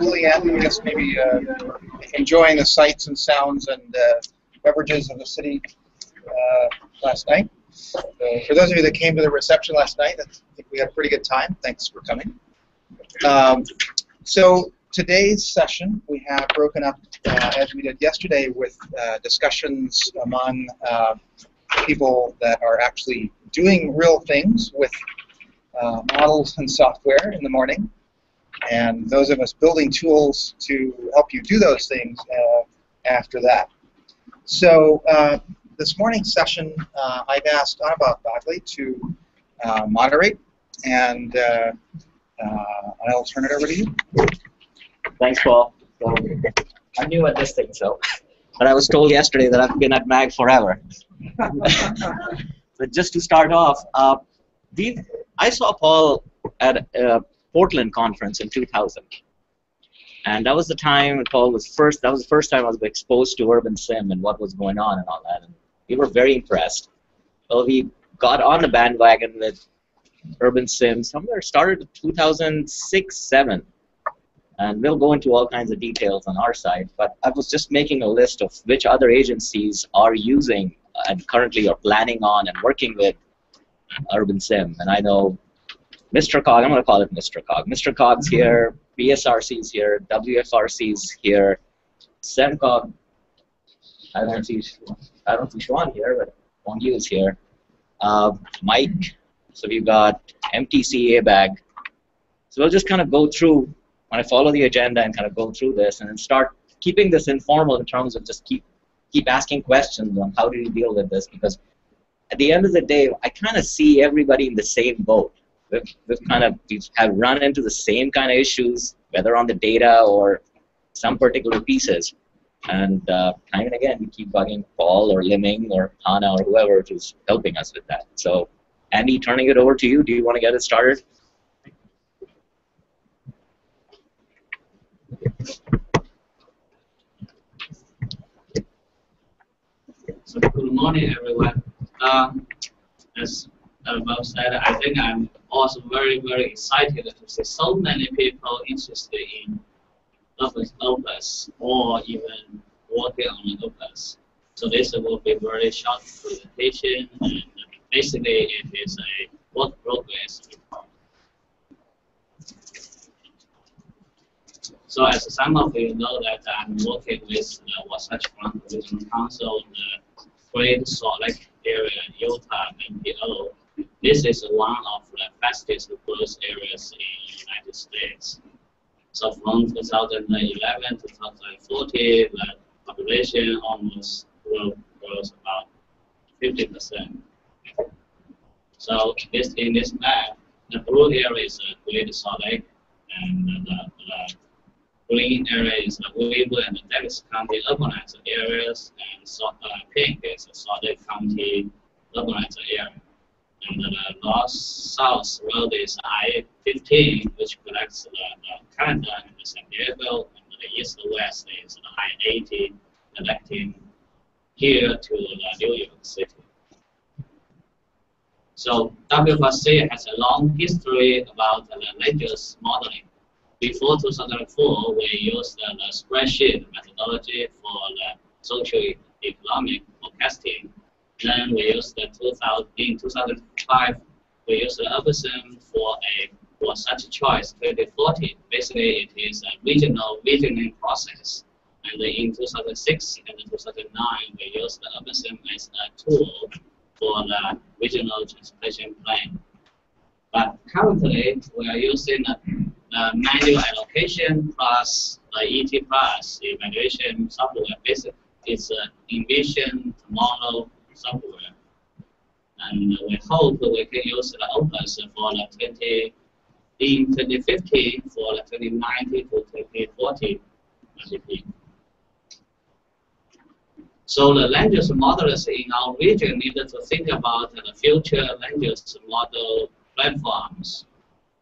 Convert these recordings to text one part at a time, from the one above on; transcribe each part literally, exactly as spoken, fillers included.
Really happy with us, maybe uh, enjoying the sights and sounds and uh, beverages of the city uh, last night. Uh, for those of you that came to the reception last night, I think we had a pretty good time. Thanks for coming. Um, so today's session we have broken up, uh, as we did yesterday, with uh, discussions among uh, people that are actually doing real things with uh, models and software in the morning. And those of us building tools to help you do those things uh, after that. So uh, this morning's session, uh, I've asked Anubhav Bagley to uh, moderate, and uh, uh, I'll turn it over to you. Thanks, Paul. So, I'm new at this thing, so. But I was told yesterday that I've been at M A G forever. But just to start off, uh, we, I saw Paul at. Uh, Portland conference in two thousand, and that was the time Paul was first. That was the first time I was exposed to UrbanSim and what was going on and all that. And we were very impressed. Well, we got on the bandwagon with UrbanSim somewhere started in two thousand six, seven, and we'll go into all kinds of details on our side. But I was just making a list of which other agencies are using and currently are planning on and working with UrbanSim, and I know. Mister Cog, I'm going to call it Mister Cog. Mister Cog's here, P S R C's here, W F R C's here, SemCog. I don't see, I don't see Sean here, but Hongyu is here. Uh, Mike. So we've got M T C A B A G. So we'll just kind of go through. When I follow the agenda and kind of go through this, and then start keeping this informal in terms of just keep keep asking questions on how do you deal with this, because at the end of the day, I kind of see everybody in the same boat. We've, we've kind of we have run into the same kind of issues, whether on the data or some particular pieces. And uh, time and again, we keep bugging Paul or Liming or Hana or whoever is helping us with that. So, Andy, turning it over to you. Do you want to get it started? So, good morning, everyone. Uh, as Above said, I think I'm also very, very excited to see so many people interested in Opus, Opus or even working on Opus. So this will be a very short presentation, and basically it is a work progress report. So as some of you know that I'm working with the Wasatch Front Regional Council in the Great Salt Lake area in Utah, M P O. This is one of the fastest growth areas in the United States. So from two thousand eleven to twenty forty, the population almost grew, grows about fifty percent. So this, in this map, the blue area is the Great Salt Lake, and the, the green area is the Weaver and the Davis County urbanized areas, and so, uh, pink is the Salt Lake County urbanized area. And the north-south road is I fifteen, which connects the, the Canada and the San Diego, and the east-west is the I eighty, connecting here to the New York City. So W F C has a long history about the religious modeling. Before two thousand four, we used the, the spreadsheet methodology for the socio-economic forecasting. Then we used the two thousand, in two thousand five, we used the UrbanSim for a for such choice twenty fourteen. Basically, it is a regional visioning process. And in two thousand six and two thousand nine, we used the UrbanSim as a tool for the regional transportation plan. But currently, we are using the, the manual allocation plus the E T plus evaluation software. Basically, it's an envision model software, and we hope we can use the Opus for the twenty in twenty fifteen for the twenty ninety to twenty forty R G P. So the language models in our region needed to think about the future language model platforms.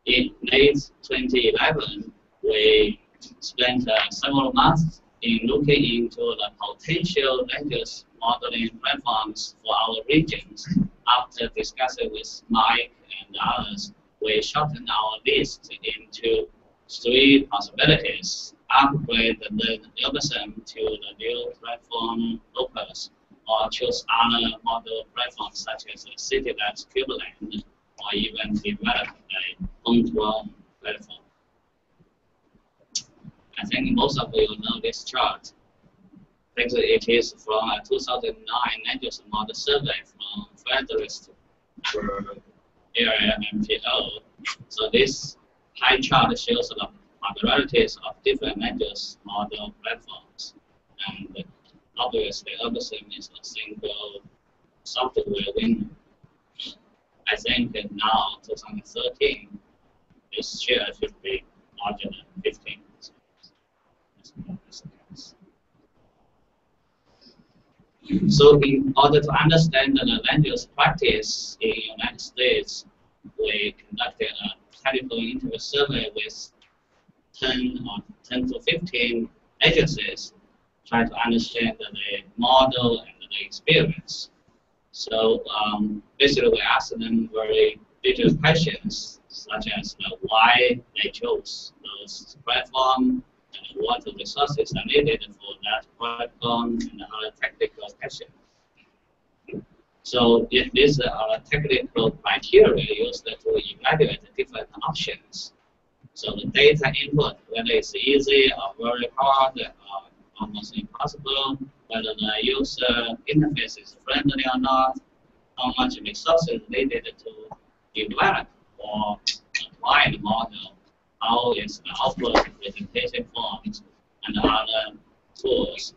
In late twenty eleven, we spent uh, several months in looking into the potential language modeling platforms for our regions. After discussing with Mike and others, we shortened our list into three possibilities: upgrade the UrbanSim to the new platform Opus, or choose other model platforms such as CityLab's Kirkland, or even develop a homegrown platform. I think most of you know this chart. It is from a two thousand nine language model survey from Federalist area M P O. So this pie chart shows the popularities of different language model platforms. And obviously, UrbanSim is a single software winner. I think that now, twenty thirteen, this share should be larger than fifteen. So in order to understand the language practice in the United States, we conducted a technical interview survey with ten, or ten to fifteen agencies, trying to understand the model and the experience. So um, basically we asked them very detailed questions, such as uh, why they chose those platforms, and what the resources are needed for that platform, and other technical questions. So if these are technical criteria used to evaluate different options. So the data input, whether it's easy or very hard or almost impossible, whether the user interface is friendly or not, how much resources needed to develop or apply the model, how is the output presentation forms, and other tools,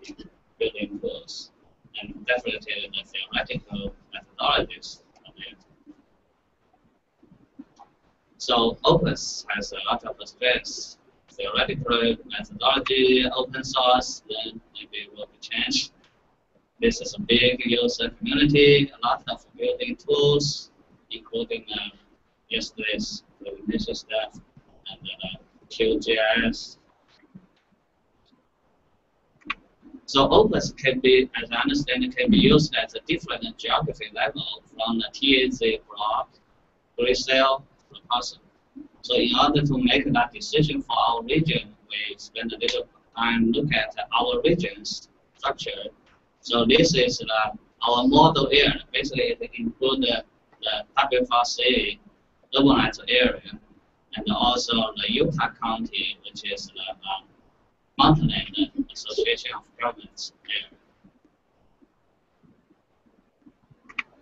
building tools, and definitely the theoretical methodologies of it. So Opus has a lot of strengths: theoretical methodology, open source, then maybe it will be changed. This is a big user community, a lot of building tools, including uh, yesterday's presentation stuff, and uh, Q G I S. So Opus can be, as I understand it, can be used at a different geography level, from the T A Z block, Brazil, to Boston. So in order to make that decision for our region, we spend a little time look at our region's structure. So this is uh, our model here. Basically, it includes the, the W F C urbanized area, and also the Utah County, which is the uh, Mountain and Association of Governments there.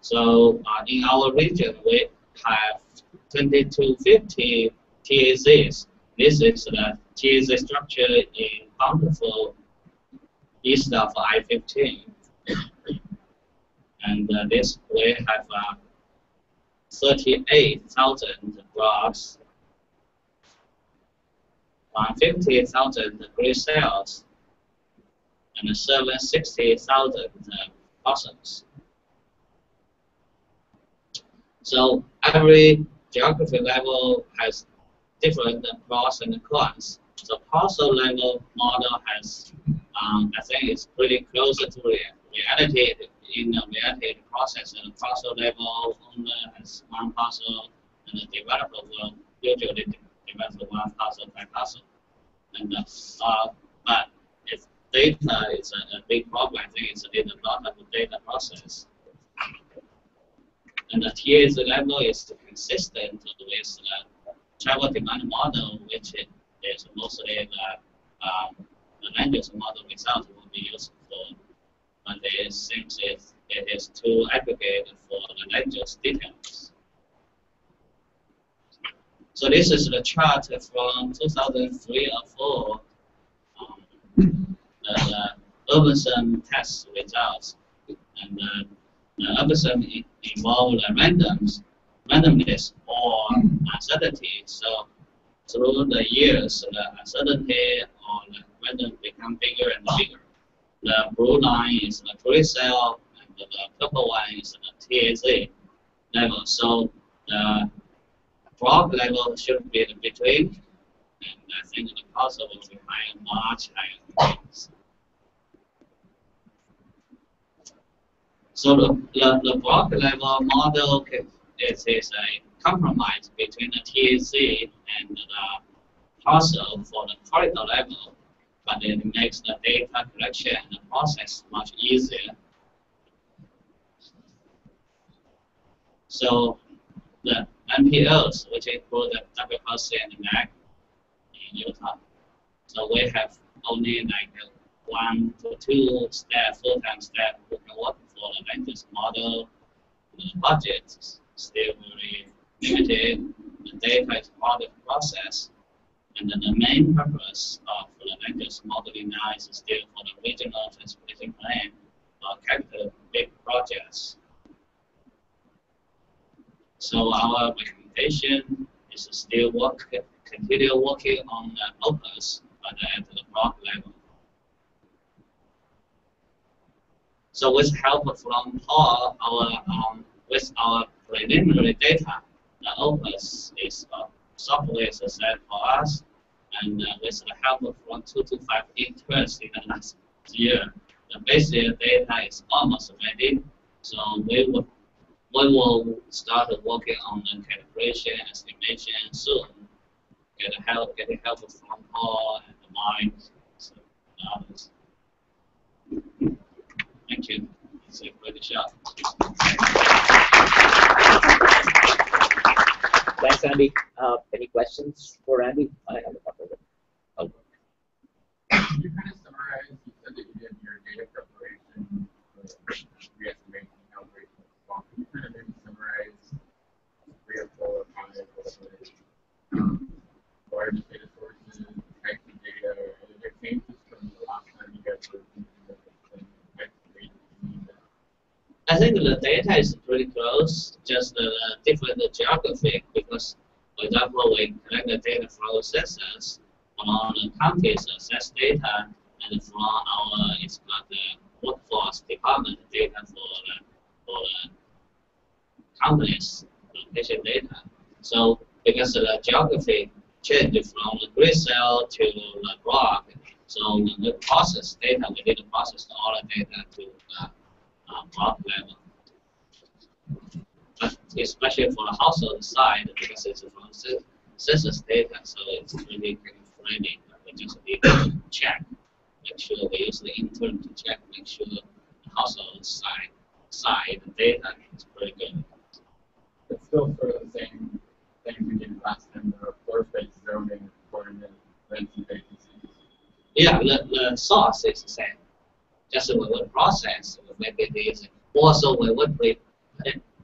So uh, in our region, we have twenty-two fifty T A Zs. This is the T A Z structure in Bountiful, east of I fifteen. And uh, this we have uh, thirty-eight thousand blocks, fifty thousand grid cells, and seven hundred sixty thousand uh, persons. So every geography level has different pros and cons. The parcel level model has, um, I think, it's pretty close to reality. In the reality, the process and the parcel level owner has one parcel, and the developer will usually develop one parcel by parcel. And uh, but if data is a, a big problem, I think it's a lot of data process. And the T A Z level is consistent with the travel demand model, which is mostly the, um, the land use model result will be useful, but it seems it, it is too aggregated for the land use details. So this is the chart from two thousand three or four, um, the UrbanSim test results. And uh, the UrbanSim involved randoms, randomness or uncertainty. So through the years, the uncertainty or the random become bigger and bigger. The blue line is the grid cell, and the purple one is the T A Z level. So the frog level should be in between, and I think the parcel will be higher, much higher. So the, the, the block level model is, is a compromise between the T A Z and the parcel for the corridor level, but it makes the data collection and the process much easier. So the M P Os, which include the W P C and the M A G in Utah, so we have only like one to two staff, full-time staff who can work for the land use model. The budget is still very limited. The data is part of the process. And then the main purpose of the land use modeling now is still for the regional transportation plan or capital big projects. So our recommendation is still work, continue working on the Opus, but at the block level. So with help from Paul, our, um, with our preliminary data, the Opus is a software set for us, and uh, with the help from two to five interns in the last year, the basic data is almost ready. So we will we will start working on the calibration estimation soon. Get help, get help from Paul and Mike and others. Thank you. It's a great shot. Thanks, Andy. Uh, any questions for Andy? I have a couple of them. Oh. Could you kind of summarize? You said that you did your data preparation, re-estimation, calibration, and so on. Could you kind of maybe summarize three or four or five large data sources, types of data, or are there changes from the last time you guys were? I think the data is pretty close, just the uh, different geography, because, for example, we collect the data from census, from the county's assess data, and from our it's got the workforce department data for the, for the companies, location data. So, because the geography changed from the grid cell to the block, so we process data, we need to process all the data to the Uh, block level, but especially for the household side, because it's from census data, so it's really kind of friendly. We just need to check, make sure we use the intern to check, make sure the household side side data is pretty good. It's still sort of the same thing we did last time: the floor space zoning, coordinate, density vacancies. yeah, the, the source is the same. Just we will process, maybe it is also we will pre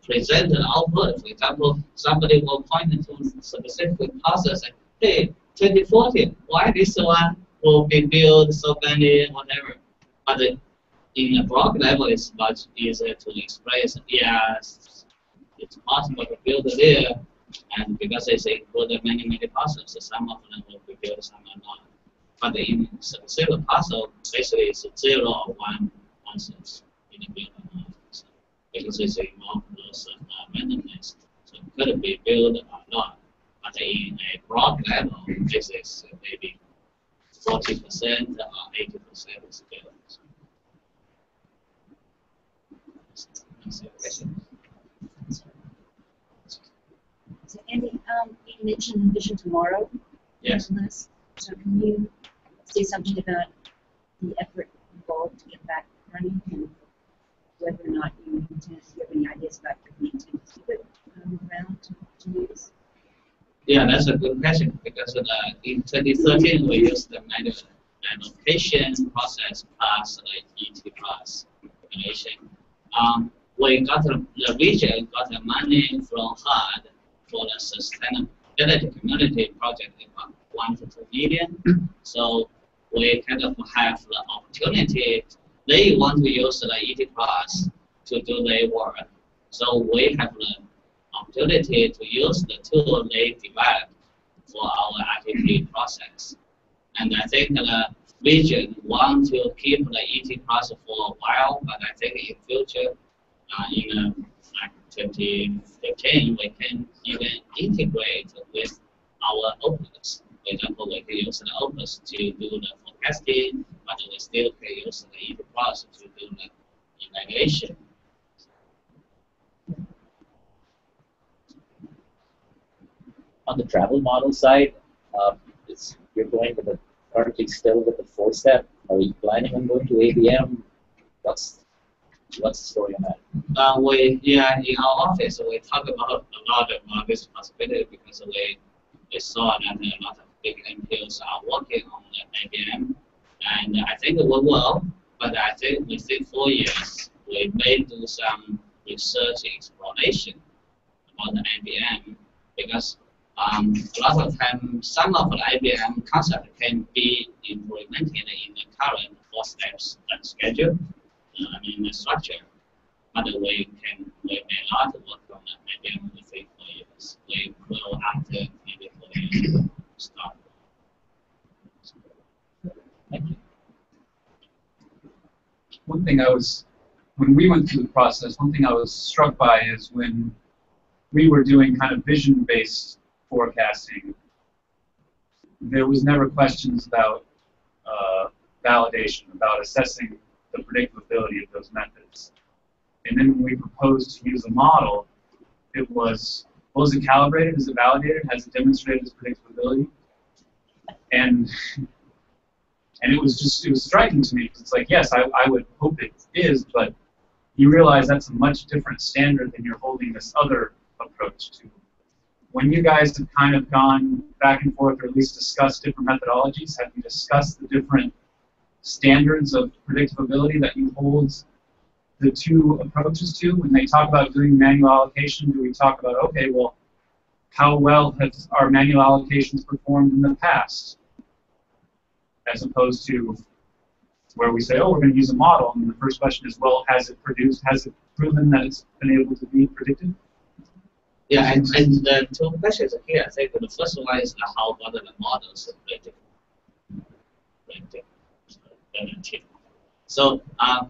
present the output. For example, somebody will point to specific process and hey, twenty fourteen, why this one will be built so many, whatever. But the, in a block level, it's much easier to express. Yes, it's possible to build there, and because it's included many, many parcels, some of them will be built, some are not. But in specific parcel, basically it's zero or one parcels in the building. So, because it's involved those uh, randomness, so it could be built or not. But in a block level, this is maybe forty percent or eighty percent is built. So Andy, um, you mentioned Vision Tomorrow. Yes. This, so can you say something about the effort involved to get that running, and whether or not you intend, you have any ideas about your need to keep it um, around to, to use? Yeah, that's a good question because the, in twenty thirteen we used the manual annotation process plus like E T plus combination. Um, we got a, the region got the money from H U D for the sustainability community project about one to two million. So we kind of have the opportunity. They want to use the E T class to do their work. So we have the opportunity to use the tool they developed for our I T P process. And I think the region want to keep the E T class for a while, but I think in future, uh, in uh, like twenty fifteen, we can even integrate with our Opus. For example, we can use the Opus to do the forecasting, but we still can use the E T class to do the evaluation. On the travel model side, um, it's, you're going to the currently still with the four step. Are you planning on going to A B M? What's what's the story on that? Uh, we yeah in our office we talk about a lot about this possibility because we we saw that a lot of big M P Os are working on the A B M, and I think we will. But I think within four years we may do some research exploration about the A B M because. Um, a lot of time, some of the I B M concept can be implemented in the current four steps schedule, uh, I mean the structure. But we can we may not work on the I B M within four years. We will after maybe four years start. Thank you. One thing I was, when we went through the process, one thing I was struck by is when we were doing kind of vision-based forecasting, there was never questions about uh, validation, about assessing the predictability of those methods. And then when we proposed to use a model, it was, well, is it calibrated? Is it validated? Has it demonstrated its predictability? And and it was just, it was striking to me because it's like, yes, I, I would hope it is, but you realize that's a much different standard than you're holding this other approach to. When you guys have kind of gone back and forth or at least discussed different methodologies, have you discussed the different standards of predictability that you hold the two approaches to? When they talk about doing manual allocation, do we talk about, okay, well, how well have our manual allocations performed in the past? As opposed to where we say, oh, we're going to use a model, and the first question is, well, has it produced, has it proven that it's been able to be predicted? Yeah, and, and the two questions here, I think the first one is how about the models of predicting. So uh,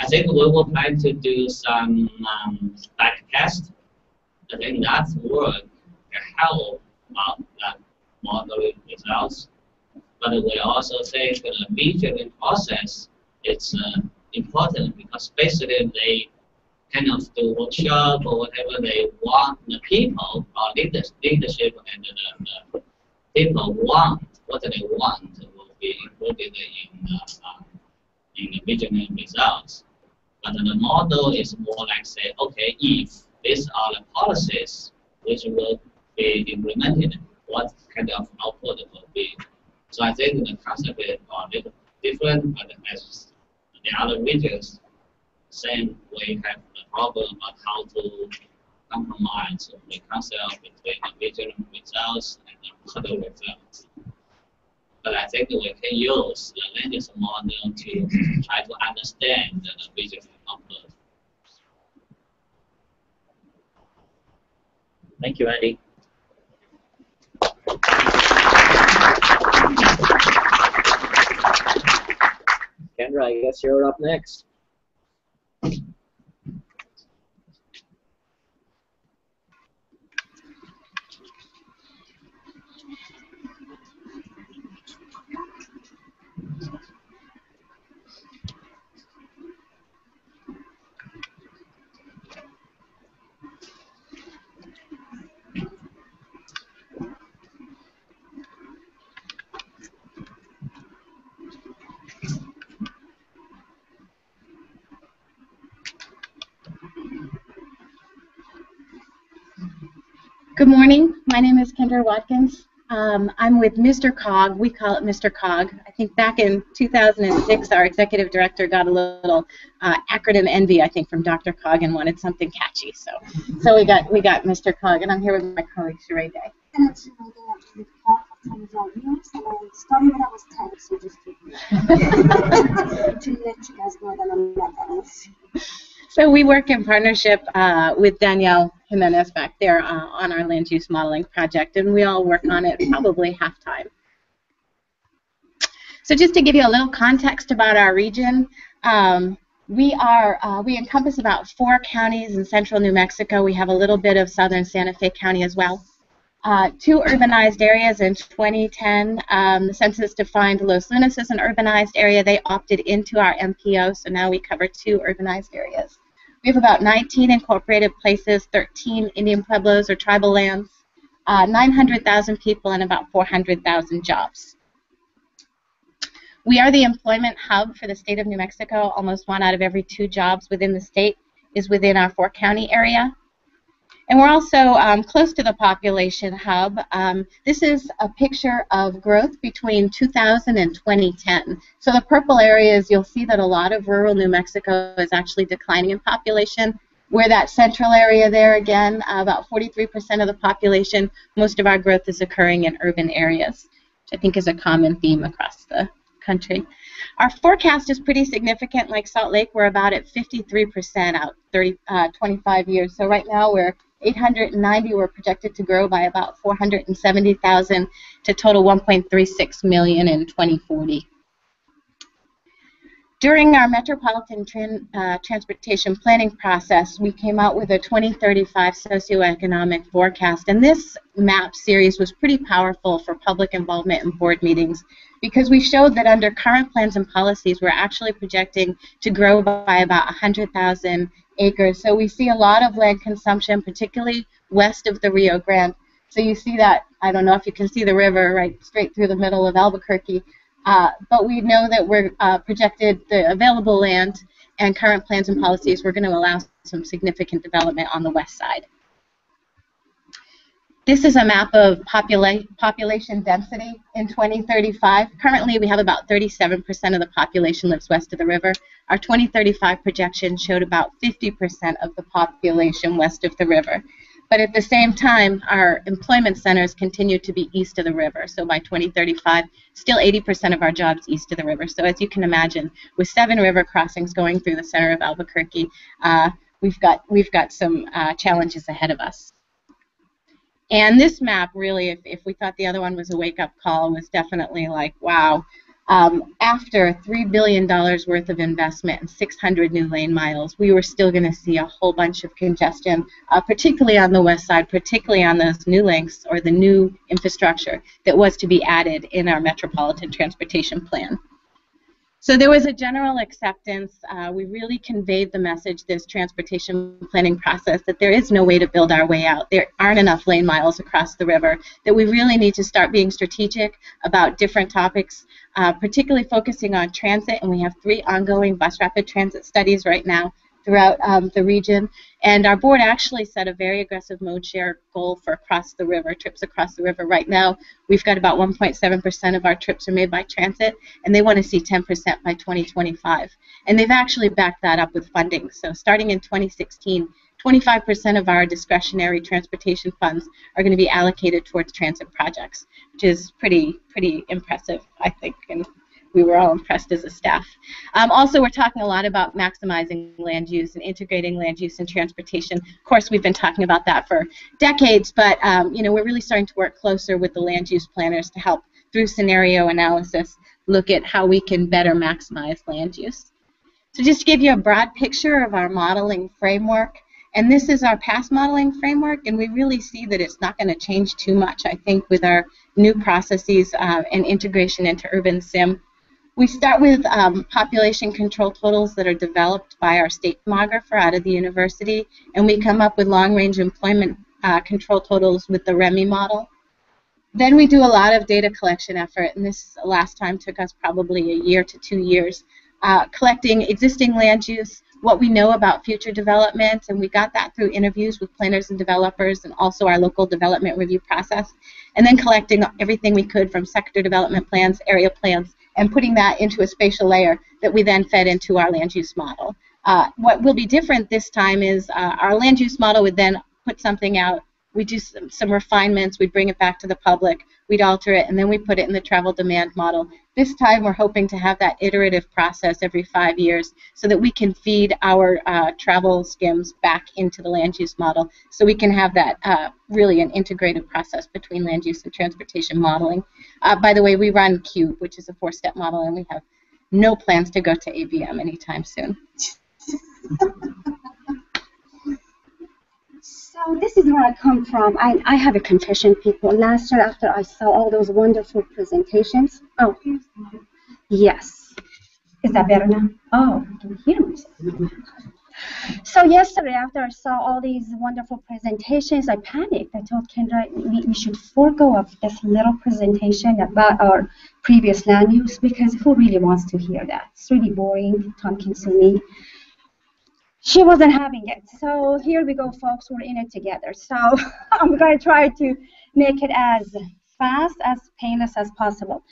I think we will plan to do some um, backcast. I think that work can help about that modeling results. But we also think the measuring process is uh, important because basically they kind of do workshop or whatever they want the people or leaders, leadership and the, the people want what they want will be included in the, uh, in the visioning results. But the model is more like say, okay, if these are the policies which will be implemented, what kind of output will be So I think the concentrate on it different, but as the other regions, same we have the problem about how to compromise the concept between the regional results and the model results. But I think we can use the latest model to try to understand the regional output. Thank you, Andy. Kendra, I guess you're up next. Good morning. My name is Kendra Watkins. Um, I'm with Mister Cog. We call it Mister Cog. I think back in two thousand six, our executive director got a little uh, acronym envy, I think, from Doctor Cog and wanted something catchy. So, so we got we got Mister Cog, and I'm here with my colleague Sheree Day. And so we work in partnership uh, with Danielle Jimenez back there uh, on our land use modeling project, and we all work on it probably half time. So just to give you a little context about our region, um, we are uh, we encompass about four counties in central New Mexico. We have a little bit of southern Santa Fe County as well. Uh, two urbanized areas in twenty ten. Um, the census defined Los Lunas as an urbanized area. They opted into our M P O, so now we cover two urbanized areas. We have about nineteen incorporated places, thirteen Indian pueblos or tribal lands, uh, nine hundred thousand people, and about four hundred thousand jobs. We are the employment hub for the state of New Mexico. Almost one out of every two jobs within the state is within our four-county area. And we're also um, close to the population hub. Um, this is a picture of growth between two thousand and twenty ten. So the purple areas, you'll see that a lot of rural New Mexico is actually declining in population. We're that central area there again, uh, about forty-three percent of the population. Most of our growth is occurring in urban areas, which I think is a common theme across the country. Our forecast is pretty significant. Like Salt Lake, we're about at fifty-three percent out thirty, uh, twenty-five years. So right now we're eight hundred ninety, were projected to grow by about four hundred seventy thousand to total one point three six million in twenty forty. During our metropolitan tran uh, transportation planning process, we came out with a twenty thirty-five socioeconomic forecast, and this map series was pretty powerful for public involvement in board meetings because we showed that under current plans and policies, we're actually projecting to grow by about one hundred thousand acres. So we see a lot of land consumption, particularly west of the Rio Grande. So you see that, I don't know if you can see the river right straight through the middle of Albuquerque, uh, but we know that we're uh, projected the available land and current plans and policies, we're going to allow some significant development on the west side. This is a map of popula population density in twenty thirty-five. Currently, we have about thirty-seven percent of the population lives west of the river. Our twenty thirty-five projection showed about fifty percent of the population west of the river. But at the same time, our employment centers continue to be east of the river. So by twenty thirty-five, still eighty percent of our jobs east of the river. So as you can imagine, with seven river crossings going through the center of Albuquerque, uh, we've got, we've got some uh, challenges ahead of us. And this map, really, if, if we thought the other one was a wake-up call, was definitely like, wow. Um, after three billion dollars worth of investment and six hundred new lane miles, we were still going to see a whole bunch of congestion, uh, particularly on the west side, particularly on those new links or the new infrastructure that was to be added in our metropolitan transportation plan. So there was a general acceptance. Uh, we really conveyed the message this transportation planning process that there is no way to build our way out. There aren't enough lane miles across the river, that we really need to start being strategic about different topics, uh, particularly focusing on transit. And we have three ongoing bus rapid transit studies right now throughout um, the region. And our board actually set a very aggressive mode share goal for across the river, trips across the river. Right now, we've got about one point seven percent of our trips are made by transit, and they want to see ten percent by twenty twenty-five. And they've actually backed that up with funding. So starting in twenty sixteen, twenty-five percent of our discretionary transportation funds are going to be allocated towards transit projects, which is pretty, pretty impressive, I think. And we were all impressed as a staff. Um, also, we're talking a lot about maximizing land use and integrating land use and transportation. Of course, we've been talking about that for decades, but um, you know, we're really starting to work closer with the land use planners to help, through scenario analysis, look at how we can better maximize land use. So just to give you a broad picture of our modeling framework, and this is our past modeling framework, and we really see that it's not going to change too much, I think, with our new processes uh, and integration into UrbanSim. We start with um, population control totals that are developed by our state demographer out of the university, and we come up with long-range employment uh, control totals with the R E M I model. Then we do a lot of data collection effort, and this last time took us probably a year to two years, uh, collecting existing land use, what we know about future developments, and we got that through interviews with planners and developers and also our local development review process, and then collecting everything we could from sector development plans, area plans, and putting that into a spatial layer that we then fed into our land use model. Uh, what will be different this time is uh, our land use model would then put something out, we do some, some refinements, we'd bring it back to the public, we'd alter it, and then we put it in the travel demand model. This time we're hoping to have that iterative process every five years so that we can feed our uh, travel skims back into the land use model so we can have that uh, really an integrated process between land use and transportation modeling. Uh, by the way, we run CUBE, which is a four-step model, and we have no plans to go to A B M anytime soon. So this is where I come from. I, I have a confession, people. Last year after I saw all those wonderful presentations. Oh, yes. Is that better now? Oh, I can hear myself. So yesterday after I saw all these wonderful presentations, I panicked. I told Kendra, we, we should forego of this little presentation about our previous land use, because who really wants to hear that? It's really boring, time-consuming. She wasn't having it. So here we go, folks. We're in it together. So I'm going to try to make it as fast, as painless as possible.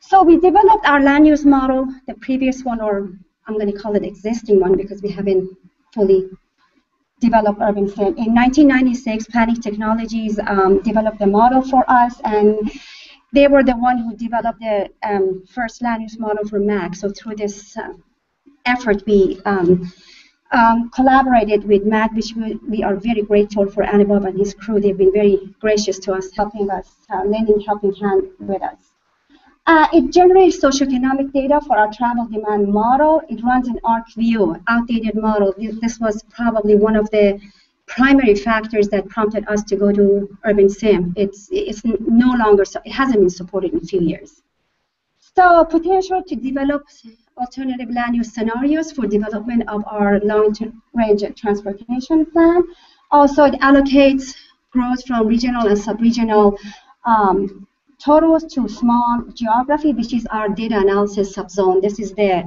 So we developed our land use model, the previous one, or I'm going to call it existing one because we haven't fully developed UrbanSim. In nineteen ninety-six, Panic Technologies um, developed the model for us, and they were the one who developed the um, first land use model for M A G. So through this uh, effort, we um, Um, collaborated with M A G, which we, we are very grateful for Anubhav and his crew. They've been very gracious to us, helping us, uh, lending helping hand with us. Uh, it generates socioeconomic data for our travel demand model. It runs an ArcView, outdated model. This was probably one of the primary factors that prompted us to go to UrbanSim. It's, it's no longer, it hasn't been supported in a few years. So potential to develop alternative land use scenarios for development of our long-range transportation plan. Also, it allocates growth from regional and sub-regional um, totals to small geography, which is our data analysis subzone. This is the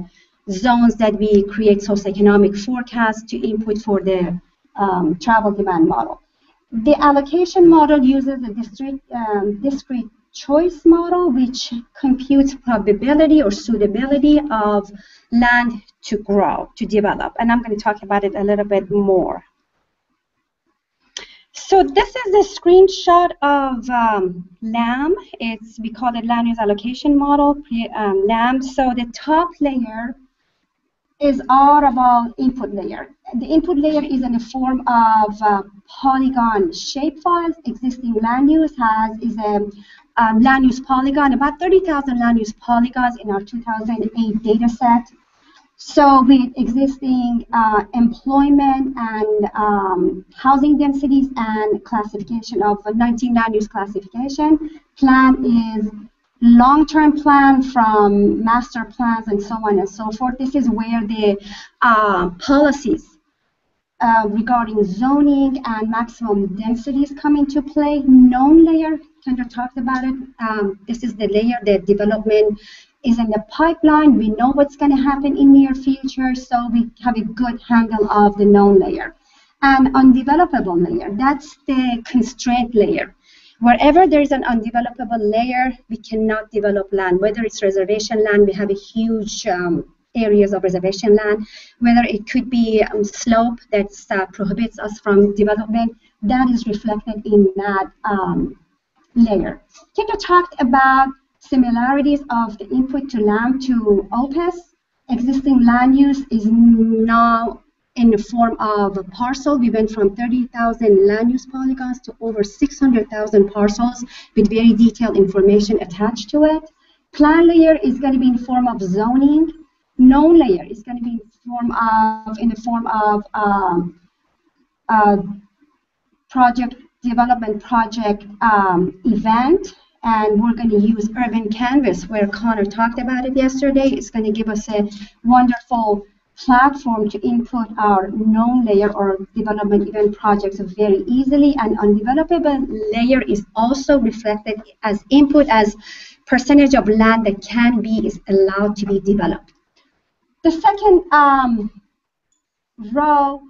zones that we create socioeconomic forecasts to input for the um, travel demand model. The allocation model uses a district, um, discrete choice model, which computes probability or suitability of land to grow, to develop. And I'm going to talk about it a little bit more. So this is a screenshot of um, LAM. It's, we call it Land Use Allocation Model, um, LAM. So the top layer is all about input layer. The input layer is in the form of uh, polygon shapefiles. Existing land use has is a um, land use polygon, about thirty thousand land use polygons in our two thousand eight data set. So with existing uh, employment and um, housing densities and classification of nineteen land use classification, plan is long-term plan from master plans and so on and so forth. This is where the uh, policies uh, regarding zoning and maximum densities come into play. Known layer, Kendra talked about it. Um, this is the layer that development is in the pipeline. We know what's going to happen in near future, so we have a good handle of the known layer. And undevelopable layer, that's the constraint layer. Wherever there is an undevelopable layer, we cannot develop land. Whether it's reservation land, we have a huge um, areas of reservation land. Whether it could be um, slope that uh, prohibits us from development, that is reflected in that um, layer. Kika talked about similarities of the input to land to Opus. Existing land use is now in the form of a parcel. We went from thirty thousand land use polygons to over six hundred thousand parcels with very detailed information attached to it. Plan layer is going to be in the form of zoning. Known layer is going to be in the form of, in the form of um, uh, project development project um, event. And we're going to use Urban Canvas, where Connor talked about it yesterday. It's going to give us a wonderful platform to input our known layer or development event projects very easily. And undevelopable layer is also reflected as input as percentage of land that can be is allowed to be developed. The second um, row,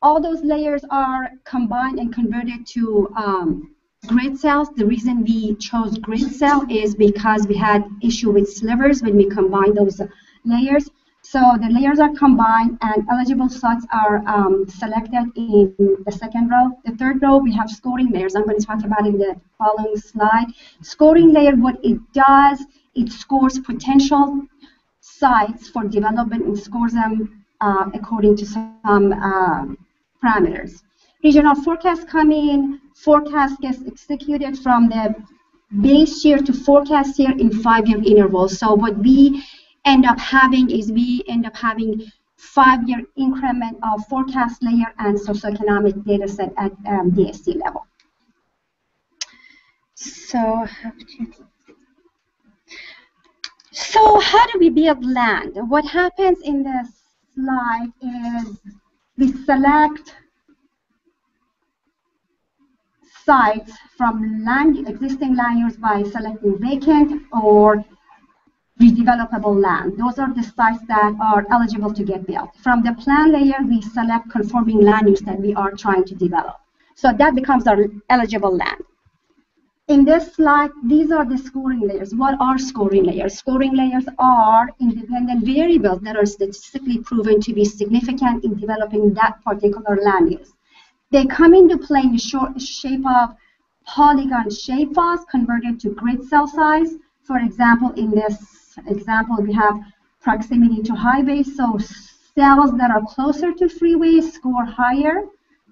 all those layers are combined and converted to um, grid cells. The reason we chose grid cell is because we had issue with slivers when we combine those layers. So the layers are combined and eligible slots are um, selected in the second row. The third row, we have scoring layers. I'm going to talk about it in the following slide. Scoring layer, what it does, it scores potential sites for development and scores them uh, according to some uh, parameters. Regional forecasts come in. Forecast gets executed from the base year to forecast year in five-year intervals. So what we end up having is we end up having five-year increment of forecast layer and socioeconomic data set at um, D S C level. So, so how do we build land? What happens in the slide is we select sites from land, existing land use by selecting vacant or redevelopable land. Those are the sites that are eligible to get built. From the plan layer, we select conforming land use that we are trying to develop. So that becomes our eligible land. In this slide, these are the scoring layers. What are scoring layers? Scoring layers are independent variables that are statistically proven to be significant in developing that particular land use. They come into play in the short shape of polygon shape files converted to grid cell size. For example, in this example, we have proximity to highways, so cells that are closer to freeways score higher.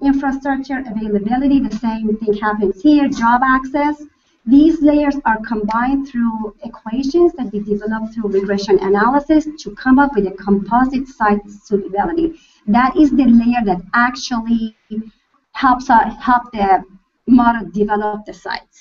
Infrastructure availability, the same thing happens here. Job access, these layers are combined through equations that we develop through regression analysis to come up with a composite site suitability. That is the layer that actually helps uh, help the model develop the sites.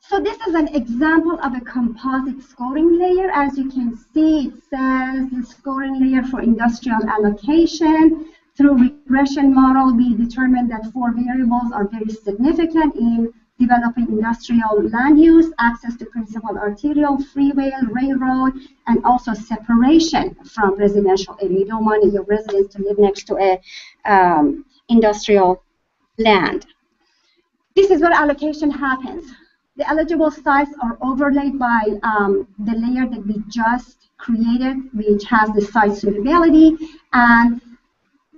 So this is an example of a composite scoring layer. As you can see, it says the scoring layer for industrial allocation. Through regression model, we determined that four variables are very significant in developing industrial land use: access to principal arterial, freeway, railroad, and also separation from residential area. You don't want your residents to live next to a um, industrial land. This is where allocation happens. The eligible sites are overlaid by um, the layer that we just created, which has the site suitability. And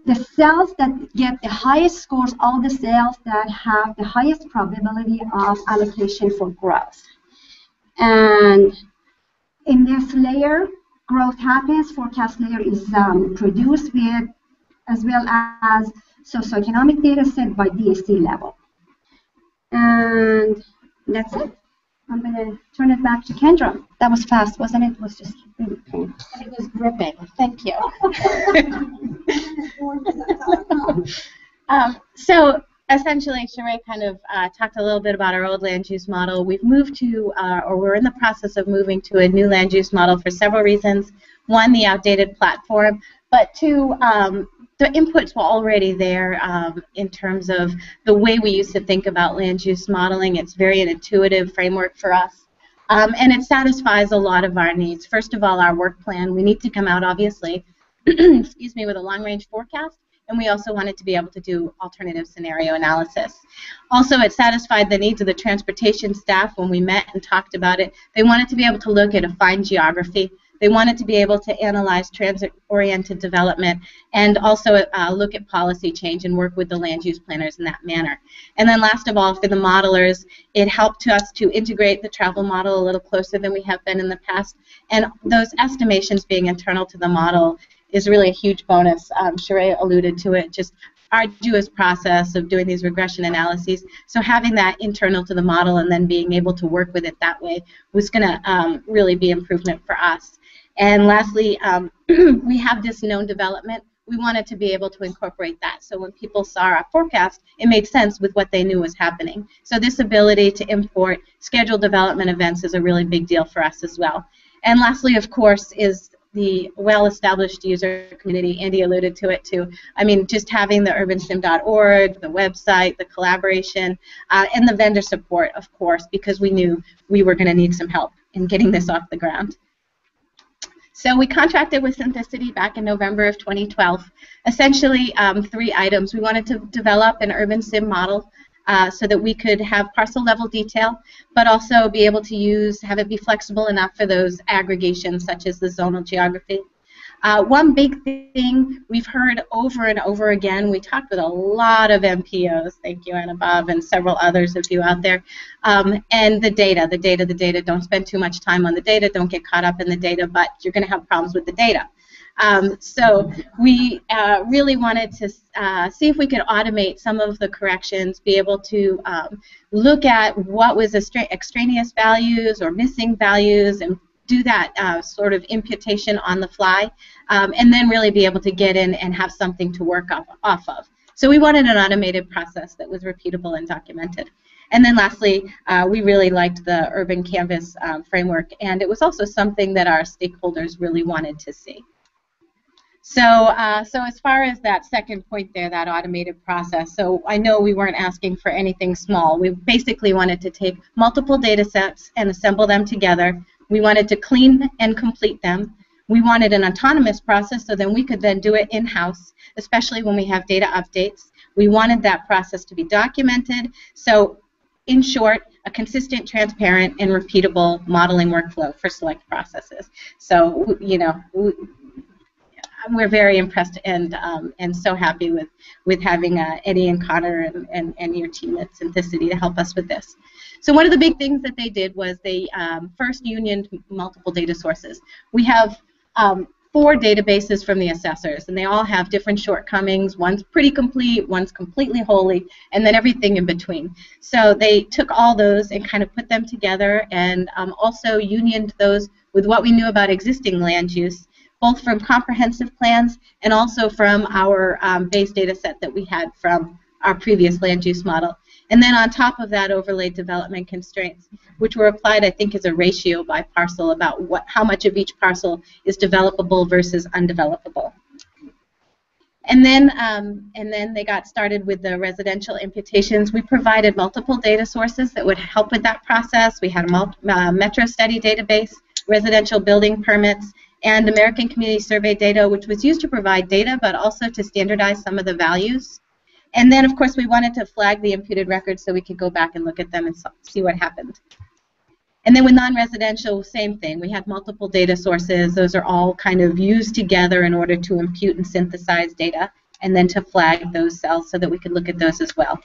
the cells that get the highest scores are the cells that have the highest probability of allocation for growth. And in this layer, growth happens. Forecast layer is um, produced with, as well as socioeconomic data set by D S C level. And that's it. I'm going to turn it back to Kendra. That was fast, wasn't it? It was just really painful. It was gripping. Thank you. um, so essentially, Sheree kind of uh, talked a little bit about our old land use model. We've moved to, uh, or we're in the process of moving to a new land use model for several reasons. One, the outdated platform, but two, um, the inputs were already there um, in terms of the way we used to think about land use modeling. It's very an intuitive framework for us. Um, and it satisfies a lot of our needs. First of all, our work plan. We need to come out, obviously, excuse me, with a long-range forecast, and we also wanted to be able to do alternative scenario analysis. Also, it satisfied the needs of the transportation staff when we met and talked about it. They wanted to be able to look at a fine geography. They wanted to be able to analyze transit-oriented development and also uh, look at policy change and work with the land use planners in that manner. And then last of all, for the modelers, it helped us to integrate the travel model a little closer than we have been in the past. And those estimations being internal to the model is really a huge bonus. Um, Sheree alluded to it, just our arduous process of doing these regression analyses. So having that internal to the model and then being able to work with it that way was going to um, really be improvement for us. And lastly, um, we have this known development. We wanted to be able to incorporate that. So when people saw our forecast, it made sense with what they knew was happening. So this ability to import scheduled development events is a really big deal for us as well. And lastly, of course, is the well-established user community. Andy alluded to it too. I mean, just having the urban sim dot org, the website, the collaboration, uh, and the vendor support, of course, because we knew we were going to need some help in getting this off the ground. So we contracted with Synthicity back in November of twenty twelve. Essentially, um, three items. We wanted to develop an urban sim model uh, so that we could have parcel level detail, but also be able to use, have it be flexible enough for those aggregations such as the zonal geography. Uh, one big thing we've heard over and over again, we talked with a lot of M P Os, thank you Anubhav and several others of you out there, um, and the data, the data, the data, don't spend too much time on the data, don't get caught up in the data, but you're going to have problems with the data. Um, so we uh, really wanted to uh, see if we could automate some of the corrections, be able to um, look at what was extraneous values or missing values, and do that uh, sort of imputation on the fly, um, and then really be able to get in and have something to work off, off of. So we wanted an automated process that was repeatable and documented. And then lastly, uh, we really liked the Urban Canvas uh, framework, and it was also something that our stakeholders really wanted to see. So, uh, so as far as that second point there, that automated process, so I know we weren't asking for anything small. We basically wanted to take multiple data sets and assemble them together. We wanted to clean and complete them. We wanted an autonomous process so then we could then do it in-house, especially when we have data updates. We wanted that process to be documented. So in short, a consistent, transparent, and repeatable modeling workflow for select processes. So, you know, we're very impressed and um, and so happy with, with having uh, Eddie and Connor and, and, and your team at Synthicity to help us with this. So one of the big things that they did was they um, first unioned multiple data sources. We have um, four databases from the assessors, and they all have different shortcomings. One's pretty complete, one's completely wholly, and then everything in between. So they took all those and kind of put them together and um, also unioned those with what we knew about existing land use, both from comprehensive plans and also from our um, base data set that we had from our previous land use model. And then on top of that, overlaid development constraints, which were applied, I think, as a ratio by parcel about what, how much of each parcel is developable versus undevelopable. And then, um, and then they got started with the residential imputations. We provided multiple data sources that would help with that process. We had a multi, uh, metro study database, residential building permits, and American Community Survey data, which was used to provide data, but also to standardize some of the values. And then, of course, we wanted to flag the imputed records so we could go back and look at them and see what happened. And then with non-residential, same thing. We had multiple data sources. Those are all kind of used together in order to impute and synthesize data, and then to flag those cells so that we could look at those as well.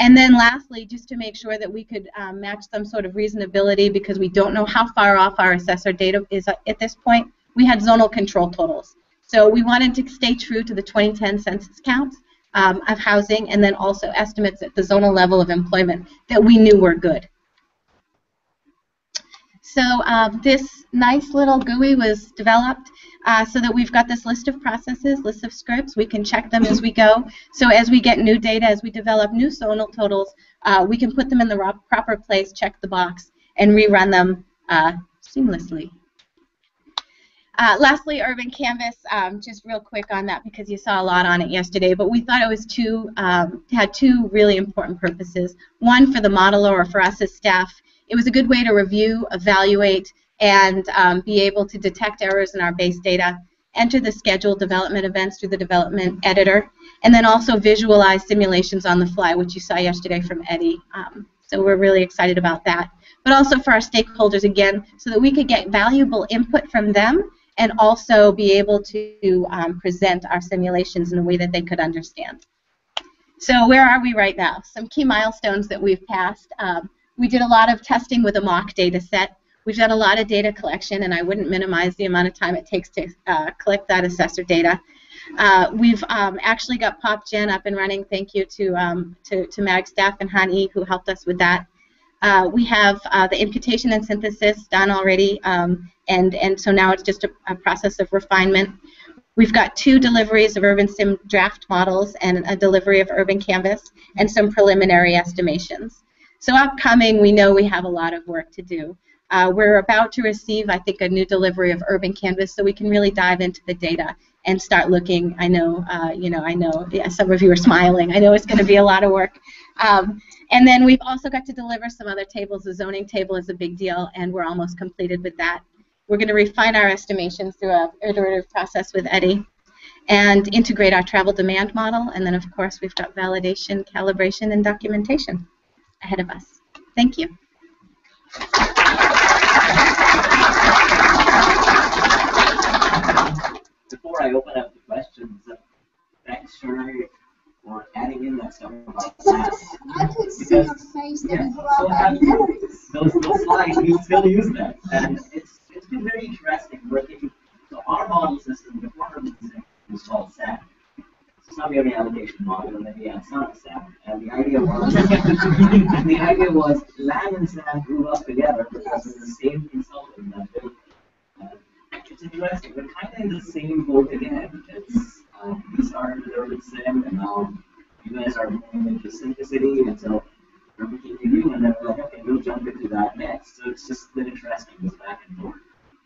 And then lastly, just to make sure that we could um, match some sort of reasonability, because we don't know how far off our assessor data is at this point, we had zonal control totals. So we wanted to stay true to the twenty ten census counts Um, of housing, and then also estimates at the zonal level of employment that we knew were good. So uh, this nice little G U I was developed uh, so that we've got this list of processes, list of scripts. We can check them as we go. So as we get new data, as we develop new zonal totals, uh, we can put them in the proper place, check the box, and rerun them uh, seamlessly. Uh, lastly, Urban Canvas, um, just real quick on that because you saw a lot on it yesterday, but we thought it was two, um, had two really important purposes. One for the modeler or for us as staff it was a good way to review, evaluate, and um, be able to detect errors in our base data, enter the scheduled development events through the development editor, and then also visualize simulations on the fly, which you saw yesterday from Eddie. Um, so we're really excited about that. But also for our stakeholders, again, so that we could get valuable input from them and also be able to um, present our simulations in a way that they could understand. So where are we right now? Some key milestones that we've passed. Um, we did a lot of testing with a mock data set. We've done a lot of data collection, and I wouldn't minimize the amount of time it takes to uh, collect that assessor data. Uh, we've um, actually got PopGen up and running. Thank you to, um, to, to MAG staff and Hani who helped us with that. Uh, we have uh, the imputation and synthesis done already, um, and, and so now it's just a, a process of refinement. We've got two deliveries of UrbanSim draft models and a delivery of Urban Canvas and some preliminary estimations. So upcoming, we know we have a lot of work to do. Uh, we're about to receive, I think, a new delivery of Urban Canvas, so we can really dive into the data and start looking. I know, uh, you know, I know. Yeah, some of you are smiling. I know it's going to be a lot of work. Um, and then we've also got to deliver some other tables. The zoning table is a big deal, and we're almost completed with that. We're going to refine our estimations through an iterative process with Eddie, and integrate our travel demand model. And then, of course, we've got validation, calibration, and documentation ahead of us. Thank you. Before I open up the questions, thanks for, for adding in that stuff about S A S. I could see your face that you brought back memories. Those, those slides, you still use them. And it's, it's been very interesting working. So our model system, the former system, was called S A T. Sub-area allocation model, and then we had SAT. And the idea was, and the idea was LAN and S A T grew up together because of the same consultant that built it. Uh, It's interesting. We're kind of in the same boat again. It's, uh, we started with UrbanSim, and now you guys are moving into Synthicity, and so we're looking to you, and then we're like, okay, we'll jump into that next. So it's just been interesting, this back and forth.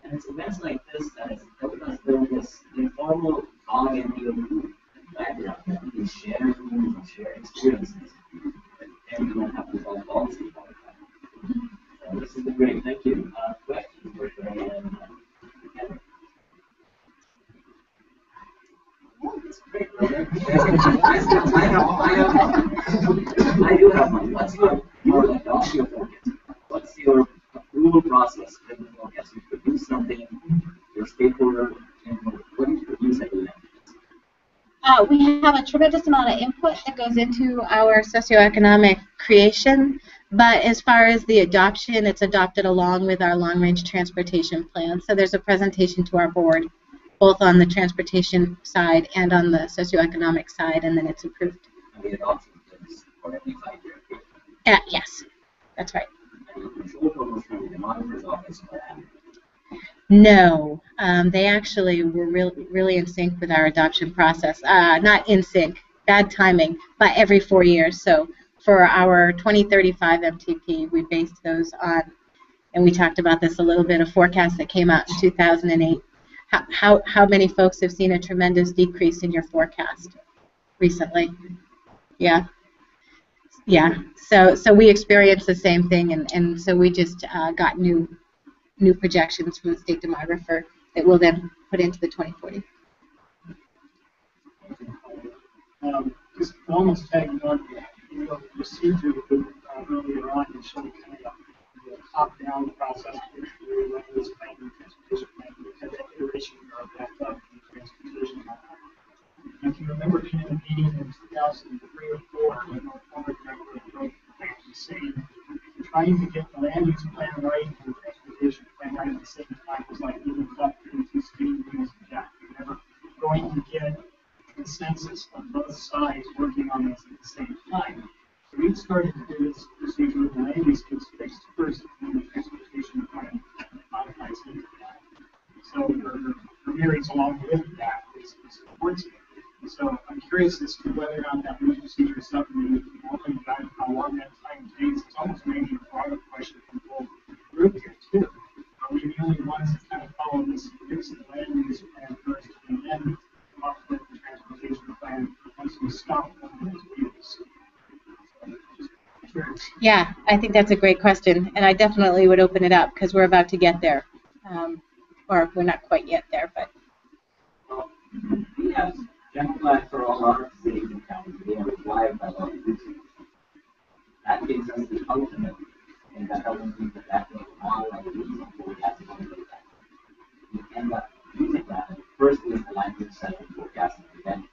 And it's events like this that has helped us build this informal cog and deal background that we can share rooms and share experiences, but then we don't have to solve policy about that. So this has been great. Thank you. Uh, questions for today? And, uh, I do have one. What's your your adoption focus? What's your approval process when you produce something, your stakeholder, and what do you produce at the end? Uh, we have a tremendous amount of input that goes into our socioeconomic creation, but as far as the adoption, it's adopted along with our long-range transportation plan. So there's a presentation to our board, both on the transportation side and on the socioeconomic side, and then it's approved. And the adoption is for every five years. Uh, yes, that's right. And the control program from the monitor's office for that? No, um, they actually were really, really in sync with our adoption process. Uh, not in sync, bad timing, but every four years. So for our twenty thirty-five M T P, we based those on, and we talked about this a little bit, a forecast that came out in two thousand eight. How, how many folks have seen a tremendous decrease in your forecast recently? Yeah. Yeah. So so we experienced the same thing, and, and so we just uh, got new new projections from the state demographer that we'll then put into the twenty forty. Um, just almost tagging on to the procedure that uh, earlier on, you sort of kind of the top-down process, which we went through this plan and transportation plan, we had that iteration of that up in transportation. And if you remember, in a meeting in two thousand three or four, when our former director of growth was saying, trying to get the land use plan right and the transportation plan right at the same time was like even up into state news and that. Never going to get consensus on both sides working on this at the same time. So we've started to do this procedure with the land use gets fixed first, and the transportation plan modifies into that. So it marries along with that, it supports it. And so I'm curious as to whether or not that new procedure is something that we've only done, how long that time takes. It's almost maybe a broader question from the whole group here, too. Are we the only ones that kind of follow this recent land use plan first and then come up with the transportation plan once we stop one of those views? Yeah, I think that's a great question, and I definitely would open it up because we're about to get there, um, or we're not quite yet there, but. We have GenFlat for all our cities and counties. We have it live by all YouTube. That gives us the ultimate, and that helps us use the back end all like we have to go to the back end. We end up using that, and first is the language set for forecasting, and then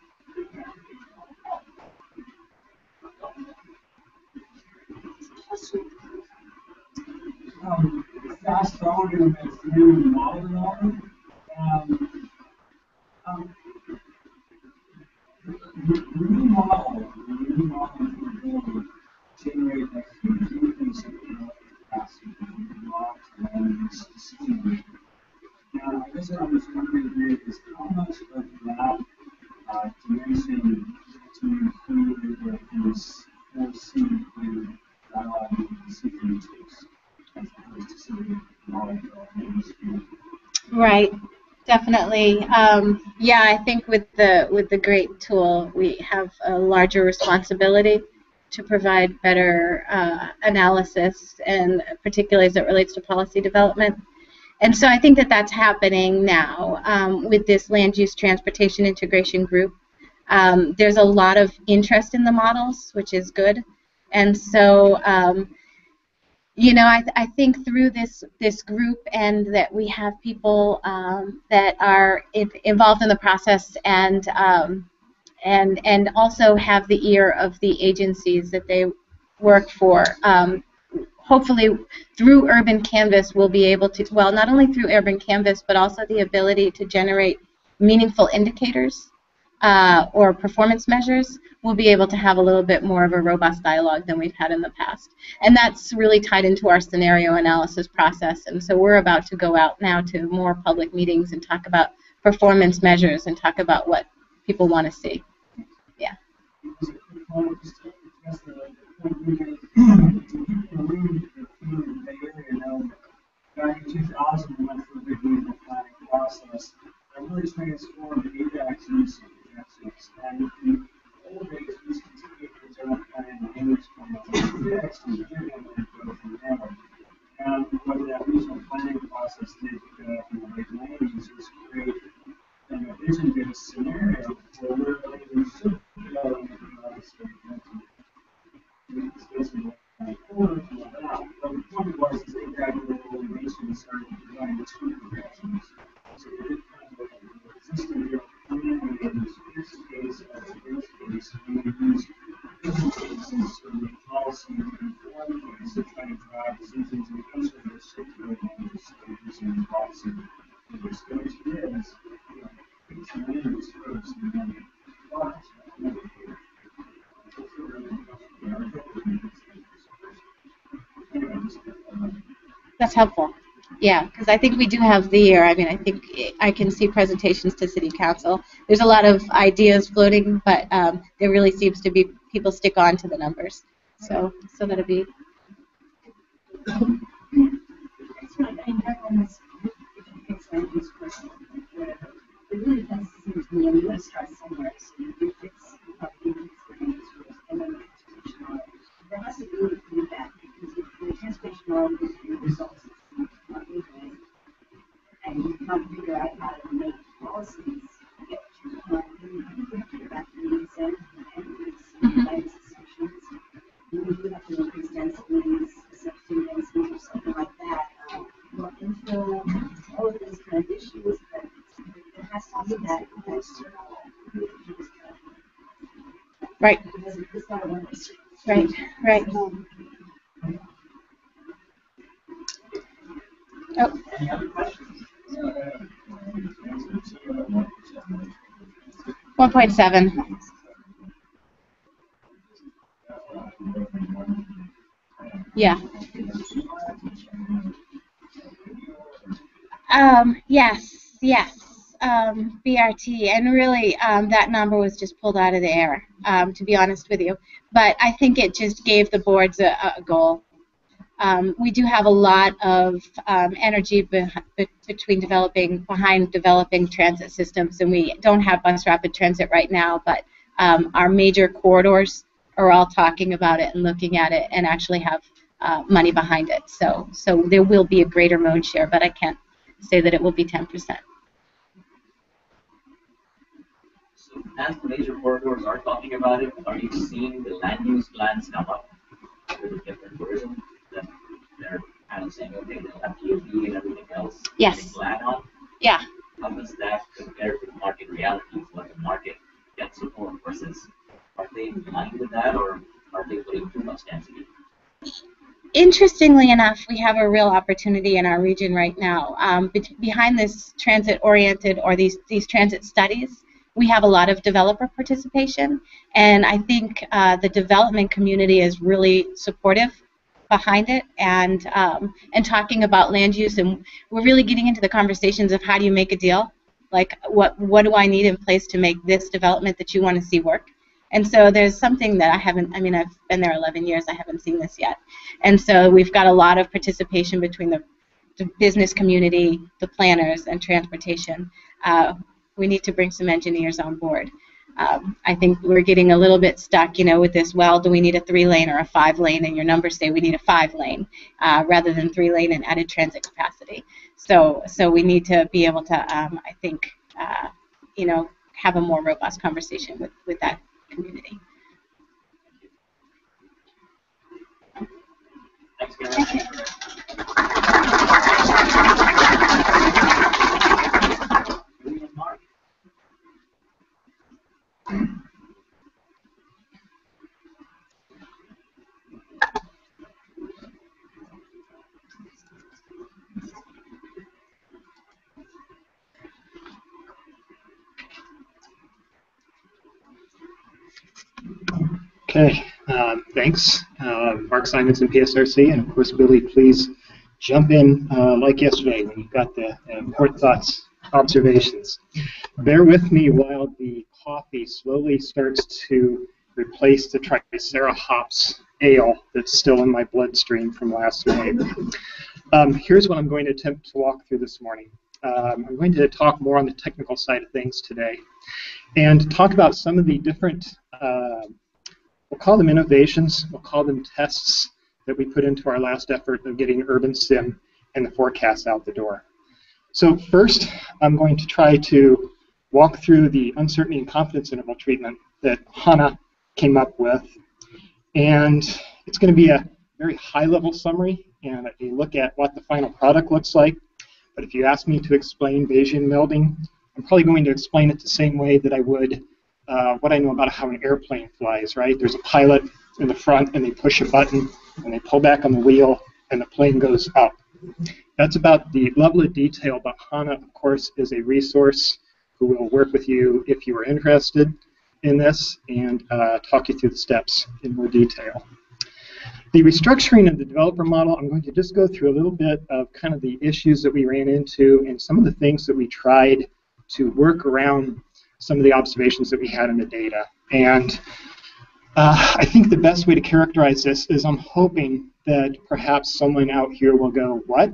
Um, fast forwarding is new model development. Um, um, the new model, the new model will generate a huge increase in the capacity of logs and systems. Now, I guess what I'm just wondering here is how much of that uh, dimension to include with this foreseen in Right, definitely. Um, yeah, I think with the with the great tool, we have a larger responsibility to provide better uh, analysis, and particularly as it relates to policy development. And so I think that that's happening now um, with this land use transportation integration group. Um, there's a lot of interest in the models, which is good. And so, um, you know, I, th I think through this this group and that we have people um, that are in involved in the process and um, and and also have the ear of the agencies that they work for. Um, hopefully, through Urban Canvas, we'll be able to well not only through Urban Canvas but also the ability to generate meaningful indicators. Uh, or performance measures, we'll be able to have a little bit more of a robust dialogue than we've had in the past. And that's really tied into our scenario analysis process. And so we're about to go out now to more public meetings and talk about performance measures and talk about what people want to see. Yeah. Actually expand the whole base of these continued internal planning language from the text and giving them and go from there. And whether that regional planning process did go from the right land use was create an envisioned scenario where we're going to should go into the other state of the country. Or not. But the point was is that gradual elimination started providing two directions. So we did kind of look at the existing here. In this case, as in this case, we use business cases to make policy informed ways to try to drive decisions in terms of their circular language stages in policy. And the stage is, you know, each man is first and then the class is another here. So it's really interesting. Our goal is to make these things first. That's helpful. Yeah, because I think we do have the year. I mean, I think I can see presentations to City Council. There's a lot of ideas floating, but um, there really seems to be people stick on to the numbers. So, so that'll be. There has to be a feedback because the transportation model gives you results. And you can't figure out how to make policies to get you to the back of the exam and the banks institutions. You do have to increase densities, perception densities, or something like that. Um, more info, all of those kind of issues, but it has to be that external. Right. Because it's not one issue. Right, right. Um, Oh. Any other questions? one point seven. Yeah. Um, yes, yes, um, B R T. And really, um, that number was just pulled out of the air, um, to be honest with you. But I think it just gave the boards a, a goal. Um, we do have a lot of um, energy be be between developing behind developing transit systems, and we don't have bus rapid transit right now, but um, our major corridors are all talking about it and looking at it and actually have uh, money behind it. So, so there will be a greater mode share, but I can't say that it will be ten percent. So as the major corridors are talking about it, are you seeing the land use plans come up with a different version that they're kind of saying, okay, they'll have P O D and everything else? Yes. Plan on? Yeah. How does that compare to market realities, what the market can support versus are they in line with that or are they putting too much density? Interestingly enough, we have a real opportunity in our region right now. Um, behind this transit-oriented or these, these transit studies, we have a lot of developer participation, and I think uh, the development community is really supportive behind it, and um, and talking about land use, and we're really getting into the conversations of how do you make a deal, like what what do I need in place to make this development that you want to see work. And so there's something that I haven't, I mean, I've been there eleven years, I haven't seen this yet. And so we've got a lot of participation between the, the business community, the planners, and transportation. Uh, we need to bring some engineers on board. Um, I think we're getting a little bit stuck, you know, with this, well, do we need a three-lane or a five-lane? And your numbers say we need a five-lane uh, rather than three-lane and added transit capacity. So, so we need to be able to, um, I think, uh, you know, have a more robust conversation with, with that community. Thanks, Karen. Okay, uh, thanks. Uh, Mark Simonson, P S R C, and of course, Billy, please jump in uh, like yesterday when you've got the important uh, thoughts, observations. Bear with me while the coffee slowly starts to replace the Tricera hops ale that's still in my bloodstream from last night. Um, here's what I'm going to attempt to walk through this morning. Um, I'm going to talk more on the technical side of things today and talk about some of the different uh, we'll call them innovations, we'll call them tests that we put into our last effort of getting UrbanSim and the forecasts out the door. So first, I'm going to try to walk through the uncertainty and confidence interval treatment that Hana came up with. And it's going to be a very high-level summary and a look at what the final product looks like. But if you ask me to explain Bayesian melding, I'm probably going to explain it the same way that I would Uh, what I know about how an airplane flies, right? There's a pilot in the front, and they push a button, and they pull back on the wheel, and the plane goes up. That's about the level of detail, but Hana, of course, is a resource who will work with you if you are interested in this and uh, talk you through the steps in more detail. The restructuring of the developer model, I'm going to just go through a little bit of kind of the issues that we ran into and some of the things that we tried to work around some of the observations that we had in the data. And uh, I think the best way to characterize this is I'm hoping that perhaps someone out here will go, what?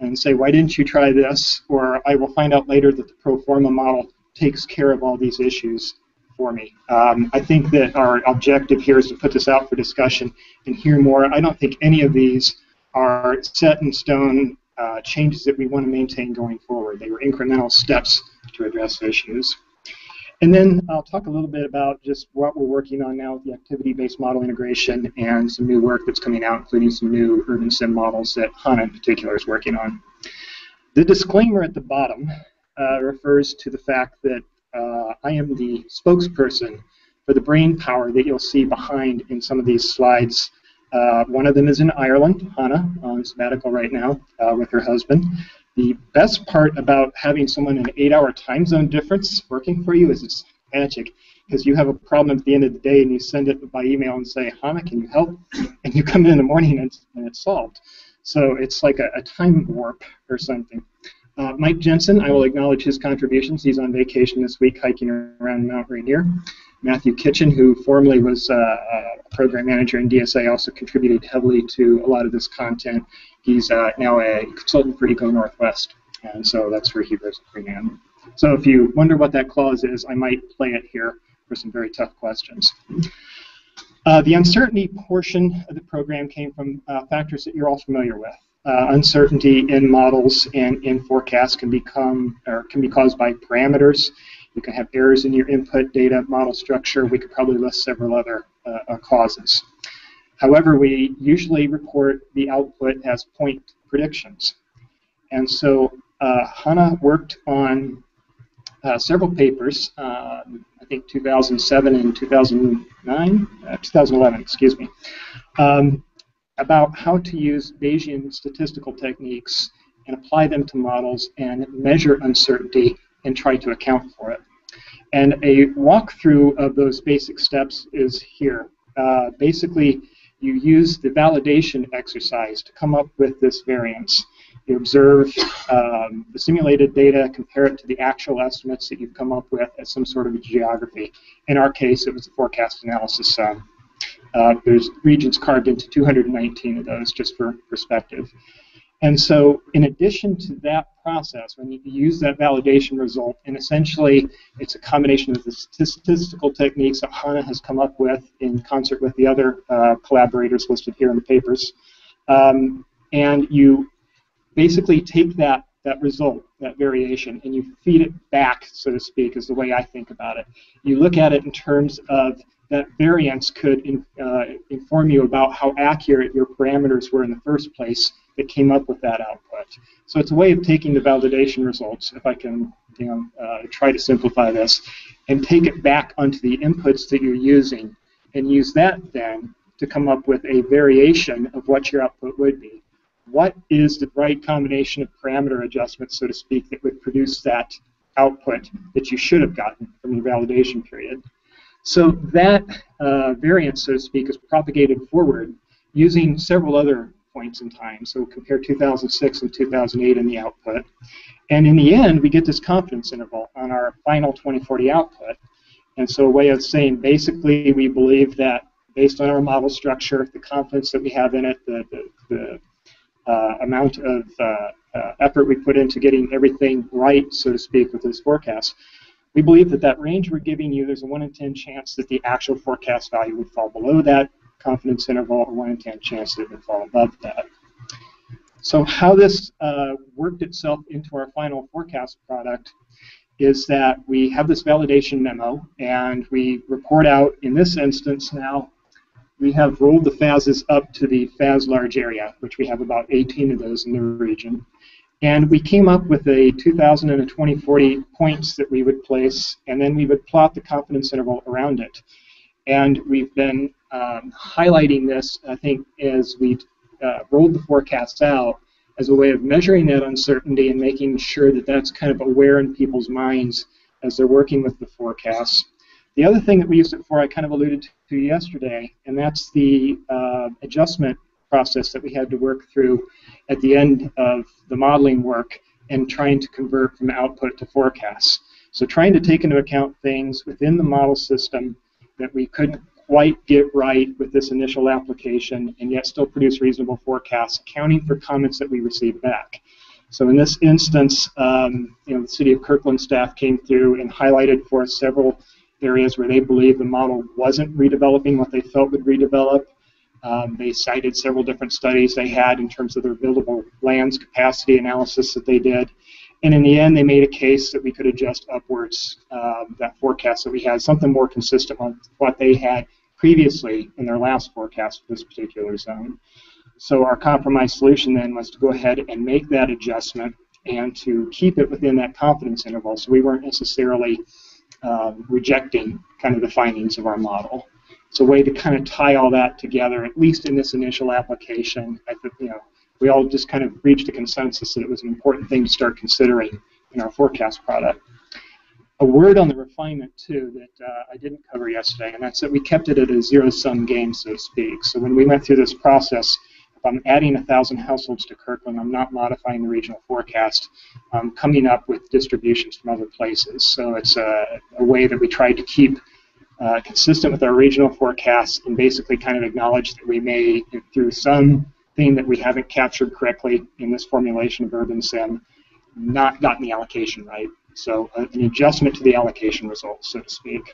And say, why didn't you try this? Or I will find out later that the pro forma model takes care of all these issues for me. Um, I think that our objective here is to put this out for discussion and hear more. I don't think any of these are set in stone uh, changes that we want to maintain going forward. They were incremental steps to address issues. And then I'll talk a little bit about just what we're working on now with the activity-based model integration and some new work that's coming out, including some new UrbanSim models that Hana in particular is working on. The disclaimer at the bottom uh, refers to the fact that uh, I am the spokesperson for the brain power that you'll see behind in some of these slides. Uh, one of them is in Ireland, Hana, on sabbatical right now uh, with her husband. The best part about having someone in an eight-hour time zone difference working for you is it's magic, because you have a problem at the end of the day and you send it by email and say, Hana, can you help? And you come in the morning and, and it's solved. So it's like a, a time warp or something. Uh, Mike Jensen, I will acknowledge his contributions. He's on vacation this week hiking around Mount Rainier. Matthew Kitchen, who formerly was uh, a program manager in D S A, also contributed heavily to a lot of this content. He's uh, now a consultant for Eco Northwest, and so that's where he lives in Greenland. So if you wonder what that clause is, I might play it here for some very tough questions. Uh, the uncertainty portion of the program came from uh, factors that you're all familiar with. Uh, uncertainty in models and in forecasts can become or can be caused by parameters. You can have errors in your input data, model structure. We could probably list several other uh, causes. However, we usually report the output as point predictions. And so uh, Hana worked on uh, several papers, uh, I think two thousand seven and two thousand nine, uh, two thousand eleven, excuse me, um, about how to use Bayesian statistical techniques and apply them to models and measure uncertainty and try to account for it. And a walkthrough of those basic steps is here. Uh, basically, you use the validation exercise to come up with this variance. You observe um, the simulated data, compare it to the actual estimates that you've come up with as some sort of a geography. In our case, it was the forecast analysis sum. Uh, there's regions carved into two hundred nineteen of those, just for perspective. And so in addition to that process, when you use that validation result, and essentially it's a combination of the statistical techniques that Hana has come up with in concert with the other uh, collaborators listed here in the papers, um, and you basically take that, that result, that variation, and you feed it back, so to speak, is the way I think about it. You look at it in terms of that variance could in, uh, inform you about how accurate your parameters were in the first place that came up with that output. So it's a way of taking the validation results, if I can you know, uh, try to simplify this, and take it back onto the inputs that you're using and use that then to come up with a variation of what your output would be. What is the right combination of parameter adjustments, so to speak, that would produce that output that you should have gotten from your validation period? So that uh, variance, so to speak, is propagated forward using several other points in time. So we'll compare two thousand six and two thousand eight in the output. And in the end, we get this confidence interval on our final twenty forty output. And so a way of saying, basically, we believe that based on our model structure, the confidence that we have in it, the, the, the Uh, amount of uh, uh, effort we put into getting everything right, so to speak, with this forecast, we believe that that range we're giving you, there's a one in ten chance that the actual forecast value would fall below that confidence interval, a one in ten chance that it would fall above that. So how this uh, worked itself into our final forecast product is that we have this validation memo, and we report out, in this instance now, we have rolled the FASs up to the F A S large area, which we have about eighteen of those in the region. And we came up with a two thousand and a twenty forty points that we would place, and then we would plot the confidence interval around it. And we've been um, highlighting this, I think, as we uh, rolled the forecasts out as a way of measuring that uncertainty and making sure that that's kind of aware in people's minds as they're working with the forecasts. The other thing that we used it for, I kind of alluded to yesterday, and that's the uh, adjustment process that we had to work through at the end of the modeling work and trying to convert from output to forecasts. So trying to take into account things within the model system that we couldn't quite get right with this initial application and yet still produce reasonable forecasts, accounting for comments that we received back. So in this instance, um, you know, the City of Kirkland staff came through and highlighted for us several areas where they believe the model wasn't redeveloping what they felt would redevelop. Um, they cited several different studies they had in terms of their buildable lands capacity analysis that they did. And in the end, they made a case that we could adjust upwards uh, that forecast that we had, something more consistent with what they had previously in their last forecast for this particular zone. So our compromise solution then was to go ahead and make that adjustment and to keep it within that confidence interval, so we weren't necessarily Uh, rejecting kind of the findings of our model. It's a way to kind of tie all that together, at least in this initial application. I think, you know, we all just kind of reached a consensus that it was an important thing to start considering in our forecast product. A word on the refinement, too, that uh, I didn't cover yesterday, and that's that we kept it at a zero-sum game, so to speak. So when we went through this process, if I'm adding one thousand households to Kirkland, I'm not modifying the regional forecast, I'm coming up with distributions from other places. So it's a, a way that we tried to keep uh, consistent with our regional forecasts and basically kind of acknowledge that we may, through something that we haven't captured correctly in this formulation of UrbanSim, not gotten the allocation right. So uh, an adjustment to the allocation results, so to speak.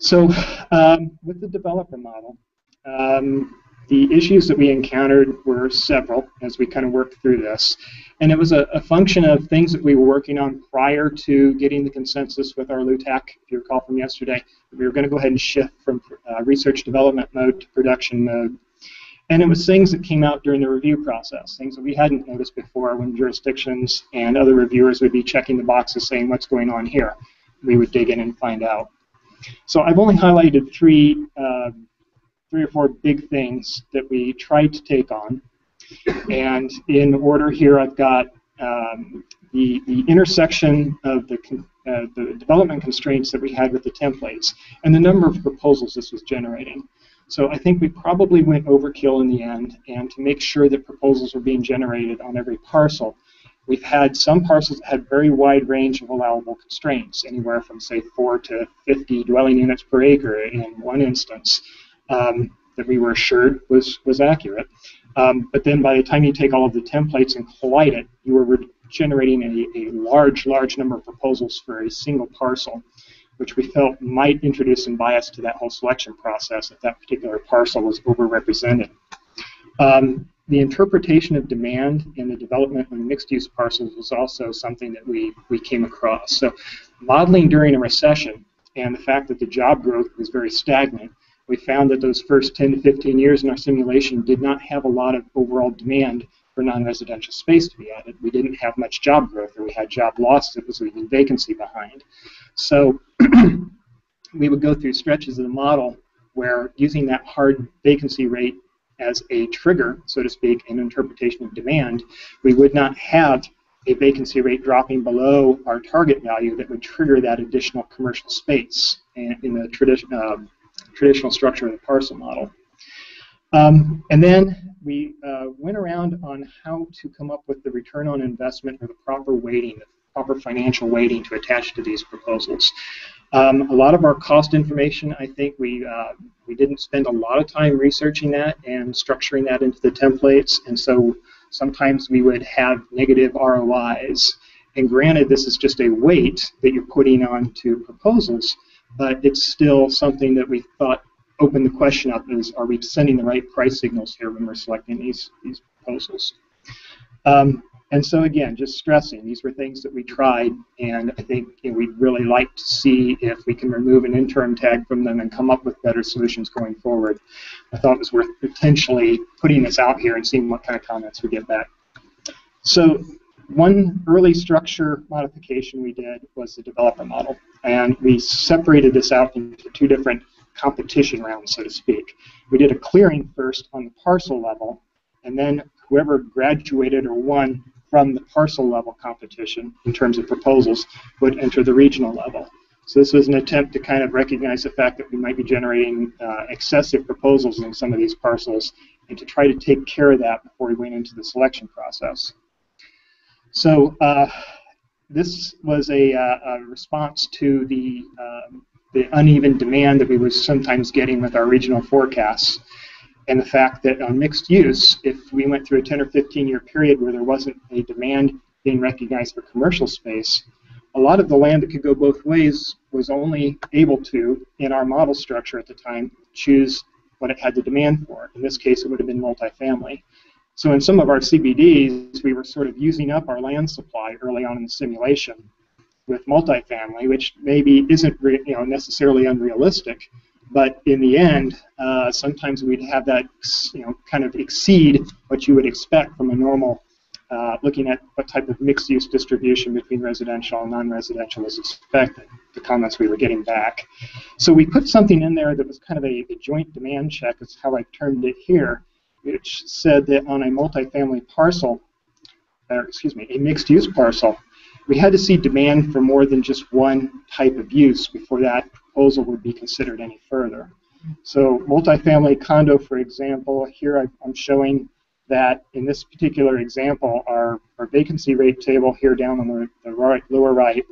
So um, with the developer model, um, the issues that we encountered were several as we kind of worked through this. And it was a, a function of things that we were working on prior to getting the consensus with our L U T A C, if you recall from yesterday. We were going to go ahead and shift from uh, research development mode to production mode. And it was things that came out during the review process, things that we hadn't noticed before when jurisdictions and other reviewers would be checking the boxes saying, what's going on here? We would dig in and find out. So I've only highlighted three uh, three or four big things that we tried to take on. And in order here, I've got um, the, the intersection of the, uh, the development constraints that we had with the templates and the number of proposals this was generating. So I think we probably went overkill in the end, and to make sure that proposals were being generated on every parcel, we've had some parcels that had very wide range of allowable constraints, anywhere from, say, four to fifty dwelling units per acre in one instance. Um, that we were assured was, was accurate. Um, but then by the time you take all of the templates and collide it, you were generating a, a large, large number of proposals for a single parcel, which we felt might introduce some bias to that whole selection process if that particular parcel was overrepresented. Um, the interpretation of demand in the development of mixed-use parcels was also something that we, we came across. So modeling during a recession and the fact that the job growth was very stagnant, we found that those first ten to fifteen years in our simulation did not have a lot of overall demand for non-residential space to be added. We didn't have much job growth, or we had job loss that was leaving vacancy behind. So we would go through stretches of the model where using that hard vacancy rate as a trigger, so to speak, in interpretation of demand, we would not have a vacancy rate dropping below our target value that would trigger that additional commercial space in the traditional uh, traditional structure of the parcel model. Um, and then we uh, went around on how to come up with the return on investment or the proper weighting, the proper financial weighting to attach to these proposals. Um, a lot of our cost information, I think we, uh, we didn't spend a lot of time researching that and structuring that into the templates, and so sometimes we would have negative R O Is. And granted, this is just a weight that you're putting onto proposals, but it's still something that we thought opened the question up is, are we sending the right price signals here when we're selecting these, these proposals? Um, and so again, just stressing, these were things that we tried, and I think you know, we'd really like to see if we can remove an interim tag from them and come up with better solutions going forward. I thought it was worth potentially putting this out here and seeing what kind of comments we get back. So one early structure modification we did was the developer model, and we separated this out into two different competition rounds, so to speak. We did a clearing first on the parcel level, and then whoever graduated or won from the parcel level competition in terms of proposals would enter the regional level. So this was an attempt to kind of recognize the fact that we might be generating uh, excessive proposals in some of these parcels, and to try to take care of that before we went into the selection process. So uh, this was a, uh, a response to the, uh, the uneven demand that we were sometimes getting with our regional forecasts, and the fact that on mixed use, if we went through a ten or fifteen year period where there wasn't a demand being recognized for commercial space, a lot of the land that could go both ways was only able to, in our model structure at the time, choose what it had the demand for. In this case, it would have been multifamily. So in some of our C B Ds, we were sort of using up our land supply early on in the simulation with multifamily, which maybe isn't re you know, necessarily unrealistic, but in the end, uh, sometimes we'd have that you know, kind of exceed what you would expect from a normal, uh, looking at what type of mixed-use distribution between residential and non-residential is expected, the comments we were getting back. So we put something in there that was kind of a, a joint demand check, is how I termed it here, which said that on a multifamily parcel, or excuse me, a mixed-use parcel, we had to see demand for more than just one type of use before that proposal would be considered any further. So multifamily condo, for example, here I'm showing that in this particular example, our, our vacancy rate table here down on the, the right, lower right,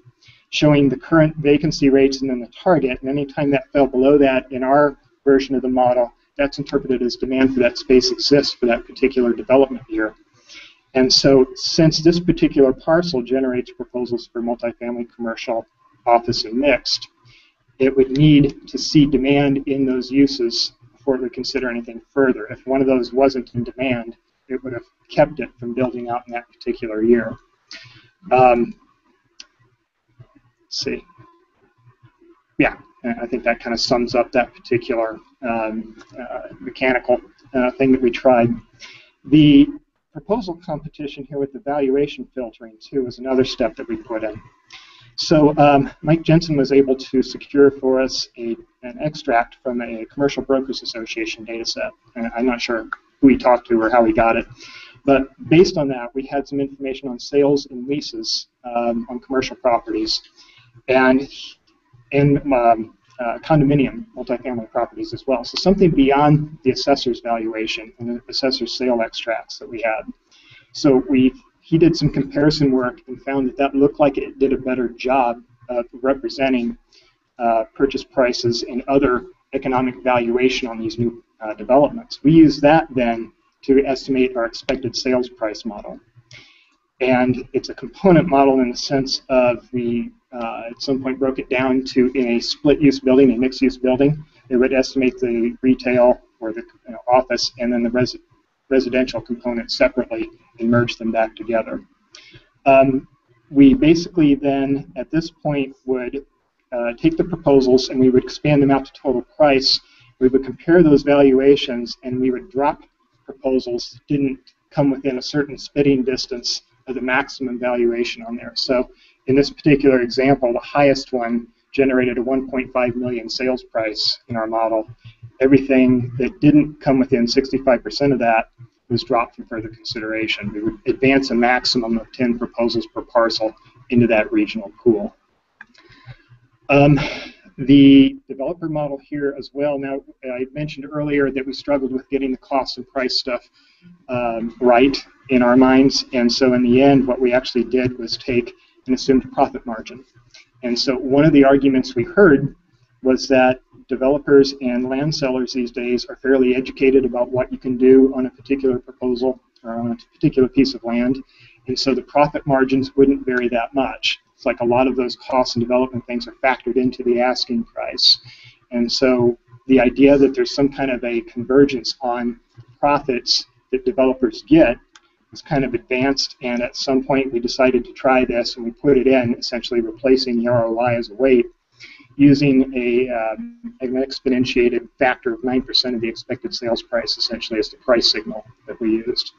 showing the current vacancy rates and then the target, and any time that fell below that in our version of the model, that's interpreted as demand for that space exists for that particular development year. And so since this particular parcel generates proposals for multifamily, commercial, office, and mixed, it would need to see demand in those uses before it would consider anything further. If one of those wasn't in demand, it would have kept it from building out in that particular year. Um, let's see. Yeah, I think that kind of sums up that particular um, uh, mechanical uh, thing that we tried. The proposal competition here with the valuation filtering, too, was another step that we put in. So um, Mike Jensen was able to secure for us a, an extract from a commercial brokers association data set. And I'm not sure who he talked to or how he got it. But based on that, we had some information on sales and leases um, on commercial properties and in um, uh, condominium multifamily properties as well. So something beyond the assessor's valuation and the assessor's sale extracts that we had. So we He did some comparison work and found that that looked like it did a better job of representing uh, purchase prices and other economic valuation on these new uh, developments. We used that then to estimate our expected sales price model. And it's a component model in the sense of we uh, at some point broke it down to in a split-use building, a mixed-use building, it would estimate the retail or the you know, office and then the residential. residential components separately and merge them back together. Um, we basically then at this point would uh, take the proposals and we would expand them out to total price. We would compare those valuations and we would drop proposals that didn't come within a certain spitting distance of the maximum valuation on there. So in this particular example, the highest one generated a one point five million sales price in our model. Everything that didn't come within sixty-five percent of that was dropped from further consideration. We would advance a maximum of ten proposals per parcel into that regional pool. Um, the developer model here as well, now I mentioned earlier that we struggled with getting the cost and price stuff um, right in our minds, and so in the end what we actually did was take an assumed profit margin. And so one of the arguments we heard was that developers and land sellers these days are fairly educated about what you can do on a particular proposal or on a particular piece of land, and so the profit margins wouldn't vary that much. It's like a lot of those costs and development things are factored into the asking price. And so the idea that there's some kind of a convergence on profits that developers get is kind of advanced, and at some point we decided to try this and we put it in, essentially replacing the R O I as a weight, using a, um, an exponentiated factor of nine percent of the expected sales price, essentially, as the price signal that we used.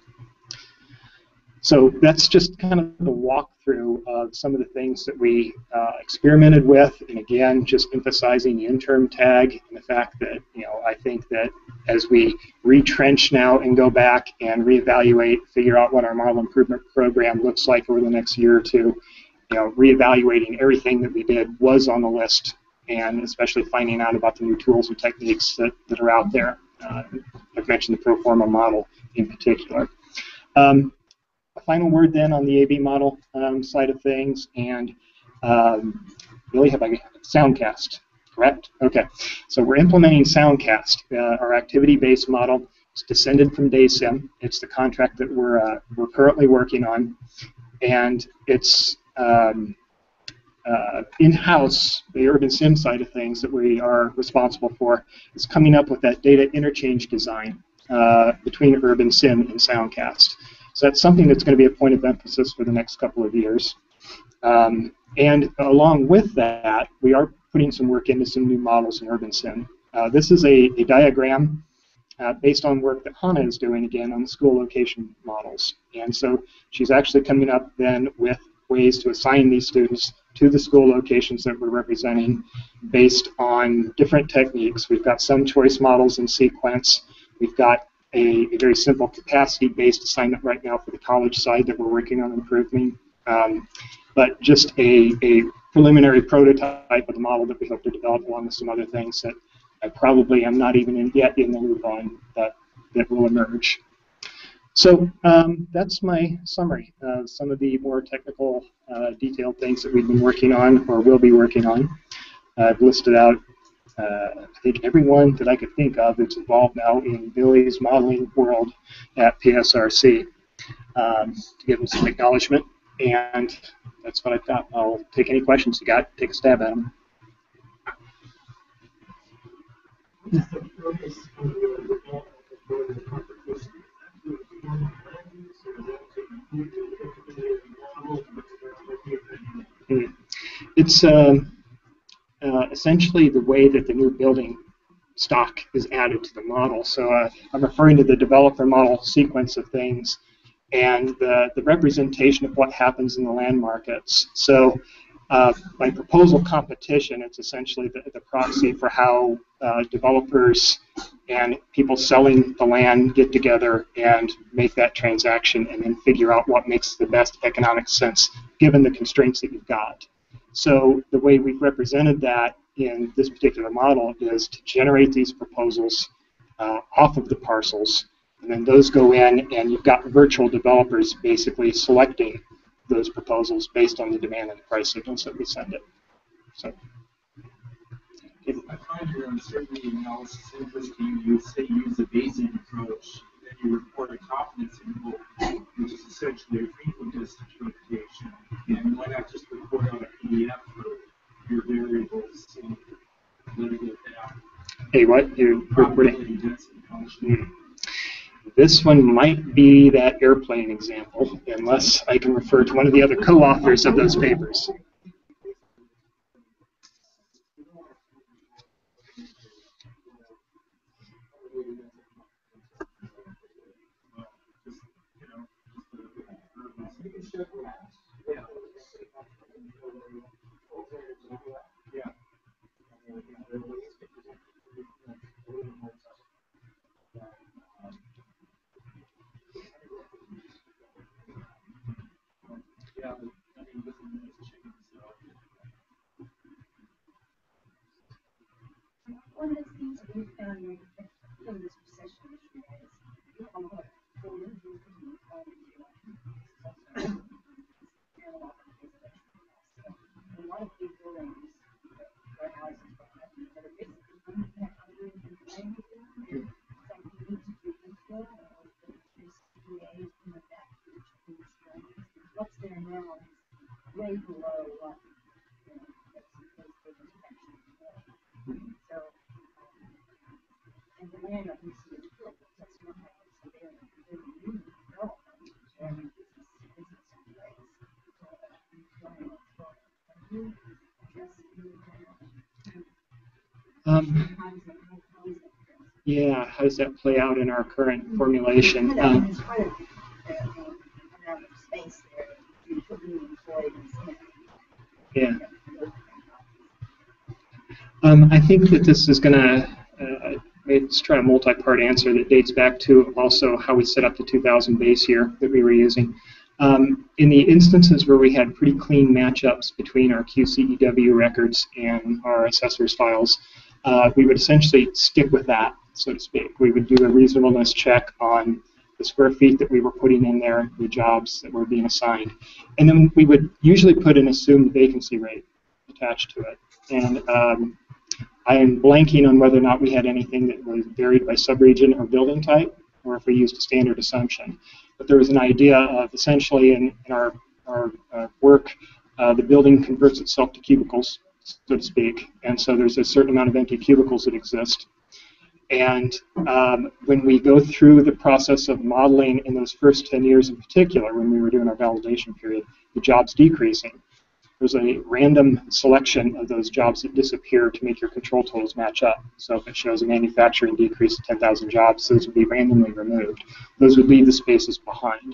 So that's just kind of the walkthrough of some of the things that we uh, experimented with, and again, just emphasizing the interim tag and the fact that, you know, I think that as we retrench now and go back and reevaluate, figure out what our model improvement program looks like over the next year or two, you know, reevaluating everything that we did was on the list, and especially finding out about the new tools and techniques that, that are out there. Uh, I've mentioned the pro forma model in particular. Um, a final word then on the A B model um, side of things, and um, really have I Soundcast, correct? Okay, so we're implementing Soundcast, uh, our activity-based model. It's descended from DaySim. It's the contract that we're uh, we're currently working on, and it's Um, uh, in-house, the UrbanSim side of things that we are responsible for is coming up with that data interchange design uh, between UrbanSim and Soundcast. So that's something that's going to be a point of emphasis for the next couple of years. Um, and along with that, we are putting some work into some new models in UrbanSim. Uh, this is a, a diagram Uh, based on work that Hana is doing, again, on the school location models. And so she's actually coming up then with ways to assign these students to the school locations that we're representing based on different techniques. We've got some choice models in sequence. We've got a, a very simple capacity-based assignment right now for the college side that we're working on improving. Um, but just a, a preliminary prototype of the model that we hope to develop along with some other things that I probably am not even in yet in the loop on that, that will emerge. So um, that's my summary of some of the more technical, uh, detailed things that we've been working on or will be working on. Uh, I've listed out, uh, I think, everyone that I could think of that's involved now in Billy's modeling world at P S R C um, to give them some acknowledgement. And that's what I've got. I'll take any questions you got, take a stab at them. It's um, uh, essentially the way that the new building stock is added to the model. So uh, I'm referring to the developer model sequence of things and the, the representation of what happens in the land markets. So uh, by proposal competition, it's essentially the, the proxy for how uh, developers and people selling the land get together and make that transaction and then figure out what makes the best economic sense given the constraints that you've got. So the way we've represented that in this particular model is to generate these proposals uh, off of the parcels, and then those go in, and you've got virtual developers basically selecting those proposals based on the demand and the price signals that we send it. So, I find your uncertainty analysis interesting. You say use the Bayesian approach, then you report a confidence interval, which is essentially a frequentist interpretation. And why not just report on a P D F for your variables and let it get down? Hey, what? You're reporting? Mm. This one might be that airplane example, unless I can refer to one of the other co-authors of those papers. Yeah. One of the things we found from this session is um, a lot of big buildings, warehouses, that are basically under and you need to do inflow of the P C A and the back, which means what's there now is way below what that's supposed to be actually. So, and the land up in C H Hill, that's not happening, so they don't really know. And this is some place. Um, yeah, how does that play out in our current formulation? Um, yeah. Um, I think that this is going to, uh, let's try a multi-part answer that dates back to also how we set up the two thousand base year that we were using. Um, in the instances where we had pretty clean matchups between our Q C E W records and our assessor's files, uh, we would essentially stick with that, so to speak. We would do a reasonableness check on the square feet that we were putting in there, the jobs that were being assigned. And then we would usually put an assumed vacancy rate attached to it. And um, I am blanking on whether or not we had anything that was varied by subregion or building type, or if we used a standard assumption. But there was an idea of essentially in, in our, our, our work, uh, the building converts itself to cubicles, so to speak, and so there's a certain amount of empty cubicles that exist. And um, when we go through the process of modeling in those first ten years in particular, when we were doing our validation period, the jobs decreasing, there's a random selection of those jobs that disappear to make your control totals match up. So if it shows a manufacturing decrease of ten thousand jobs, those would be randomly removed. Those would leave the spaces behind.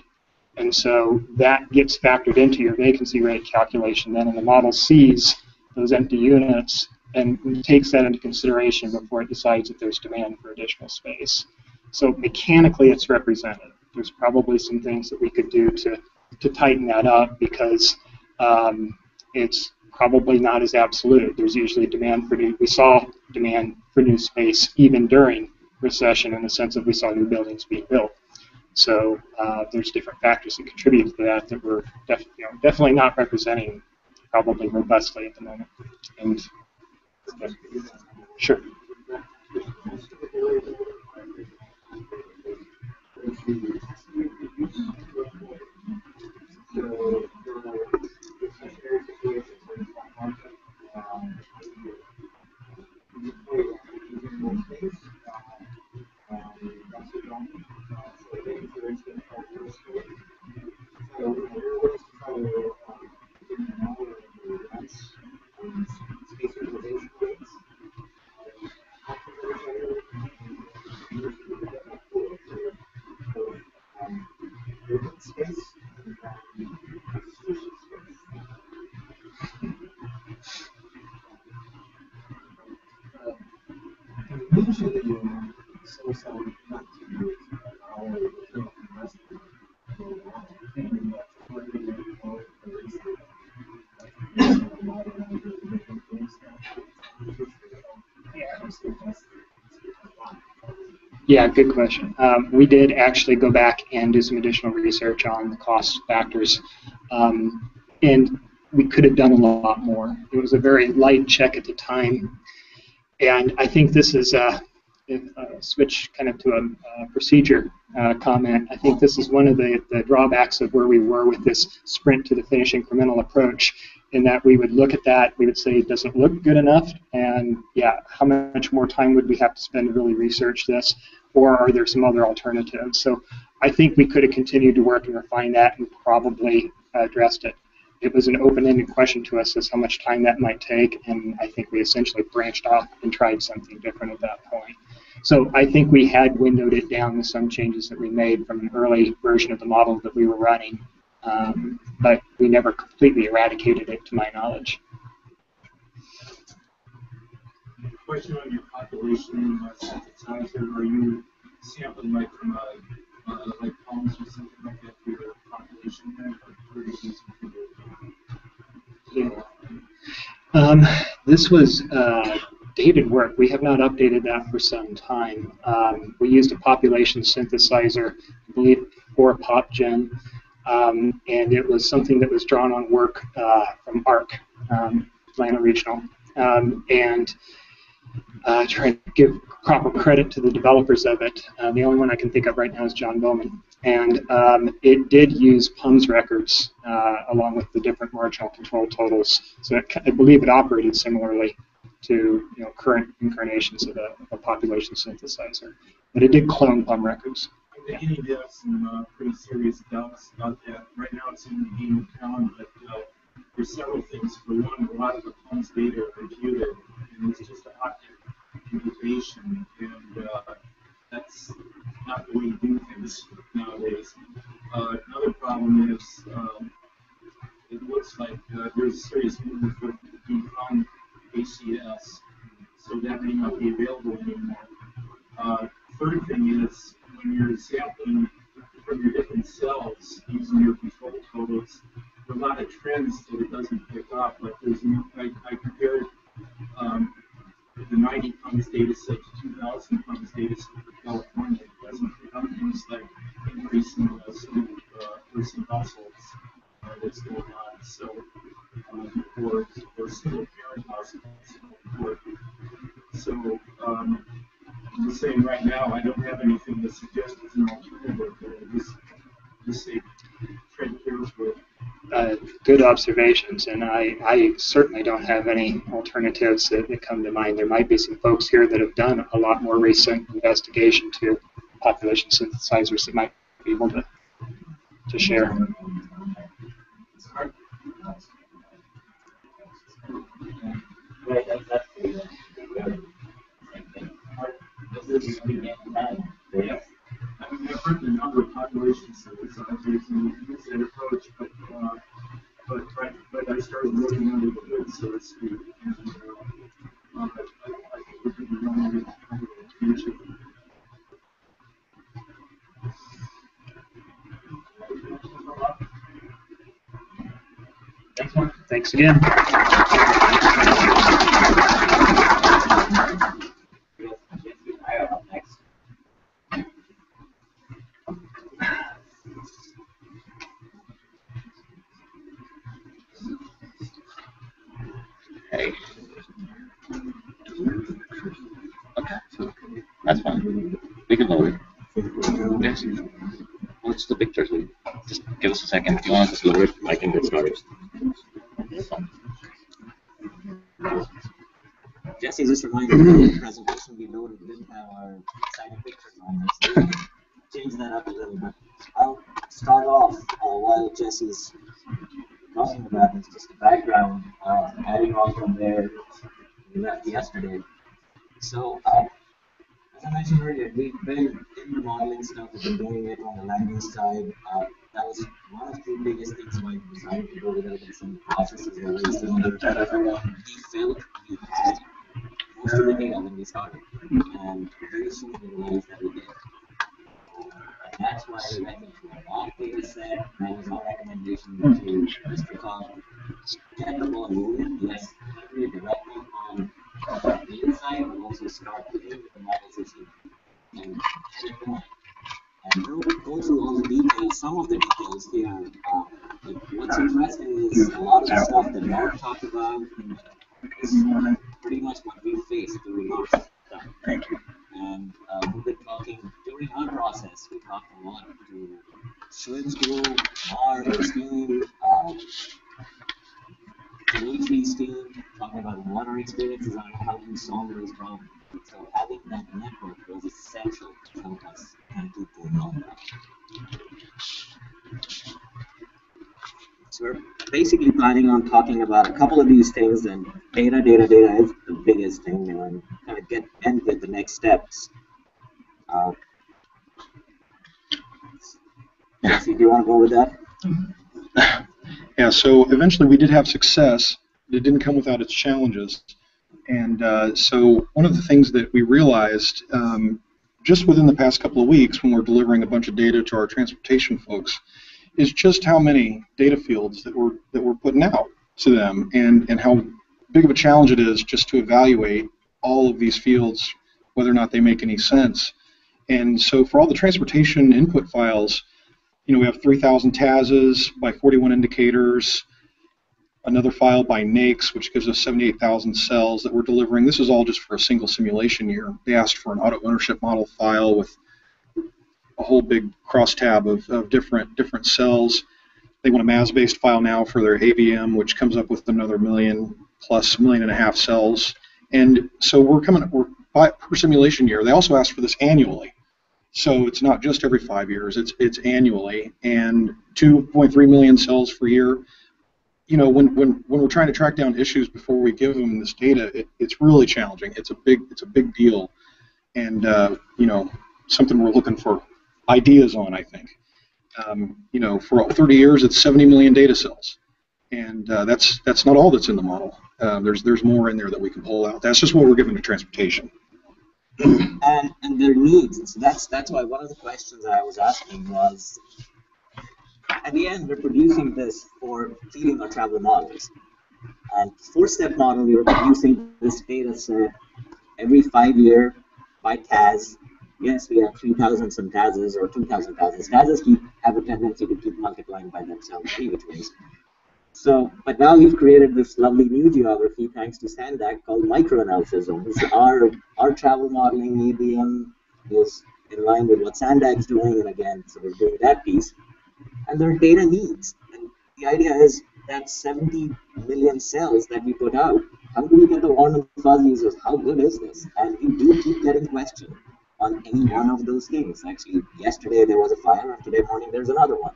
And so that gets factored into your vacancy rate calculation then, and the model sees those empty units and takes that into consideration before it decides if there's demand for additional space. So mechanically it's represented. There's probably some things that we could do to, to tighten that up because um, it's probably not as absolute. There's usually demand for new, we saw demand for new space even during recession in the sense that we saw new buildings being built. So uh, there's different factors that contribute to that that we're def, you know, definitely not representing probably robustly at the moment. And, yeah. Sure. Um, Yeah, good question. Um, we did actually go back and do some additional research on the cost factors, um, and we could have done a lot more. It was a very light check at the time, and I think this is a, if, uh, switch kind of to a, a procedure uh, comment. I think this is one of the, the drawbacks of where we were with this sprint to the finish incremental approach, in that we would look at that, we would say, does it look good enough? And yeah, how much more time would we have to spend to really research this? Or are there some other alternatives? So I think we could have continued to work and refine that and probably uh, addressed it. It was an open-ended question to us as how much time that might take, and I think we essentially branched off and tried something different at that point. So I think we had windowed it down with some changes that we made from an early version of the model that we were running. Um, but we never completely eradicated it, to my knowledge. Question on your population size. Are you sampling like from uh, uh, like palms or something like that for your population? Yeah. Um, this was uh, dated work. We have not updated that for some time. Um, we used a population synthesizer, I believe, for PopGen. Um, and it was something that was drawn on work uh, from A R C, um, Atlanta Regional. Um, and uh, trying to give proper credit to the developers of it. Uh, the only one I can think of right now is John Bowman. And um, it did use P U M's records uh, along with the different marginal control totals. So it, I believe it operated similarly to you know, current incarnations of a, of a population synthesizer. But it did clone P U M records. Yeah. Andy did have some uh, pretty serious doubts about that. Right now it's in the game of count, but uh, there's several things. For one, a lot of the P U M's data are computed, and it's just an object computation, and uh, that's not the way you do things nowadays. Uh, another problem is um, it looks like uh, there's a serious movement for defunct H C S, so that may not be available anymore. Uh, third thing is, when you're sampling from your different cells using your control totals, there are a lot of trends that it doesn't pick up. Like there's, I, I compared um, the ninety P U M's data set to two thousand P U M's data set for California. It doesn't pick up things like increasing the student person households uh, that's going on. So, um, or, or single parent households. So, um, I'm just saying right now, I don't have anything to suggest as an alternative, but just, just say, tread carefully. Uh, good observations, and I, I certainly don't have any alternatives that, that come to mind. There might be some folks here that have done a lot more recent investigation to population synthesizers that might be able to, to share. Sorry. Right, that, that's pretty good. Yes. I mean, I've heard the number of populations that use that approach, but, uh, but, right, but I started looking under the hood, so to speak. And, uh, I, I think we're going to be running into the future. Thanks, Mark. Thanks again. Okay. Okay, so that's fine. We can lower it. What's the picture? Just give us a second. If you want to just lower it, I can get started. Jesse, just remind me the presentation we loaded didn't have our exciting pictures on this. Change that up a little bit. I'll start off uh, while Jesse's talking about this, just the background, uh, adding on from there we left yesterday. So, uh, as I mentioned earlier, we've been in the modeling stuff, we've been doing it on the landing side. Uh, that was one of the biggest things why we decided to go with it in some processes. Where we still under we felt we had most of the data when we started, and very soon we realized that we did. That's why we went into a log data set. That was our recommendation to Mister Cog. Get the ball moving, yes, we directly on the data side, but also start playing with the models as you can. And keep going. And we'll go through all the details, some of the details here. Uh, but what's interesting is a lot of the stuff that Mark talked about is pretty much what we faced during our time. Thank you. And uh, we've been talking during our process. We talked a lot to Schwinn's group, Mark's team, um, Dimitri's team, talking about what our experiences are and how we solve those problems. So having that network was essential to help us and to pull all that. So we're basically planning on talking about a couple of these things, and data, data, data is the biggest thing, and I'm going to get end with the next steps. Uh, Jesse, do you want to go with that? Yeah, so eventually we did have success, but it didn't come without its challenges. And uh, so one of the things that we realized um, just within the past couple of weeks when we're delivering a bunch of data to our transportation folks is just how many data fields that we're, that we're putting out to them, and, and how big of a challenge it is just to evaluate all of these fields, whether or not they make any sense. And so for all the transportation input files, you know, we have three thousand T A Zs by forty-one indicators, another file by N A I C S, which gives us seventy-eight thousand cells that we're delivering. This is all just for a single simulation year. They asked for an auto ownership model file with a whole big crosstab of, of different different cells. They want a M A S-based file now for their A V M, which comes up with another million plus, million and a half cells. And so we're coming we're by, per simulation year. They also asked for this annually, so it's not just every five years. It's it's annually, and two point three million cells per year. You know, when when when we're trying to track down issues before we give them this data, it, it's really challenging. It's a big it's a big deal, and uh, you know, something we're looking for ideas on, I think. Um, you know, for thirty years, it's seventy million data cells, and uh, that's that's not all that's in the model. Uh, there's there's more in there that we can pull out. That's just what we're giving to transportation. And and their needs. And so that's that's why one of the questions I was asking was, at the end, we're producing this for feeding our travel models. And four-step model, we were producing this data set every five year by T A Z. Yes, we have three thousand some T A Zs or two thousand T A Zs. T A Zs keep, have a tendency to keep multiplying by themselves, three which ways. So, but now we've created this lovely new geography, thanks to Sandak, called microanalysis zones. Our, our travel modeling medium is in line with what Sandak's doing, and again, so we're doing that piece. And their data needs. And the idea is that seventy million cells that we put out, how do we get the warm and fuzzies? How good is this? And we do keep getting questioned on any one of those things. Actually, yesterday there was a fire, and today morning there's another one.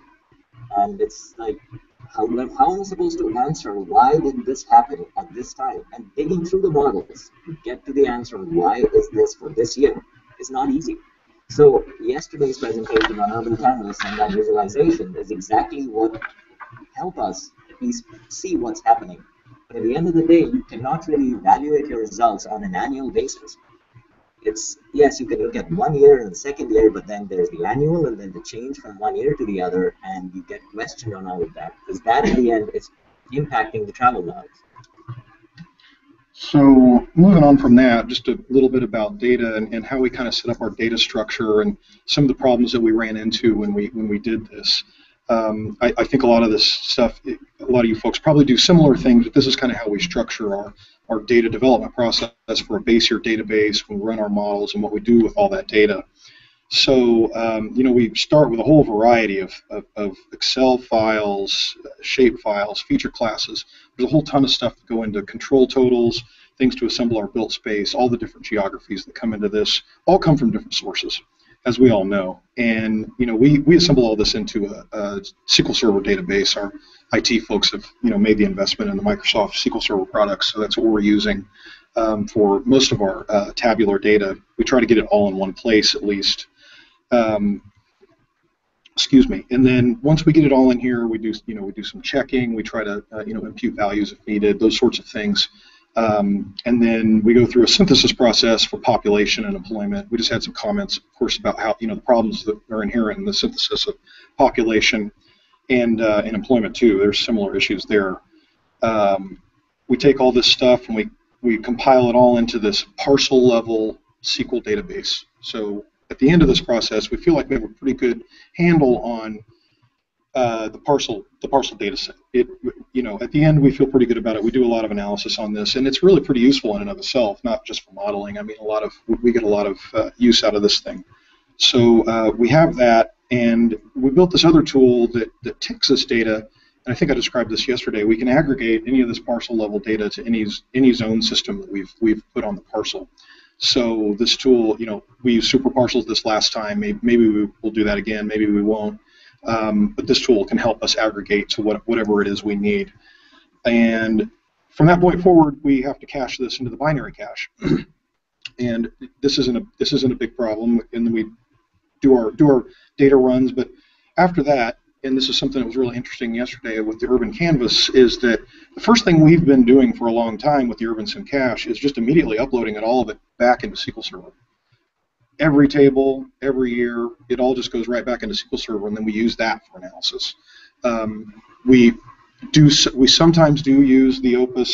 And it's like, how, how am I supposed to answer why did this happen at this time? And digging through the models to get to the answer on why is this for this year is not easy. So yesterday's presentation on Urban Canvas and that visualization is exactly what helped us at least see what's happening. But at the end of the day, you cannot really evaluate your results on an annual basis. It's, yes, you can look at one year and the second year, but then there's the annual and then the change from one year to the other, and you get questioned on all of that, because that in the end is impacting the travel logs. So moving on from that, just a little bit about data and, and how we kind of set up our data structure and some of the problems that we ran into when we when we did this. Um, I, I think a lot of this stuff, a lot of you folks probably do similar things, but this is kind of how we structure our, our data development process for a base year database, when we run our models, and what we do with all that data. So, um, you know, we start with a whole variety of, of, of Excel files, shape files, feature classes. There's a whole ton of stuff that go into control totals, things to assemble our built space, all the different geographies that come into this, all come from different sources, as we all know. And, you know, we, we assemble all this into a, a S Q L Server database. Our I T folks have, you know, made the investment in the Microsoft S Q L Server products, so that's what we're using. um, for most of our uh, tabular data. We try to get it all in one place at least. Um, excuse me. And then once we get it all in here, we do you know we do some checking. We try to uh, you know impute values if needed, those sorts of things. Um, and then we go through a synthesis process for population and employment. We just had some comments, of course, about how you know the problems that are inherent in the synthesis of population and uh, and employment too. There's similar issues there. Um, we take all this stuff and we we compile it all into this parcel level S Q L database. So at the end of this process, we feel like we have a pretty good handle on Uh, the parcel, the parcel data set. It, you know, at the end we feel pretty good about it. We do a lot of analysis on this, and it's really pretty useful in and of itself, not just for modeling. I mean, a lot of we get a lot of uh, use out of this thing. So uh, we have that, and we built this other tool that that ticks this data. And I think I described this yesterday. We can aggregate any of this parcel level data to any any zone system that we've we've put on the parcel. So this tool, you know, we used super parcels this last time. Maybe, maybe we will do that again. Maybe we won't. Um, but this tool can help us aggregate to what, whatever it is we need. And from that point forward, we have to cache this into the binary cache. And this isn't a this isn't a big problem. And then we do our do our data runs. But after that, and this is something that was really interesting yesterday with the Urban Canvas, is that the first thing we've been doing for a long time with the UrbanSim cache is just immediately uploading it all of it back into S Q L Server. Every table, every year, it all just goes right back into S Q L Server, and then we use that for analysis. Um, we do we sometimes do use the Opus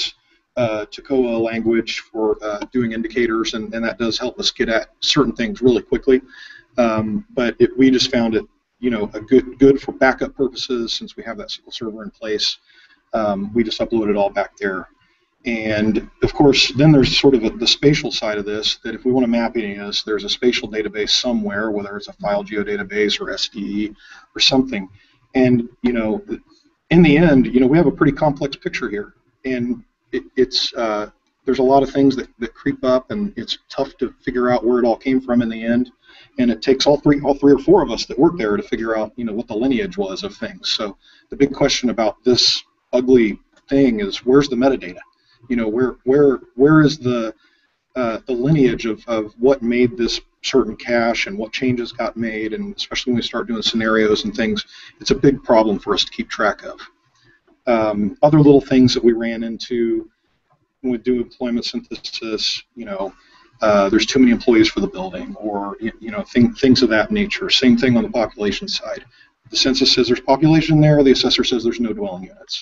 uh, Toccoa language for uh, doing indicators, and, and that does help us get at certain things really quickly. Um, but it, we just found it, you know, a good good for backup purposes since we have that S Q L Server in place. Um, we just upload it all back there. And of course, then there's sort of a, the spatial side of this, that if we want to map any of this, there's a spatial database somewhere, whether it's a file geodatabase or S D E or something. And, you know, in the end, you know, we have a pretty complex picture here. And it, it's, uh, there's a lot of things that, that creep up, and it's tough to figure out where it all came from in the end. And it takes all three, all three or four of us that work there to figure out, you know, what the lineage was of things. So the big question about this ugly thing is, where's the metadata? You know, where where where is the uh, the lineage of, of what made this certain cache and what changes got made, and especially when we start doing scenarios and things, it's a big problem for us to keep track of. Um, other little things that we ran into when we do employment synthesis, you know, uh, there's too many employees for the building, or you know, thing, things of that nature. Same thing on the population side. The census says there's population there. The assessor says there's no dwelling units.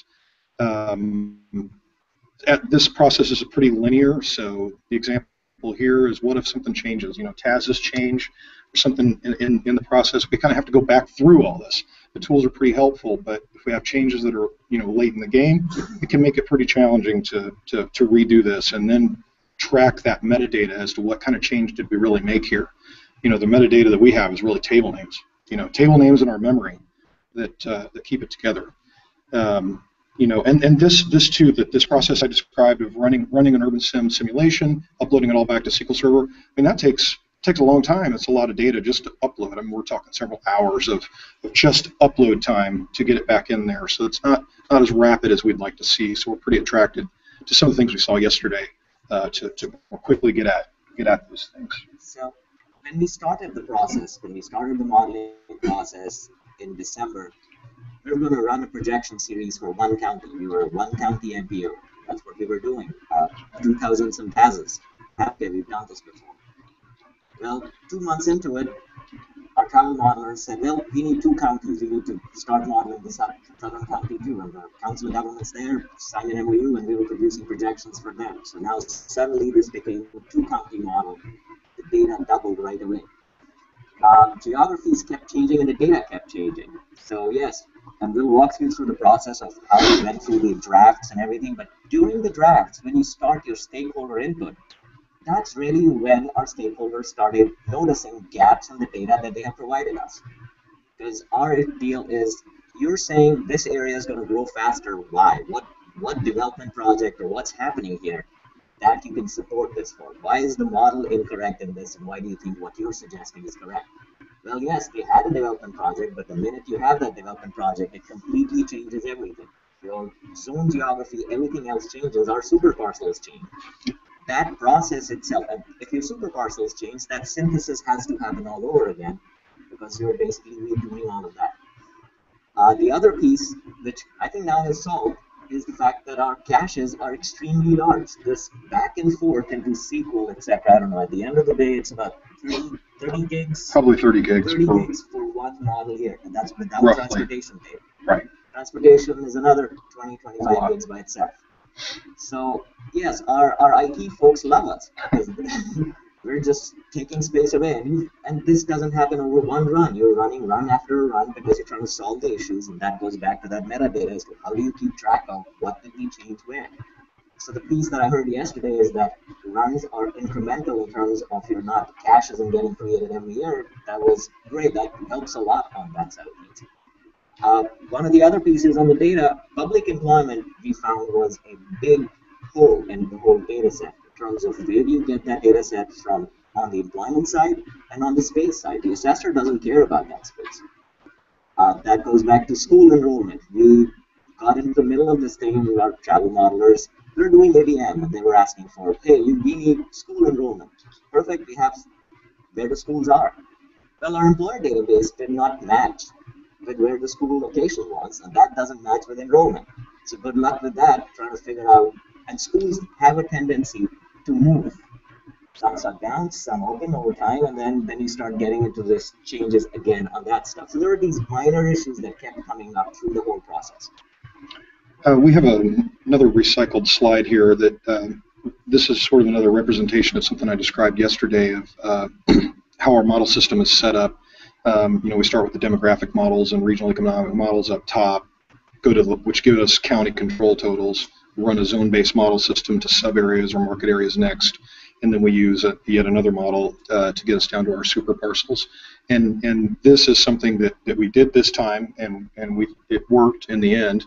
Um, At this process is pretty linear, so the example here is, what if something changes? You know, TAZs change or something in, in, in the process. We kind of have to go back through all this. The tools are pretty helpful, but if we have changes that are, you know, late in the game, it can make it pretty challenging to, to, to redo this and then track that metadata as to what kind of change did we really make here. You know, the metadata that we have is really table names. You know, table names in our memory that, uh, that keep it together. Um, You know, and, and this this too, that this process I described of running running an UrbanSim simulation, uploading it all back to S Q L Server, I mean, that takes takes a long time. It's a lot of data just to upload. I mean, we're talking several hours of, of just upload time to get it back in there. So it's not not as rapid as we'd like to see. So we're pretty attracted to some of the things we saw yesterday uh, to, to more quickly get at get at those things. So when we started the process, when we started the modeling process in December, we were going to run a projection series for one county. We were one county M P O. That's what we were doing. Uh, two thousand some TAZs. Okay, we've done this before. Well, two months into it, our travel modeler said, well, we need two counties. We need to start modeling this up, Southern County too. And the council of governments there signed an M O U, and we were producing projections for them. So now suddenly this became a two-county model. The data doubled right away. Um, geographies kept changing, and the data kept changing. So yes, and we'll walk you through the process of how we went through the drafts and everything. But during the drafts, when you start your stakeholder input, that's really when our stakeholders started noticing gaps in the data that they have provided us. Because our deal is, you're saying this area is going to grow faster. Why? What, what development project or what's happening here that you can support this for? Why is the model incorrect in this, and why do you think what you're suggesting is correct? Well, yes, they had a development project, but the minute you have that development project, it completely changes everything. Your zone geography, everything else changes. Our super parcels change. that process itself, and if your superparcels change, that synthesis has to happen all over again, because you're basically redoing all of that. Uh, the other piece, which I think now is solved, is the fact that our caches are extremely large. This back and forth into S Q L, et cetera. I don't know, at the end of the day, it's about thirty gigs. Probably thirty gigs. thirty for, gigs for one model year, and that's without roughly. Transportation data. Right. Transportation is another twenty, twenty-five gigs by itself. So, yes, our, our I T folks love us, because we're just taking space away, and, and this doesn't happen over one run. You're running run after run because you're trying to solve the issues, and that goes back to that metadata as to how do you keep track of what did we change when. So the piece that I heard yesterday is that runs are incremental in terms of your not cache isn't getting created every year. That was great. That helps a lot on that side of things. Uh, one of the other pieces on the data, public employment, we found was a big hole in the whole data set in terms of where you get that data set from on the employment side and on the space side. The assessor doesn't care about that space. Uh, that goes back to school enrollment. We got into the middle of this thing with our travel modelers. They're doing A B M, and they were asking for, hey, we need school enrollment. Perfect, we have where the schools are. Well, our employer database did not match with where the school location was, and that doesn't match with enrollment. So good luck with that, trying to figure out, and schools have a tendency to move. Some shut down, some open over time, and then, then you start getting into this changes again on that stuff. So there are these minor issues that kept coming up through the whole process. Uh, we have a, another recycled slide here that um, this is sort of another representation of something I described yesterday of uh, how our model system is set up. Um, you know, we start with the demographic models and regional economic models up top, go to the, which give us county control totals, run a zone-based model system to sub-areas or market areas next, and then we use a, yet another model uh, to get us down to our super parcels. And, and this is something that, that we did this time, and, and we, it worked in the end.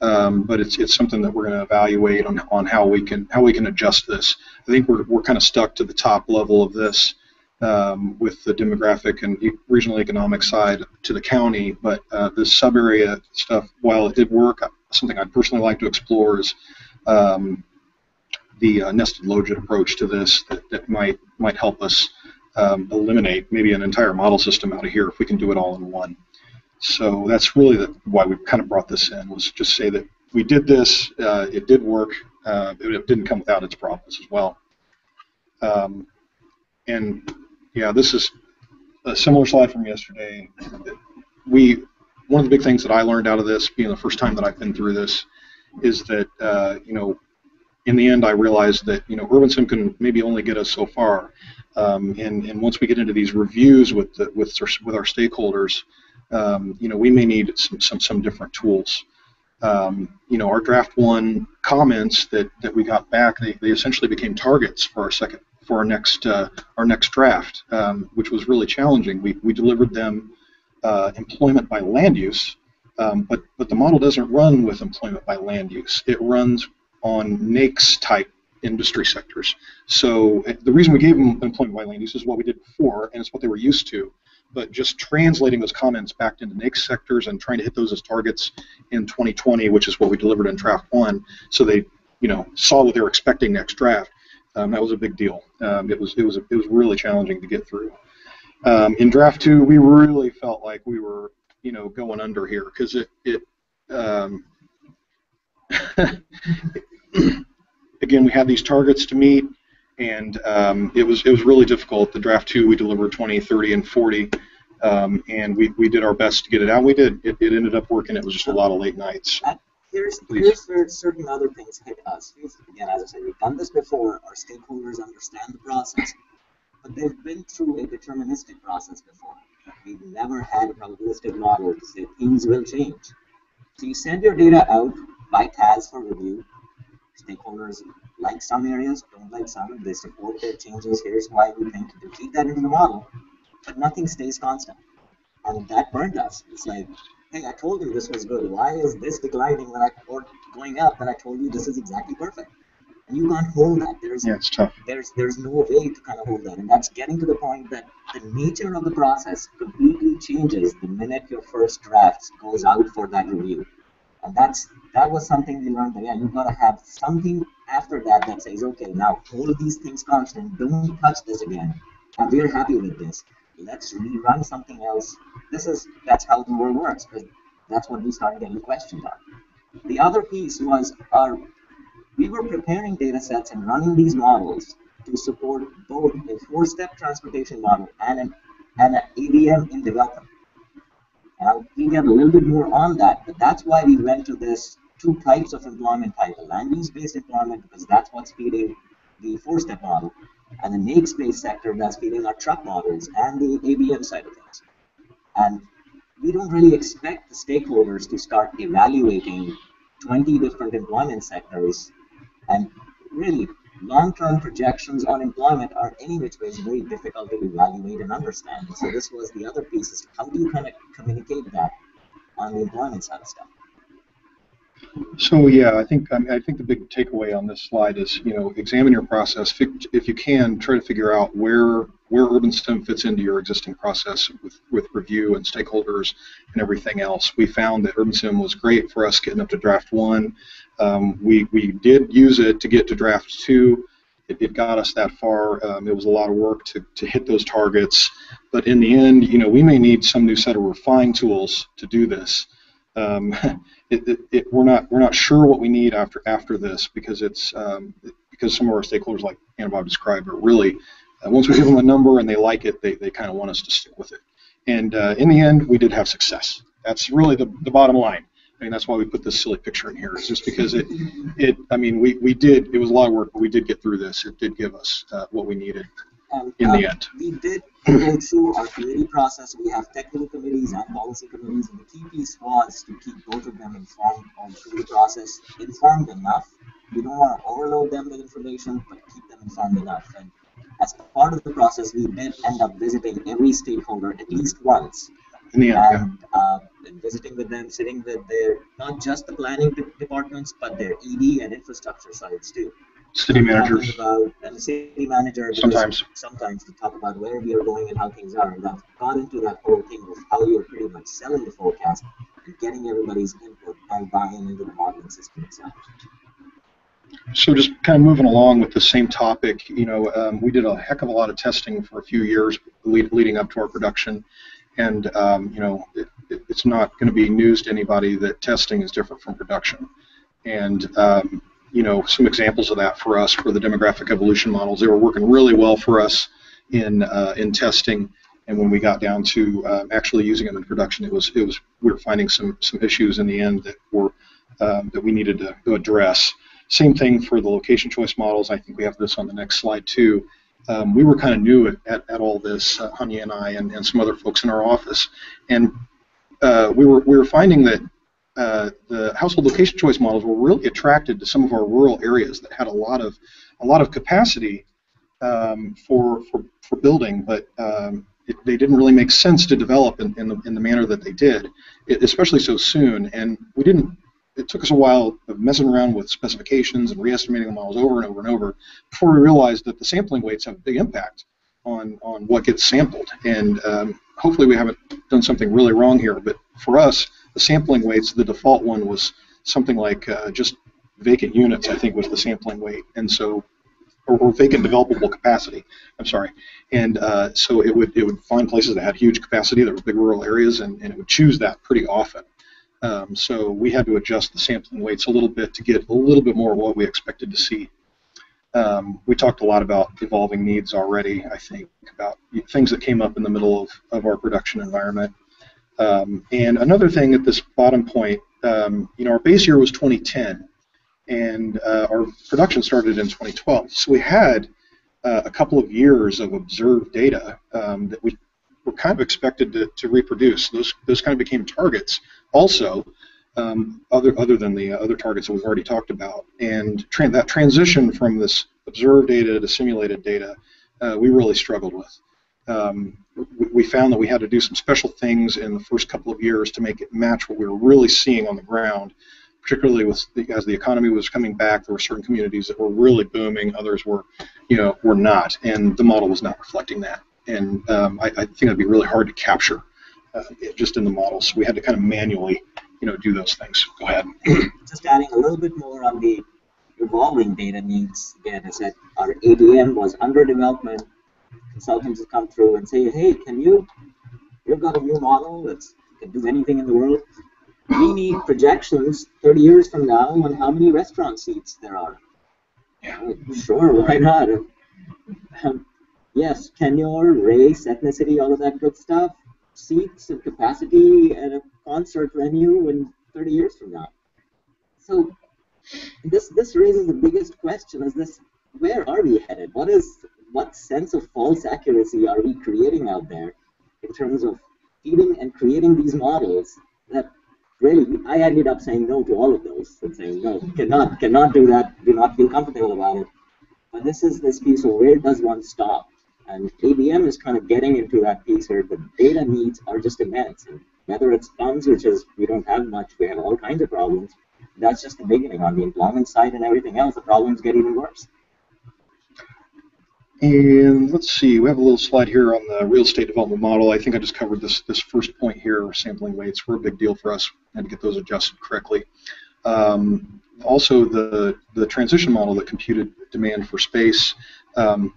Um, but it's it's something that we're going to evaluate on on how we can how we can adjust this. I think we're we're kind of stuck to the top level of this um, with the demographic and e regional economic side to the county. But uh, this sub area stuff, while it did work, something I'd personally like to explore is um, the uh, nested logit approach to this that, that might might help us um, eliminate maybe an entire model system out of here if we can do it all in one. So that's really the, why we kind of brought this in, was just say that we did this, uh, it did work, uh, it, it didn't come without its problems as well. Um, and yeah, this is a similar slide from yesterday. We, one of the big things that I learned out of this, being the first time that I've been through this, is that, uh, you know, in the end I realized that, you know, UrbanSim can maybe only get us so far. Um, and, and once we get into these reviews with, the, with, our, with our stakeholders, Um, you know, we may need some some, some different tools. Um, you know, our draft one comments that, that we got back, they, they essentially became targets for our second for our next uh, our next draft, um, which was really challenging. We we delivered them uh, employment by land use, um, but but the model doesn't run with employment by land use. It runs on N A I C S type industry sectors. So uh, the reason we gave them employment by land use is what we did before, and it's what they were used to. But just translating those comments back into N A I C S sectors and trying to hit those as targets in twenty twenty, which is what we delivered in draft one, so they, you know, saw what they were expecting next draft. Um, that was a big deal. Um, it was it was it was really challenging to get through. Um, in draft two, we really felt like we were, you know, going under here because it it um, again, we had these targets to meet. And um, it was it was really difficult. The draft two, we delivered twenty, thirty, and forty, um, and we, we did our best to get it out. We did. It, it ended up working. It was just a lot of late nights. And here's, here's where certain other things hit us. Again, as I said, we've done this before. Our stakeholders understand the process, but they've been through a deterministic process before. We've never had a probabilistic model to say things will change. So you send your data out by T A Z for review. Stakeholders like some areas, don't like some. They support their changes. Here's why we think to feed that into the model, but nothing stays constant, and that burned us. It's like, hey, I told you this was good. Why is this declining when I or going up? And I told you this is exactly perfect, and you can't hold that. There's yeah, it's tough. There's there's no way to kind of hold that, and that's getting to the point that the nature of the process completely changes the minute your first draft goes out for that review. And that's, that was something we learned that, yeah, you've got to have something after that then says, okay, now all of these things constant, don't touch this again. And we're happy with this. Let's rerun something else. This is, that's how the world works, because that's what we started getting questioned on. The other piece was our, we were preparing data sets and running these models to support both a four-step transportation model and an, and an A B M in development. And I'll get a little bit more on that, but that's why we went to this two types of employment type, the land use-based employment, because that's what's feeding the four-step model, and the make-space sector that's feeding our truck models and the A B M side of things. And we don't really expect the stakeholders to start evaluating twenty different employment sectors, and really long-term projections on employment are any which way very difficult to evaluate and understand. So this was the other piece, is how do you kind of communicate that on the employment side of stuff? So yeah, I think I, mean, I think the big takeaway on this slide is, you know, examine your process. If you can, try to figure out where where UrbanSim fits into your existing process with, with review and stakeholders and everything else. We found that UrbanSim was great for us getting up to draft one. Um, we, we did use it to get to draft two. It, it got us that far. Um, it was a lot of work to, to hit those targets. But in the end, you know, we may need some new set of refined tools to do this. Um, it, it, it, we're not we're not sure what we need after after this, because it's um, because some of our stakeholders, like Anubhav described, are really uh, once we give them a number and they like it, they, they kind of want us to stick with it. And uh, in the end, we did have success. That's really the, the bottom line. I mean, that's why we put this silly picture in here. It's just because it it I mean we, we did it was a lot of work, but we did get through this. It did give us uh, what we needed. Um, in um, the end. We did go through our committee process. We have technical committees and policy committees, and the key piece was to keep both of them informed on the committee process, informed enough. We don't want to overload them with information, but keep them informed enough. And as part of the process, we did end up visiting every stakeholder at least once. In the end, and, yeah. uh, and visiting with them, sitting with their, not just the planning departments, but their E D and infrastructure sides too. City managers. About, and the city manager sometimes. Sometimes to talk about where we are going and how things are. And I've got into that whole thing of how you're pretty much selling the forecast and getting everybody's input and buy-in into the modeling system itself. So just kind of moving along with the same topic, you know, um, we did a heck of a lot of testing for a few years lead, leading up to our production. And, um, you know, it, it, it's not going to be news to anybody that testing is different from production. And, um, you know, some examples of that for us were the demographic evolution models. They were working really well for us in uh, in testing, and when we got down to uh, actually using them in production, it was it was we were finding some some issues in the end that were um, that we needed to, to address. Same thing for the location choice models. I think we have this on the next slide too. Um, we were kind of new at, at, at all this, uh, Hania and I, and, and some other folks in our office, and uh, we were we were finding that. Uh, the household location choice models were really attracted to some of our rural areas that had a lot of a lot of capacity um, for, for for building, but um, it, they didn't really make sense to develop in, in the in the manner that they did, it, especially so soon. And we didn't. It took us a while of messing around with specifications and re-estimating the models over and over and over before we realized that the sampling weights have a big impact on on what gets sampled. And um, hopefully we haven't done something really wrong here, but for us. The sampling weights, the default one was something like uh, just vacant units, I think, was the sampling weight, and so or, or vacant developable capacity. I'm sorry, and uh, so it would it would find places that had huge capacity, that were big rural areas, and, and it would choose that pretty often. Um, so we had to adjust the sampling weights a little bit to get a little bit more of what we expected to see. Um, we talked a lot about evolving needs already. I think about things that came up in the middle of of our production environment. Um, and another thing at this bottom point, um, you know, our base year was twenty ten, and uh, our production started in twenty twelve. So we had uh, a couple of years of observed data um, that we were kind of expected to, to reproduce. Those those kind of became targets, also, um, other other than the other targets that we've already talked about. And tra that transition from this observed data to simulated data, uh, we really struggled with. Um, we found that we had to do some special things in the first couple of years to make it match what we were really seeing on the ground, particularly with the, as the economy was coming back, there were certain communities that were really booming, others were, you know, were not, and the model was not reflecting that. And um, I, I think it'd be really hard to capture uh, it just in the model, so we had to kind of manually, you know, do those things. Go ahead. Just adding a little bit more on the evolving data needs. Again, I said our A D M was under development. Consultants would come through and say, hey, can you, you've got a new model that can do anything in the world. We need projections thirty years from now on how many restaurant seats there are. Yeah. Like, sure, why not? Um, yes, tenure, race, ethnicity, all of that good stuff. Seats and capacity at a concert venue in thirty years from now. So this this raises the biggest question: is this where are we headed? What is what sense of false accuracy are we creating out there in terms of feeding and creating these models that really I ended up saying no to all of those and saying no, cannot cannot do that. Do not feel comfortable about it. But this is this piece of where does one stop? And A B M is kind of getting into that piece where the data needs are just immense. And whether it's funds, which is we don't have much, we have all kinds of problems, that's just the beginning. On the employment side and everything else, the problems get even worse. And let's see, we have a little slide here on the real estate development model. I think I just covered this, this first point here, sampling weights were a big deal for us. We had to get those adjusted correctly. Um, also, the, the transition model that computed demand for space, um,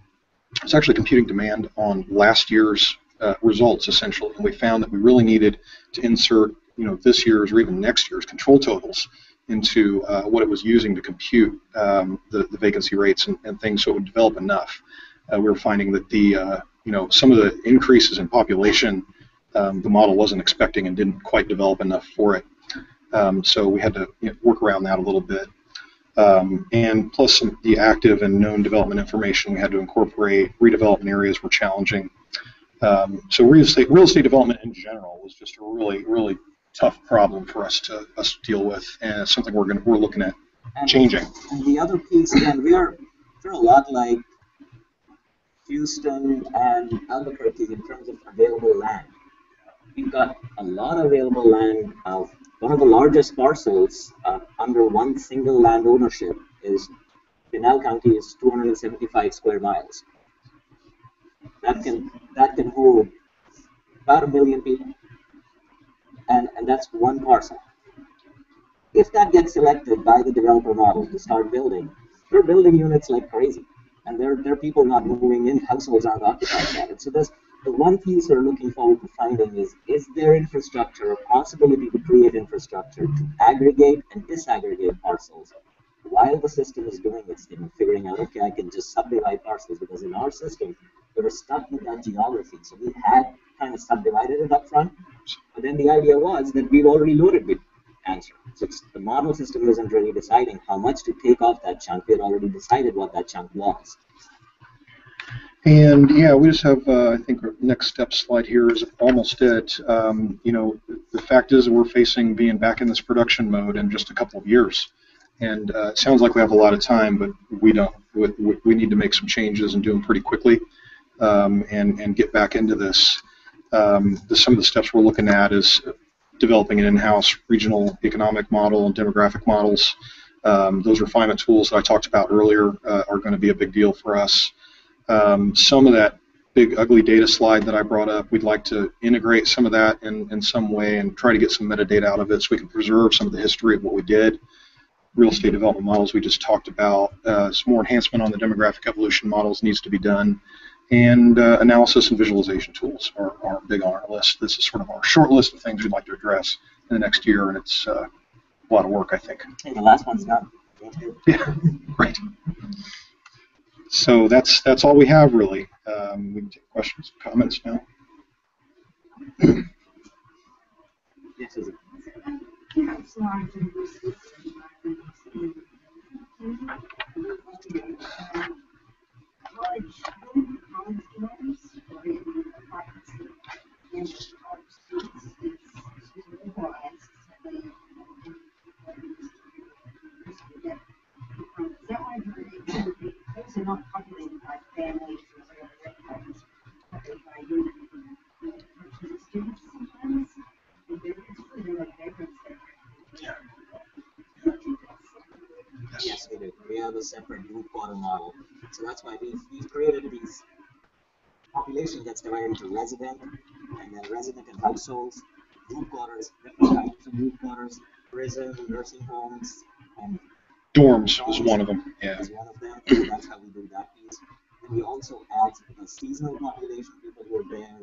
it's actually computing demand on last year's uh, results, essentially, and we found that we really needed to insert, you know, this year's or even next year's control totals into uh, what it was using to compute um, the, the vacancy rates and, and things, so it would develop enough. Uh, we were finding that the, uh, you know, some of the increases in population, um, the model wasn't expecting and didn't quite develop enough for it. Um, so we had to, you know, work around that a little bit. Um, and plus some, the active and known development information we had to incorporate. Redevelopment areas were challenging. Um, so real estate, real estate development in general was just a really, really tough problem for us to us to deal with, and it's something we're going we're looking at and changing. And the other piece, again, we are we're a lot like Houston and Albuquerque in terms of available land. We've got a lot of available land. Of one of the largest parcels uh, under one single land ownership is Pinal County is two hundred seventy-five square miles. That can that can hold about a million people, and and that's one parcel. If that gets selected by the developer model to start building, they're building units like crazy, and there there are people not moving in, households aren't occupied yet, and so there's. The one piece we're looking forward to finding is, is there infrastructure, a possibility to create infrastructure to aggregate and disaggregate parcels while the system is doing its thing, figuring out, okay, I can just subdivide parcels, because in our system, we were stuck with that geography. So we had kind of subdivided it up front, but then the idea was that we've already loaded with answer. So it's, the model system isn't really deciding how much to take off that chunk. We had already decided what that chunk was. And yeah, we just have, uh, I think, our next step slide here is almost it. Um, you know, the fact is we're facing being back in this production mode in just a couple of years. And uh, it sounds like we have a lot of time, but we don't. We, we need to make some changes and do them pretty quickly um, and, and get back into this. Um, the, some of the steps we're looking at is developing an in-house regional economic model and demographic models. Um, those refinement tools that I talked about earlier uh, are going to be a big deal for us. Um, some of that big ugly data slide that I brought up, we'd like to integrate some of that in, in some way and try to get some metadata out of it so we can preserve some of the history of what we did. Real estate development models we just talked about. Uh, some more enhancement on the demographic evolution models needs to be done. And uh, analysis and visualization tools are, are big on our list. This is sort of our short list of things we'd like to address in the next year, and it's uh, a lot of work, I think. Hey, the last one's done. Yeah, right. So that's that's all we have, really. Um, we can take questions, comments now. Yes, is it? Yes, we do. We have a separate group quarter model. So that's why we've, we've created these population gets divided into resident, and then resident and households, group quarters, different types of group quarters, prison, nursing homes, and Dorms was one of them. Yeah. That's how we do that piece. And we also add a seasonal population, people who are there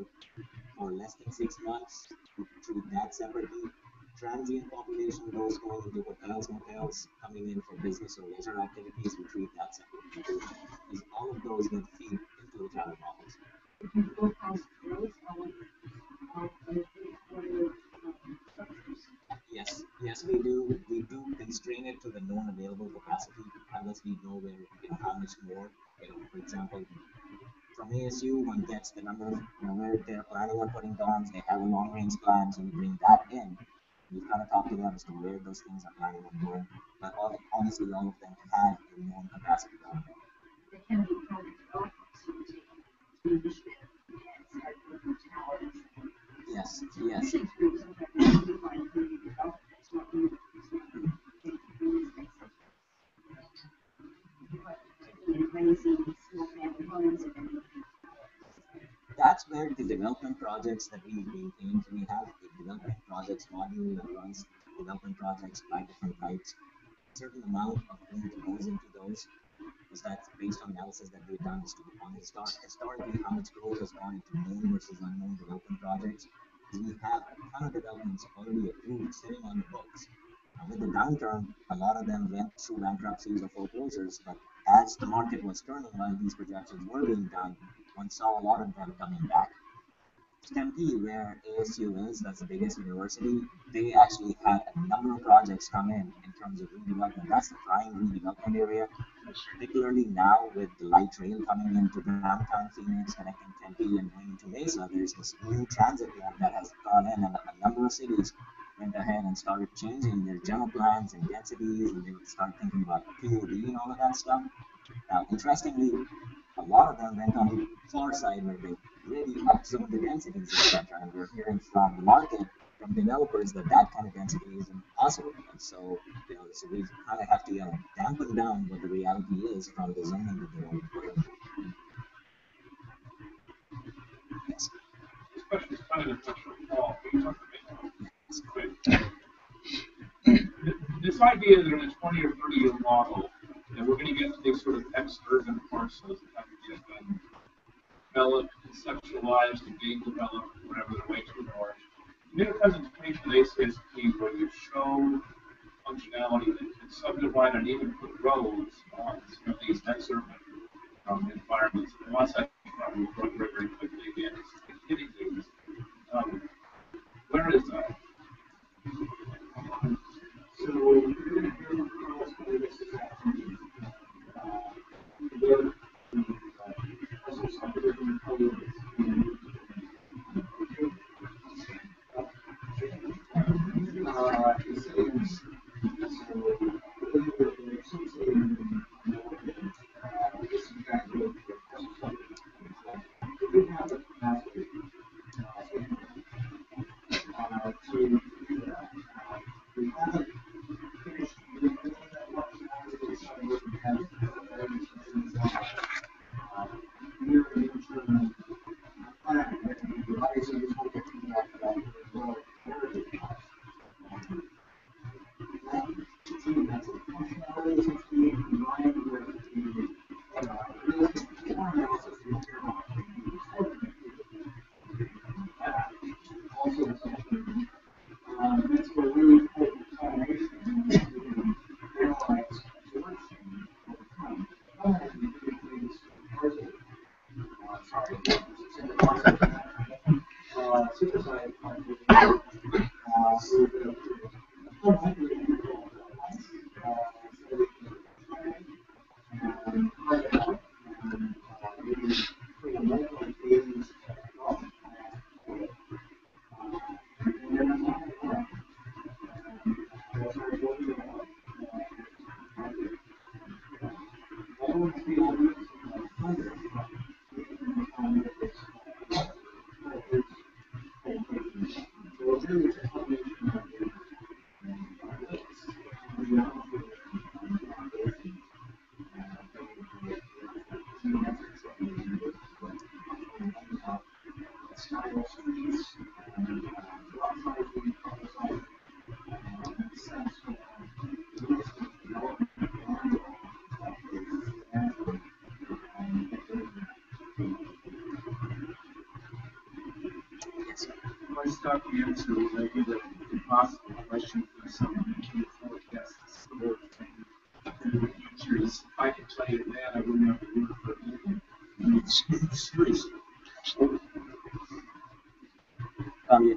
for less than six months. We treat that separately. Transient population, those going into hotels, motels, coming in for business or leisure activities, we treat that separately. Because all of those that feed into the talent models. If you look at growth, how are the structures? Yes, yes, we do. We do constrain it to the known available capacity, unless we know where, you know, how much more. You know, for example, from A S U, one gets the number of, you know, where they're planning on putting dorms. They have a long-range plan, so we bring that in. We've kind of talked to them as to where those things are planning on going, but all, honestly, all of them have a known capacity. They can be counted to the Yes, yes. That's where the development projects that we maintain, we have a development projects module that runs development projects by different types. A certain amount of things goes into those, because that's based on analysis that we've done as to on historic, historically how much growth has gone into known versus unknown development projects. We have a ton of developments already approved sitting on the books. Now, with the downturn, a lot of them went through bankruptcies or foreclosures, but as the market was turning while these projections were being done, one saw a lot of them coming back. Tempe, where A S U is, that's the biggest university, they actually had a number of projects come in in terms of redevelopment. That's the prime redevelopment area, particularly now with the light rail coming into downtown Phoenix, connecting Tempe and going to Mesa. There's this new transit plan that has gone in, and a number of cities went ahead and started changing their general plans and densities, and they would start thinking about P O D and all of that stuff. Now, interestingly, a lot of them went on the far side where they really up some of the densities, et cetera. And we're hearing from the market, from developers, that that kind of density is impossible. And so, you know, so we kind of have to, you know, dampen down what the reality is from the zoning that they're working. Yes. Especially kind of touch on Paul, we talked about this idea that in a twenty or thirty year model, that we're going to get these sort of ex-urban parcels that have just been developed, conceptualized, and being developed, whatever the way to are. You did a presentation at A C S P where you showed functionality that can subdivide and even put roads on some of these ex-urban um, environments. And once I probably run very, very quickly again, it's hitting things. Um, where is that? So, we're going to do the start the answer with a good impossible question for someone who forecasts the sport in the future. If I could tell you that, I wouldn't have to do it for anything. I mean, it's, it's serious. Um,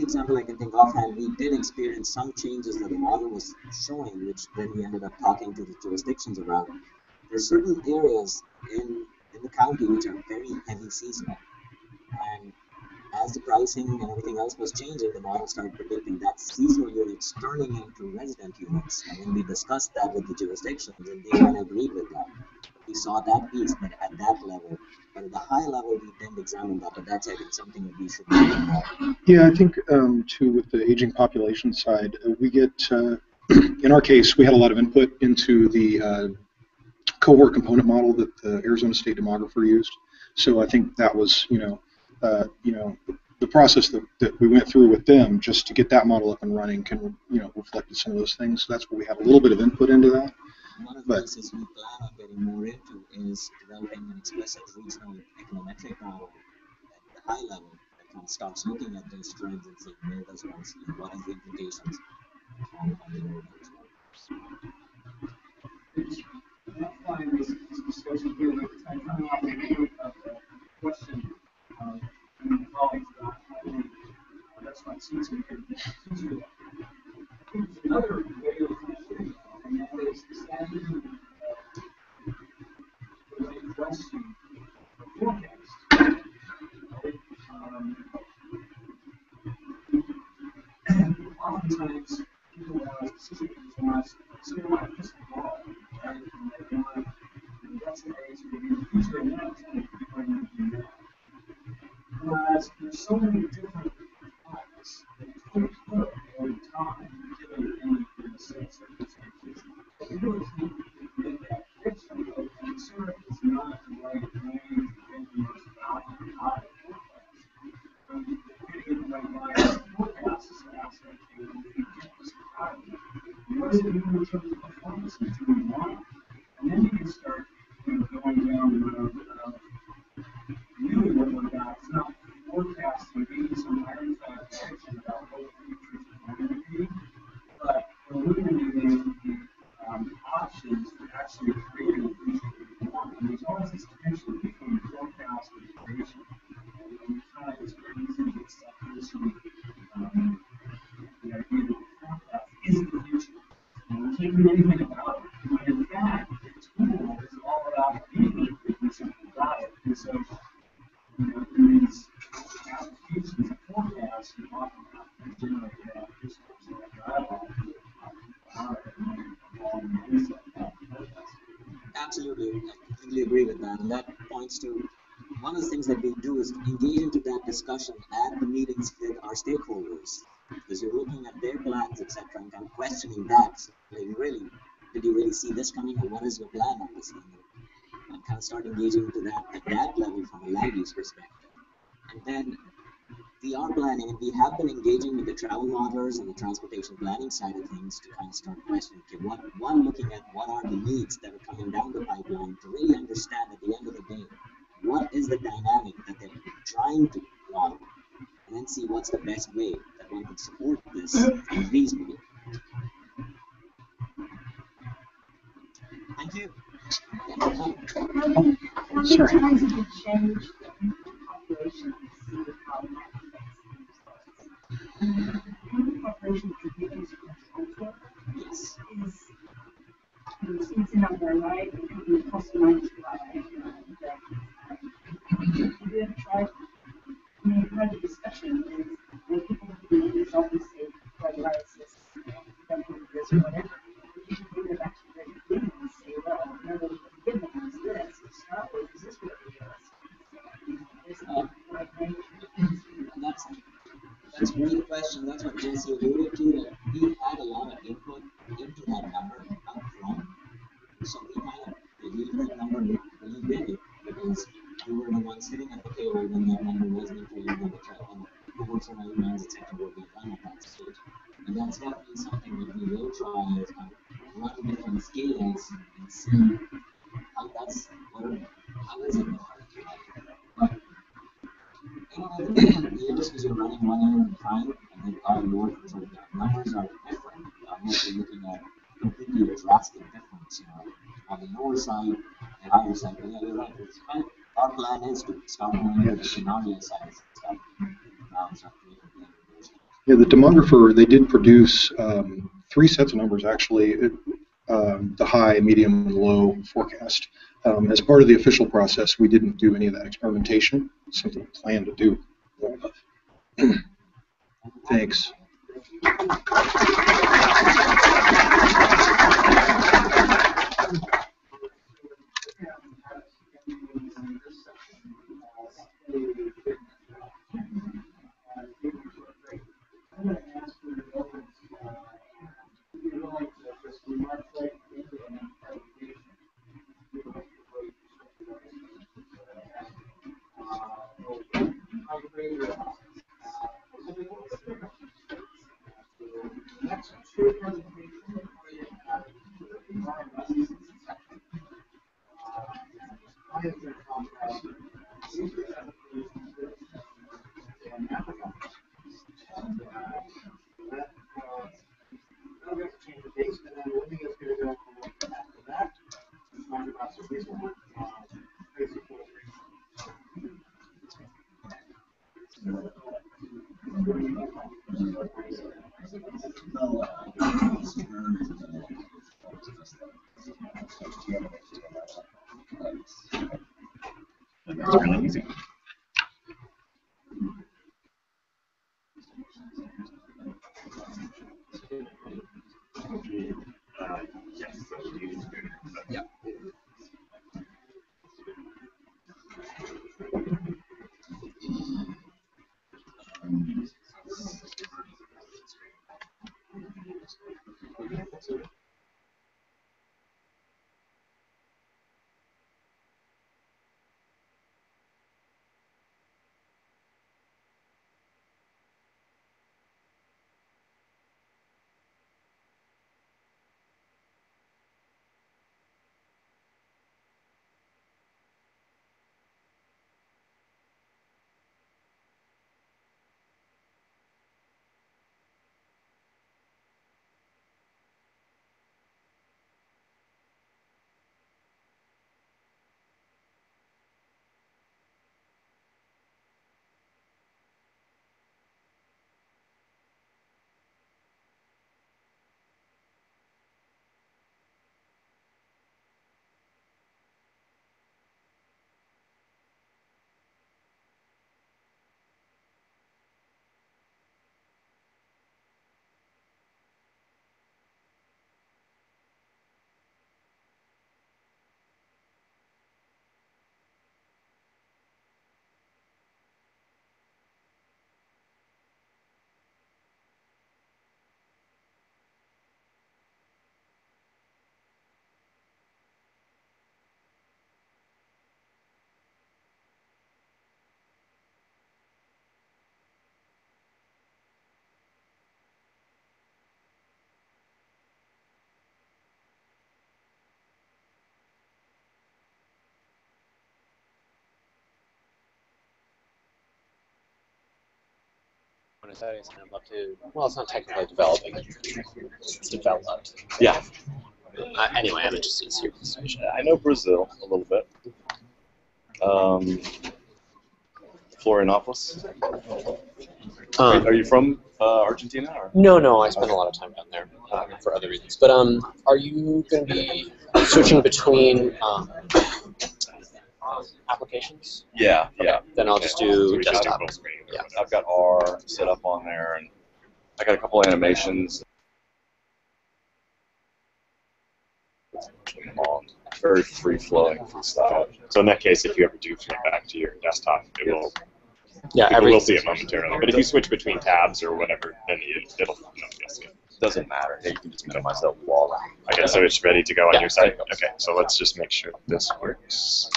example I can think of, and we did experience some changes that the model was showing, which then we ended up talking to the jurisdictions around. There are certain areas in, in the county which are very heavy seasonal, and as the pricing and everything else was changing, the model started predicting that seasonal units turning into resident units, and when we discussed that with the jurisdictions, and they all agreed with that. We saw that piece but at that level, but at the high level we didn't examine that, but that's I think something that we should be looking at. Yeah, I think um, too with the aging population side, uh, we get, uh, in our case, we had a lot of input into the uh, cohort component model that the Arizona State demographer used, so I think that was, you know, uh, you know, the process that, that we went through with them just to get that model up and running can, you know, reflected some of those things, so that's where we had a little bit of input into that. One of the places we plan on getting more into is developing an explicit regional econometric model at the high level that kind of starts looking at those trends and saying where does one see and what are the implications on the road as well. Not finding this discussion here, but I kind of want to deal with the question um, involving that. That's what seems to be another way of thinking. And that is, is that even forecast. Forecast. Um, and oftentimes, people ask, specifically people ask, so you want to ball, right? And they want, that's an area to review the future, and that's what people are going to do now. Whereas there's so many different products that come through over time, given any kind of sense of circumstances. But we really think that that picture of the consumer is not the right way to get the most value out of the forecast. So getting the right line of forecast is an aspect that we get this value. What does it mean in terms of performance? What do we want? And then you can start you know, going down the road of really what we're about. It's not forecasting, maybe some ironclad prediction about what the future is going to be, but eliminating the um, options for actually creating the future that we want. And there's always this tension between forecast and creation. And we find it's very easy to get stuck into um, the idea that forecast is the future. And we can't do anything about it. But in fact, the tool is all about being able to supply it. And so, you know, in these applications of forecasts, you often have to generate that discourse and that dialogue with the power and the mindset of forecasts. Absolutely. I completely agree with that. And that points to one of the things that we do is engage into that discussion at the meetings with our stakeholders. Because you're looking at their plans, et cetera, and kind of questioning that. So they really, did you really see this coming, or what is your plan on this thing? And kind of start engaging into that at that level from a land use perspective. And then we are planning, and we have been engaging with the travel modelers and the transportation planning side of things to kind of start questioning, okay, what, one, looking at what are the needs that are coming down the pipeline to really understand at the end of the day, what is the dynamic that they're trying to model, and then see what's the best way that one can support this reasonably. Thank you. Um, how many times did you change the population to see how that affects population to be used for control for? Yes. Is it's number, right? It could be plus or minus five. You didn't try. I mean, part of the discussion is when people do this, obviously, paralysis, this, or whatever. You should bring it back to the beginning and say, well, no, the beginning was this, to start with, is this what it is? There's no right range. That's, that's one really question. That's what Jesse alluded to, that we had a lot of input into that number up front. So we kind of believed that number, we really did it, because we were the ones sitting at the table when that number wasn't included in the trial, and the works on our emails, et cetera, were being done at that stage. And that's definitely something that we will try is kind of run to different scales and see how that's, or how is it going to But, you know, at the end of the day, just because you're running one year at a time, and then our Lord, so the numbers are different, unless you're looking at completely a drastic difference, you know, on the lower side, the higher side, but yeah, you're right, it's kind of, our plan is to start moving to the scenario side. Yeah, the demographer, they did produce um, three sets of numbers, actually, it, um, the high, medium, and low forecast. Um, as part of the official process, we didn't do any of that experimentation. It's something we planned to do. Thanks. I'm going to ask for the open uh, if you're willing to just remark right into an interpretation. You don't have to wait for the question. How great your office is. So we will see the next two presentations for you have the design lessons section. Why is there contrast? These are the presentations and applications. Uh, that, uh, I'm going to change the dates, and then Libby is going to go after that. It's not about so reasonable. Uh, basically. It's really easy. Yeah. Settings and I'm up to, well, it's not technically developing, it's developed. Yeah. Uh, anyway, I'm interested in series. I know Brazil a little bit. Um, Florianopolis. Um, Wait, are you from uh, Argentina? Or? No, no, I spend okay. a lot of time down there uh, for other reasons. But um, are you going to be switching between um, applications? Yeah, okay. yeah. Then I'll okay. just do so desktop. Just do yeah. I've got R set up on there, and I got a couple animations. Very free flowing stuff. So in that case, if you ever do flip back to your desktop, it yes. will. Yeah, every, we'll see it momentarily. But if you switch between tabs or whatever, then it, it'll. No, yes, it doesn't matter. You can just minimize that wall. Okay, so it's ready to go on yeah, your side. Okay, so let's just make sure this works.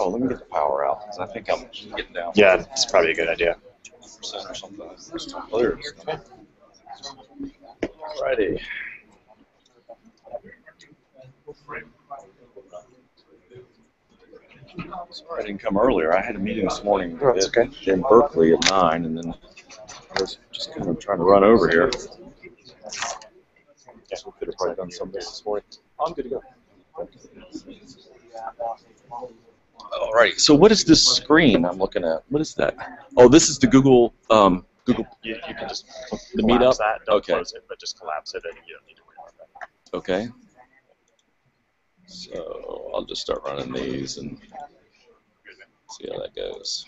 Oh, let me get the power out, because I think I'm getting down. Yeah, it's probably a good idea. Or something. Alrighty. Sorry I didn't come earlier. I had a meeting this morning oh, that's okay. in Berkeley at nine, and then I was just kind of trying to run over here. I guess we could have probably done some of this this morning. I'm good to go. All right. So what is this screen I'm looking at? What is that? Oh, this is the Google. Um, Google. You, you can just the meetup. That, don't okay. Close it, but just collapse it, and you don't need to worry about that. Okay. So I'll just start running these and see how that goes.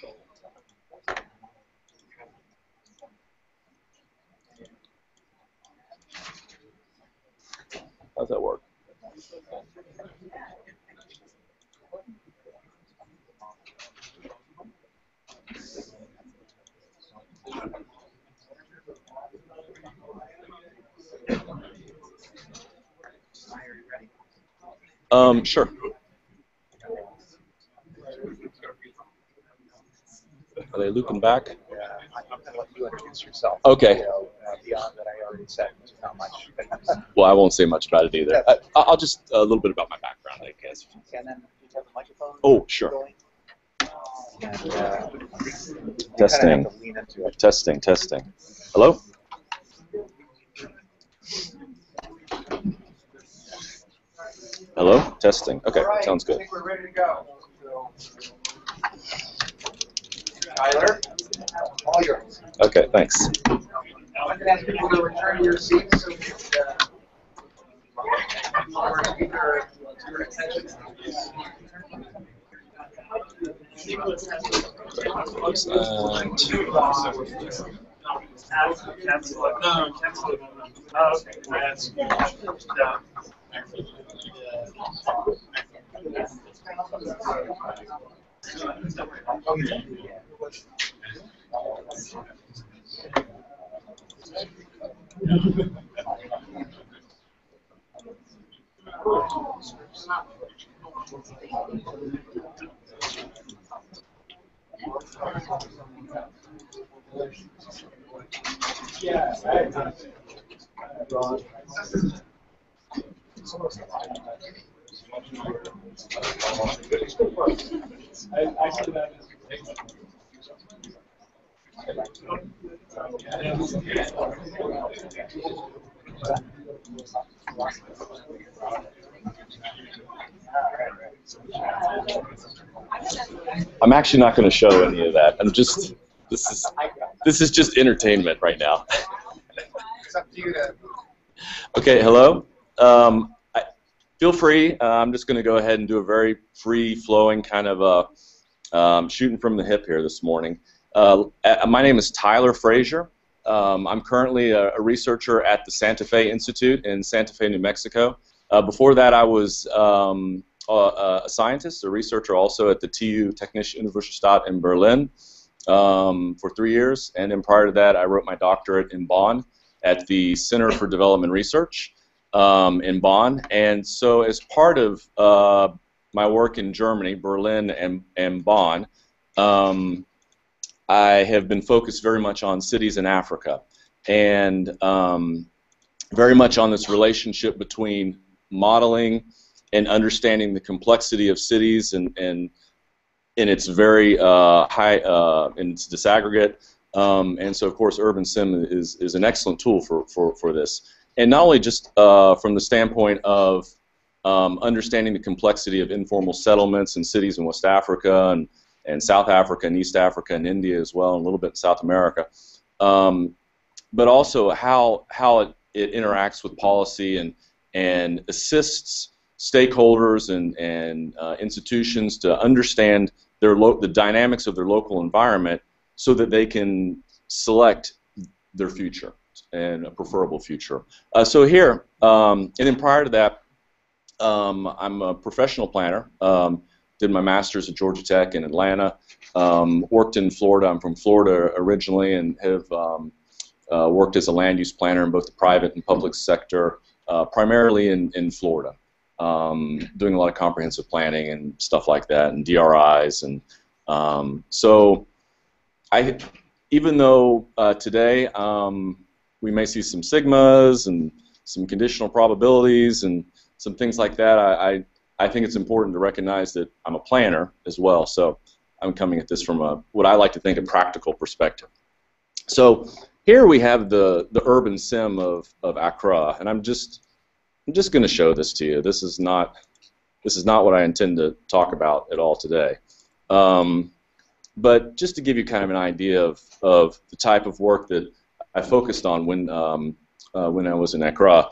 How's that work? Um, sure. Are they looping back? Yeah, I'm going to let you introduce yourself. Okay. You know, uh, beyond that, I already said not much. Well, I won't say much about it either. I, I'll just a uh, little bit about my background, I guess. And then you have the microphone. Oh, sure. Going. And, uh, testing. Testing, testing. Hello? Hello? Testing. Okay, right, sounds good. I think we're ready to go. Tyler, all yours. Okay, thanks. I'm going to ask people to return to your seats so we can uh, keep our, your attention. And Cancel, cancel it. No, cancel it. Oh, okay. That's good. Yeah. Yeah, right. uh, Ron. I, I said that as I'm actually not going to show any of that. I'm just. This is this is just entertainment right now. It's up to you to... Okay, hello. Um, I, feel free. Uh, I'm just going to go ahead and do a very free-flowing kind of uh, um, shooting from the hip here this morning. Uh, uh, my name is Tyler Frazier. Um, I'm currently a, a researcher at the Santa Fe Institute in Santa Fe, New Mexico. Uh, before that, I was um, a, a scientist, a researcher also at the T U Technische Universität in Berlin. Um, for three years, and then prior to that, I wrote my doctorate in Bonn at the Center for Development Research um, in Bonn. And so, as part of uh, my work in Germany, Berlin, and and Bonn, um, I have been focused very much on cities in Africa, and um, very much on this relationship between modeling and understanding the complexity of cities and and in its very uh, high, uh, in its disaggregate, um, and so of course UrbanSim is, is an excellent tool for, for, for this. And not only just uh, from the standpoint of um, understanding the complexity of informal settlements and cities in West Africa and, and South Africa and East Africa and India as well, and a little bit in South America, um, but also how, how it, it interacts with policy and, and assists stakeholders and, and uh, institutions to understand their lo the dynamics of their local environment so that they can select their future and a preferable future. Uh, so here, um, and then prior to that, um, I'm a professional planner, um, did my master's at Georgia Tech in Atlanta, um, worked in Florida. I'm from Florida originally and have um, uh, worked as a land use planner in both the private and public sector, uh, primarily in, in Florida. Um, doing a lot of comprehensive planning and stuff like that, and D R Is, and um, so I, even though uh, today um, we may see some sigmas and some conditional probabilities and some things like that, I, I, I think it's important to recognize that I'm a planner as well, so I'm coming at this from a, what I like to think, a practical perspective. So here we have the, the UrbanSim of, of Accra, and I'm just I'm just going to show this to you. This is not, this is not what I intend to talk about at all today. Um, but just to give you kind of an idea of, of the type of work that I focused on when, um, uh, when I was in Accra,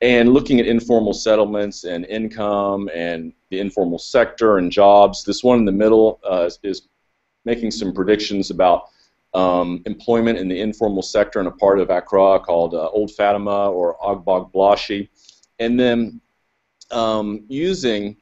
and looking at informal settlements and income and the informal sector and jobs. This one in the middle uh, is, is making some predictions about um, employment in the informal sector in a part of Accra called uh, Old Fatima or Agbogblashi. And then um, using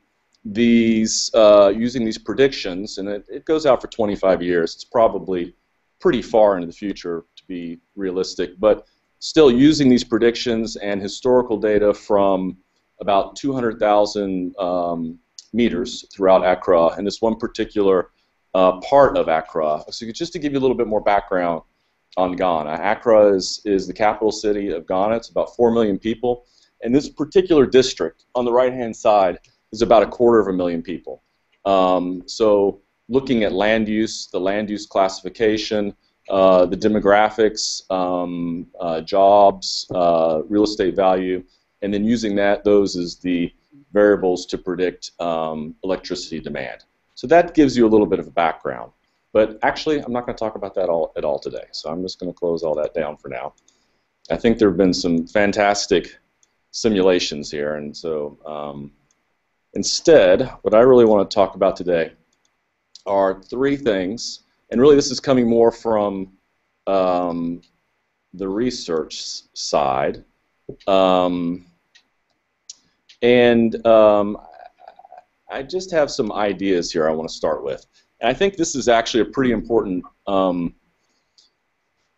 these uh, using these predictions, and it, it goes out for twenty-five years. It's probably pretty far into the future to be realistic, but still using these predictions and historical data from about two hundred thousand um, meters throughout Accra, and this one particular uh, part of Accra. So just to give you a little bit more background on Ghana, Accra is, is the capital city of Ghana. It's about four million people. And this particular district on the right-hand side is about a quarter of a million people. Um, so looking at land use, the land use classification, uh, the demographics, um, uh, jobs, uh, real estate value, and then using that, those as the variables to predict um, electricity demand. So that gives you a little bit of a background. But actually, I'm not going to talk about that all, at all today. So I'm just going to close all that down for now. I think there have been some fantastic simulations here, and so um, instead, what I really want to talk about today are three things, and really this is coming more from um, the research side, um, and um, I just have some ideas here I want to start with. And I think this is actually a pretty important um,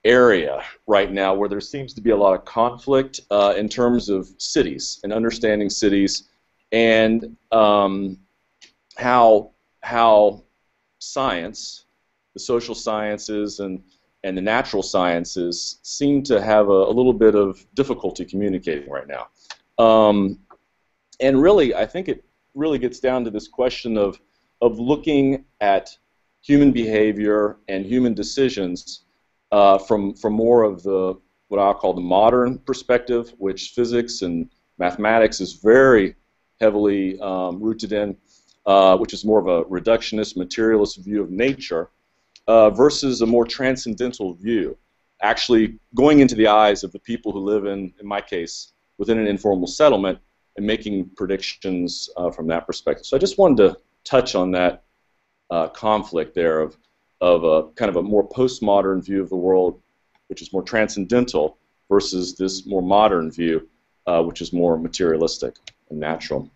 area right now where there seems to be a lot of conflict uh, in terms of cities and understanding cities and um, how how science, the social sciences and and the natural sciences seem to have a, a little bit of difficulty communicating right now. Um, and really, I think it really gets down to this question of of looking at human behavior and human decisions uh, from from more of the what I'll call the modern perspective, which physics and mathematics is very heavily um, rooted in, uh, which is more of a reductionist, materialist view of nature, uh, versus a more transcendental view, actually going into the eyes of the people who live in, in my case, within an informal settlement and making predictions uh, from that perspective. So I just wanted to touch on that uh, conflict there of, of a kind of a more postmodern view of the world, which is more transcendental, versus this more modern view, uh, which is more materialistic and natural.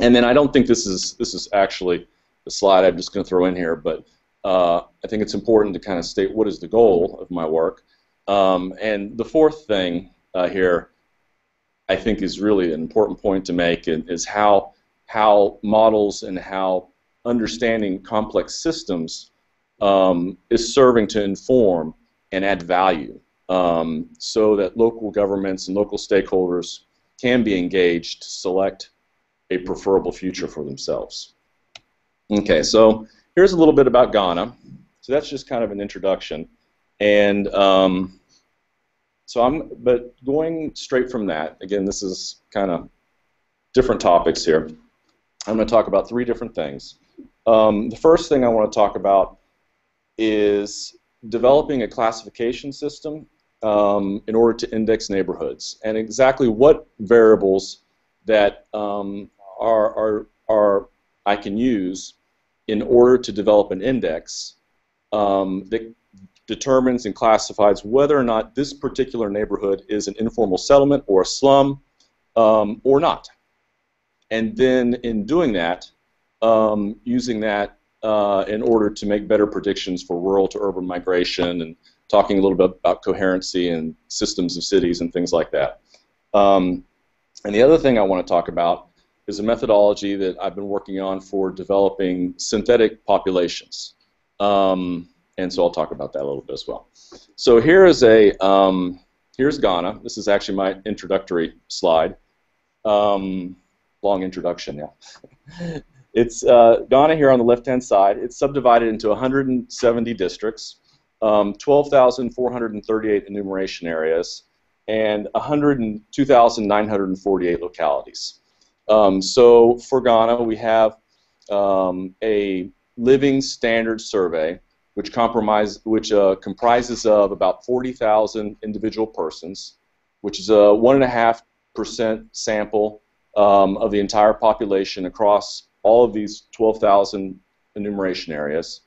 And then I don't think this is this is actually the slide I'm just going to throw in here, but uh, I think it's important to kind of state what is the goal of my work. Um, and the fourth thing uh, here, I think, is really an important point to make, and is how how models and how understanding complex systems um, is serving to inform and add value um, so that local governments and local stakeholders can be engaged to select a preferable future for themselves. Okay, so here's a little bit about Ghana. So that's just kind of an introduction. And um, so I'm, but going straight from that, again, this is kind of different topics here. I'm going to talk about three different things. Um, the first thing I want to talk about is developing a classification system um, in order to index neighborhoods, and exactly what variables that um, are, are, are I can use in order to develop an index um, that determines and classifies whether or not this particular neighborhood is an informal settlement or a slum um, or not. And then in doing that, um, using that uh, in order to make better predictions for rural to urban migration, and talking a little bit about coherency and systems of cities and things like that. Um, and the other thing I want to talk about is a methodology that I've been working on for developing synthetic populations. Um, and so I'll talk about that a little bit as well. So here is a, um, here's Ghana. This is actually my introductory slide. Um, Long introduction, yeah. It's uh, Ghana here on the left-hand side. It's subdivided into one hundred seventy districts, um, twelve thousand four hundred thirty-eight enumeration areas, and one hundred two thousand nine hundred forty-eight localities. Um, so for Ghana, we have um, a living standard survey, which, compromise, which uh, comprises of about forty thousand individual persons, which is a one point five percent sample Um, of the entire population across all of these twelve thousand enumeration areas.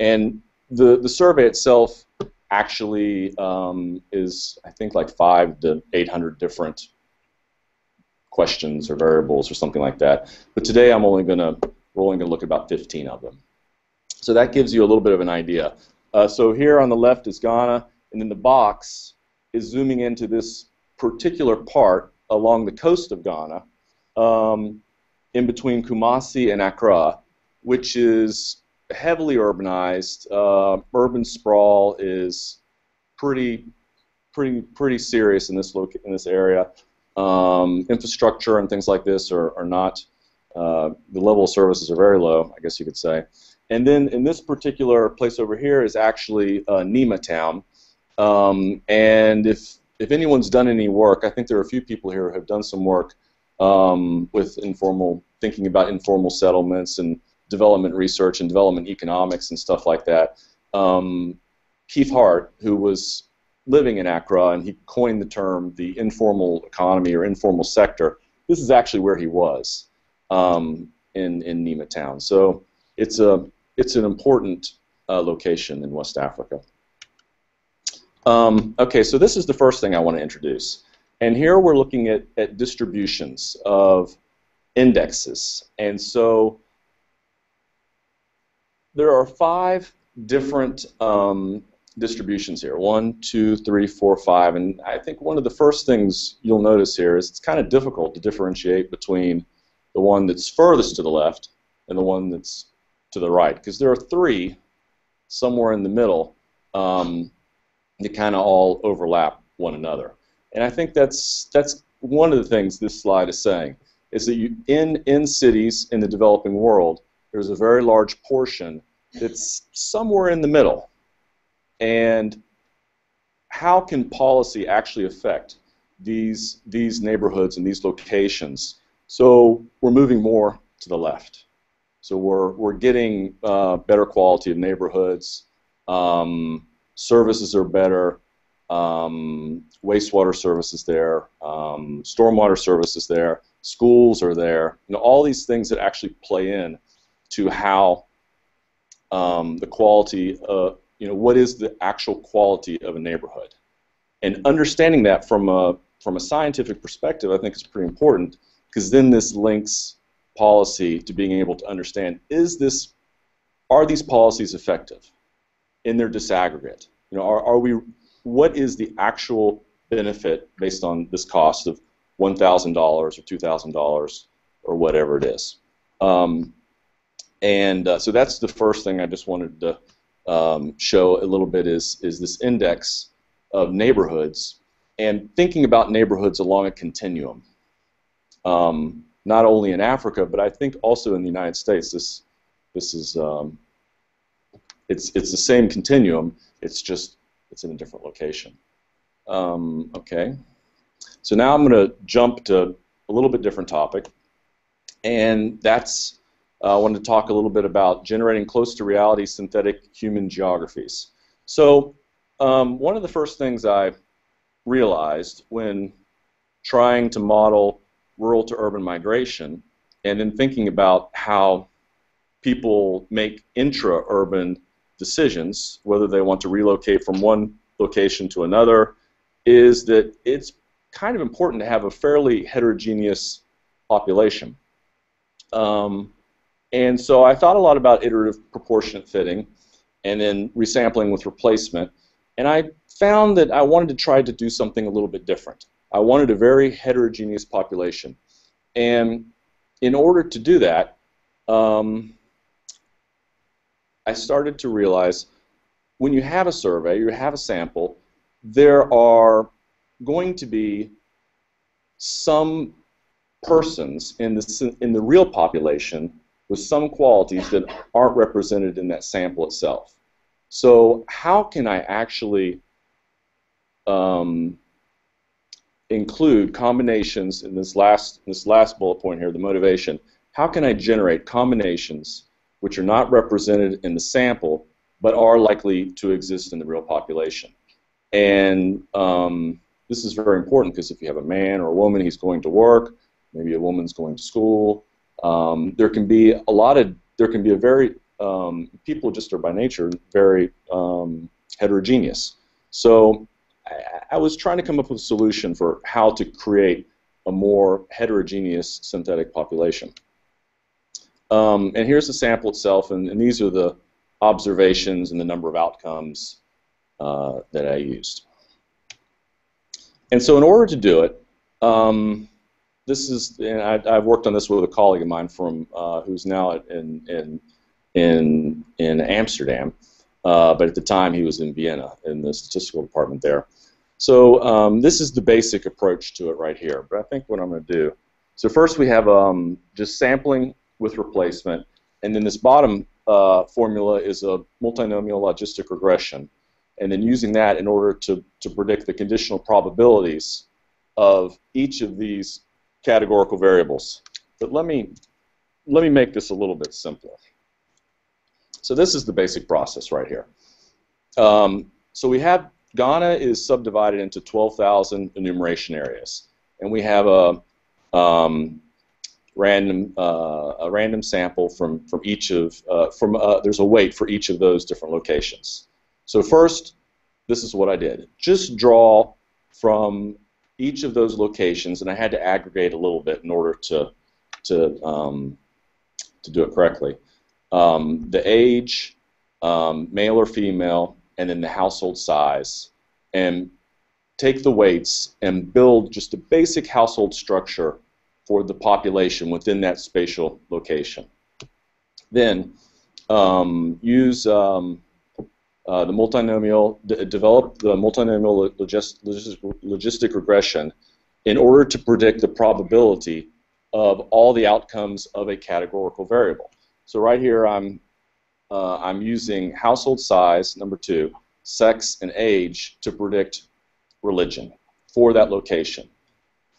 And the, the survey itself actually um, is, I think, like five to eight hundred different questions or variables or something like that. But today I'm only going to, we're only going to look at about fifteen of them. So that gives you a little bit of an idea. Uh, so here on the left is Ghana, and then the box is zooming into this particular part along the coast of Ghana, Um, in between Kumasi and Accra, which is heavily urbanized. Uh, urban sprawl is pretty, pretty, pretty serious in this loc in this area. Um, infrastructure and things like this are, are not. Uh, the level of services are very low, I guess you could say. And then in this particular place over here is actually uh, Nima Town, um, and if if anyone's done any work, I think there are a few people here who have done some work. Um, with informal, thinking about informal settlements and development research and development economics and stuff like that. Um, Keith Hart, who was living in Accra, and he coined the term the informal economy or informal sector. This is actually where he was um, in in Nema Town. So it's a it's an important uh, location in West Africa. Um, okay, so this is the first thing I want to introduce, and here we're looking at at distributions of indexes, and so there are five different um, distributions here. One, two, three, four, five, and I think one of the first things you'll notice here is it's kind of difficult to differentiate between the one that's furthest to the left and the one that's to the right, because there are three somewhere in the middle um, that kind of all overlap one another. And I think that's that's one of the things this slide is saying, is that you, in, in cities in the developing world, there's a very large portion that's somewhere in the middle. And how can policy actually affect these, these neighborhoods and these locations? So we're moving more to the left. So we're, we're getting uh, better quality of neighborhoods, um, services are better, um, wastewater services there, um, stormwater services there, schools are there, you know, all these things that actually play in to how um, the quality, uh, you know, what is the actual quality of a neighborhood, and understanding that from a from a scientific perspective, I think is pretty important, because then this links policy to being able to understand, is this, are these policies effective in their disaggregate? You know, are are we, what is the actual benefit based on this cost of one thousand dollars or two thousand dollars or whatever it is? Um, And uh, so that's the first thing I just wanted to um, show a little bit, is, is this index of neighborhoods, and thinking about neighborhoods along a continuum, um, not only in Africa, but I think also in the United States. This this is um, it's it's the same continuum. It's just it's in a different location. Um, okay, so now I'm going to jump to a little bit different topic, and that's. Uh, I wanted to talk a little bit about generating close to reality synthetic human geographies. So um, one of the first things I realized when trying to model rural to urban migration, and then thinking about how people make intra-urban decisions, whether they want to relocate from one location to another, is that it's kind of important to have a fairly heterogeneous population. Um, And so I thought a lot about iterative proportionate fitting, and then resampling with replacement. And I found that I wanted to try to do something a little bit different. I wanted a very heterogeneous population. And in order to do that, um, I started to realize when you have a survey, you have a sample, there are going to be some persons in the, in the real population with some qualities that aren't represented in that sample itself. So how can I actually um, include combinations in this last, this last bullet point here, the motivation? How can I generate combinations which are not represented in the sample but are likely to exist in the real population? And um, this is very important, because if you have a man or a woman, he's going to work, maybe a woman's going to school, Um, there can be a lot of, there can be a very, um, people just are by nature very um, heterogeneous. So I, I was trying to come up with a solution for how to create a more heterogeneous synthetic population. Um, and here's the sample itself, and, and these are the observations and the number of outcomes uh, that I used. And so in order to do it, um, this is, and I, I've worked on this with a colleague of mine from uh, who's now in in in, in Amsterdam, uh, but at the time he was in Vienna in the statistical department there. So um, this is the basic approach to it right here. But I think what I'm going to do. So first we have um, just sampling with replacement, and then this bottom uh, formula is a multinomial logistic regression, and then using that in order to to predict the conditional probabilities of each of these categorical variables. But let me let me make this a little bit simpler. So this is the basic process right here. Um, so we have Ghana is subdivided into twelve thousand enumeration areas, and we have a um, random uh, a random sample from from each of uh, from uh, there's a weight for each of those different locations. So first, this is what I did: just draw from each of those locations, and I had to aggregate a little bit in order to to um, to do it correctly. Um, the age, um, male or female, and then the household size, and take the weights and build just a basic household structure for the population within that spatial location. Then um, use um, uh, the multinomial, de develop the multinomial logis logis logistic regression in order to predict the probability of all the outcomes of a categorical variable. So right here I'm Uh, I'm using household size, number two, sex, and age to predict religion for that location.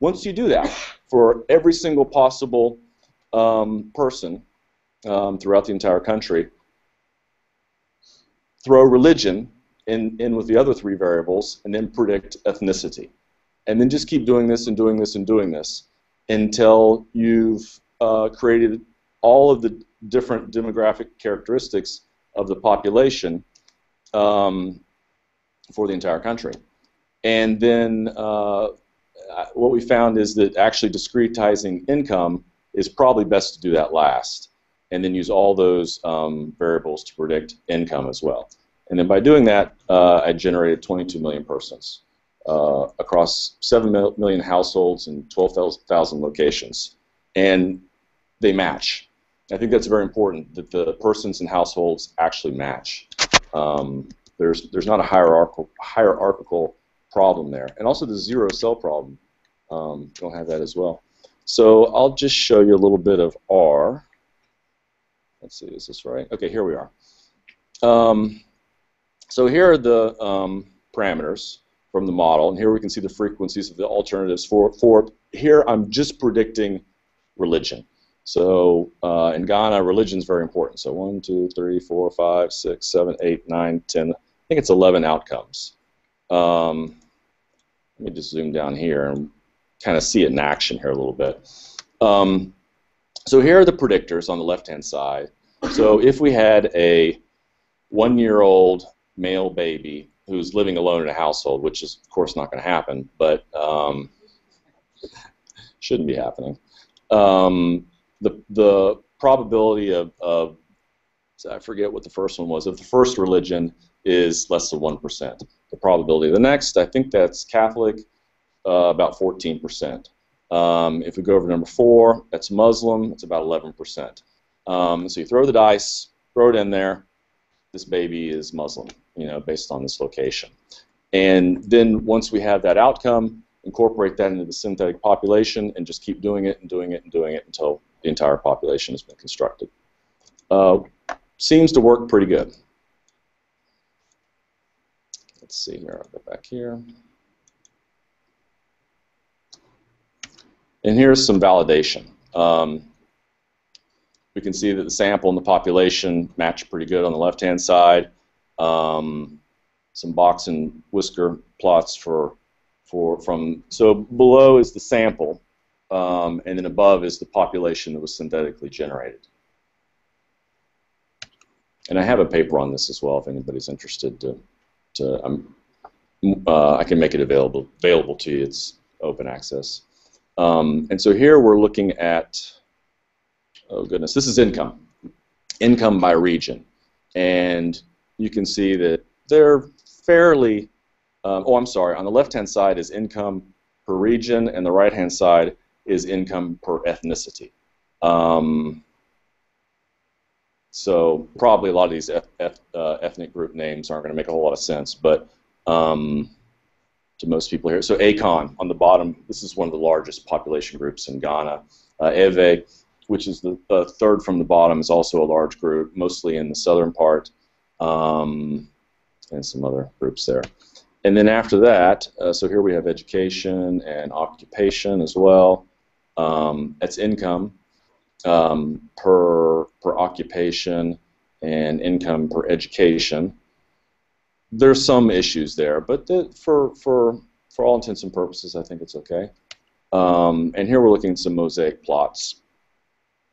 Once you do that for every single possible um, person um, throughout the entire country, throw religion in, in with the other three variables, and then predict ethnicity. And then just keep doing this and doing this and doing this until you've uh, created all of the different demographic characteristics of the population um, for the entire country. And then uh, what we found is that actually discretizing income is probably best to do that last, and then use all those um, variables to predict income as well. And then by doing that, uh, I generated twenty-two million persons uh, across seven million households and twelve thousand locations. And they match. I think that's very important, that the persons and households actually match. Um, there's there's not a hierarchical hierarchical problem there, and also the zero cell problem. Um, don't have that as well. So I'll just show you a little bit of R. Let's see, is this right? Okay, here we are. Um, so here are the um, parameters from the model, and here we can see the frequencies of the alternatives for for. Here I'm just predicting religion. So uh, in Ghana, religion is very important. So one, two, three, four, five, six, seven, eight, nine, ten. I think it's eleven outcomes. Um, let me just zoom down here and kind of see it in action here a little bit. Um, so here are the predictors on the left-hand side. So if we had a one-year-old male baby who's living alone in a household, which is of course not going to happen, but um, shouldn't be happening. Um, The, the probability of, of, I forget what the first one was, of the first religion is less than one percent. The probability of the next, I think that's Catholic, uh, about fourteen percent. Um, if we go over to number four, that's Muslim, it's about eleven percent. Um, so you throw the dice, throw it in there, this baby is Muslim, you know, based on this location. And then once we have that outcome, incorporate that into the synthetic population and just keep doing it and doing it and doing it until the entire population has been constructed. Uh, seems to work pretty good. Let's see here, I'll go back here. And here's some validation. Um, we can see that the sample and the population match pretty good on the left-hand side. Um, some box and whisker plots for, for from, so below is the sample. Um, and then above is the population that was synthetically generated. And I have a paper on this as well, if anybody's interested. To, to um, uh, I can make it available available to you. It's open access. Um, and so here we're looking at, oh goodness, this is income, income by region, and you can see that they're fairly. Um, oh, I'm sorry. On the left-hand side is income per region, and the right-hand side is income per ethnicity. Um, so probably a lot of these eth eth uh, ethnic group names aren't going to make a whole lot of sense, but um, to most people here. So Akan on the bottom, this is one of the largest population groups in Ghana. Uh, Eve, which is the uh, third from the bottom, is also a large group, mostly in the southern part, um, and some other groups there. And then after that, uh, so here we have education and occupation as well. Um, that's income um, per per occupation and income per education. there's some issues there, but the, for for for all intents and purposes, I think it's okay. Um, and here we're looking at some mosaic plots.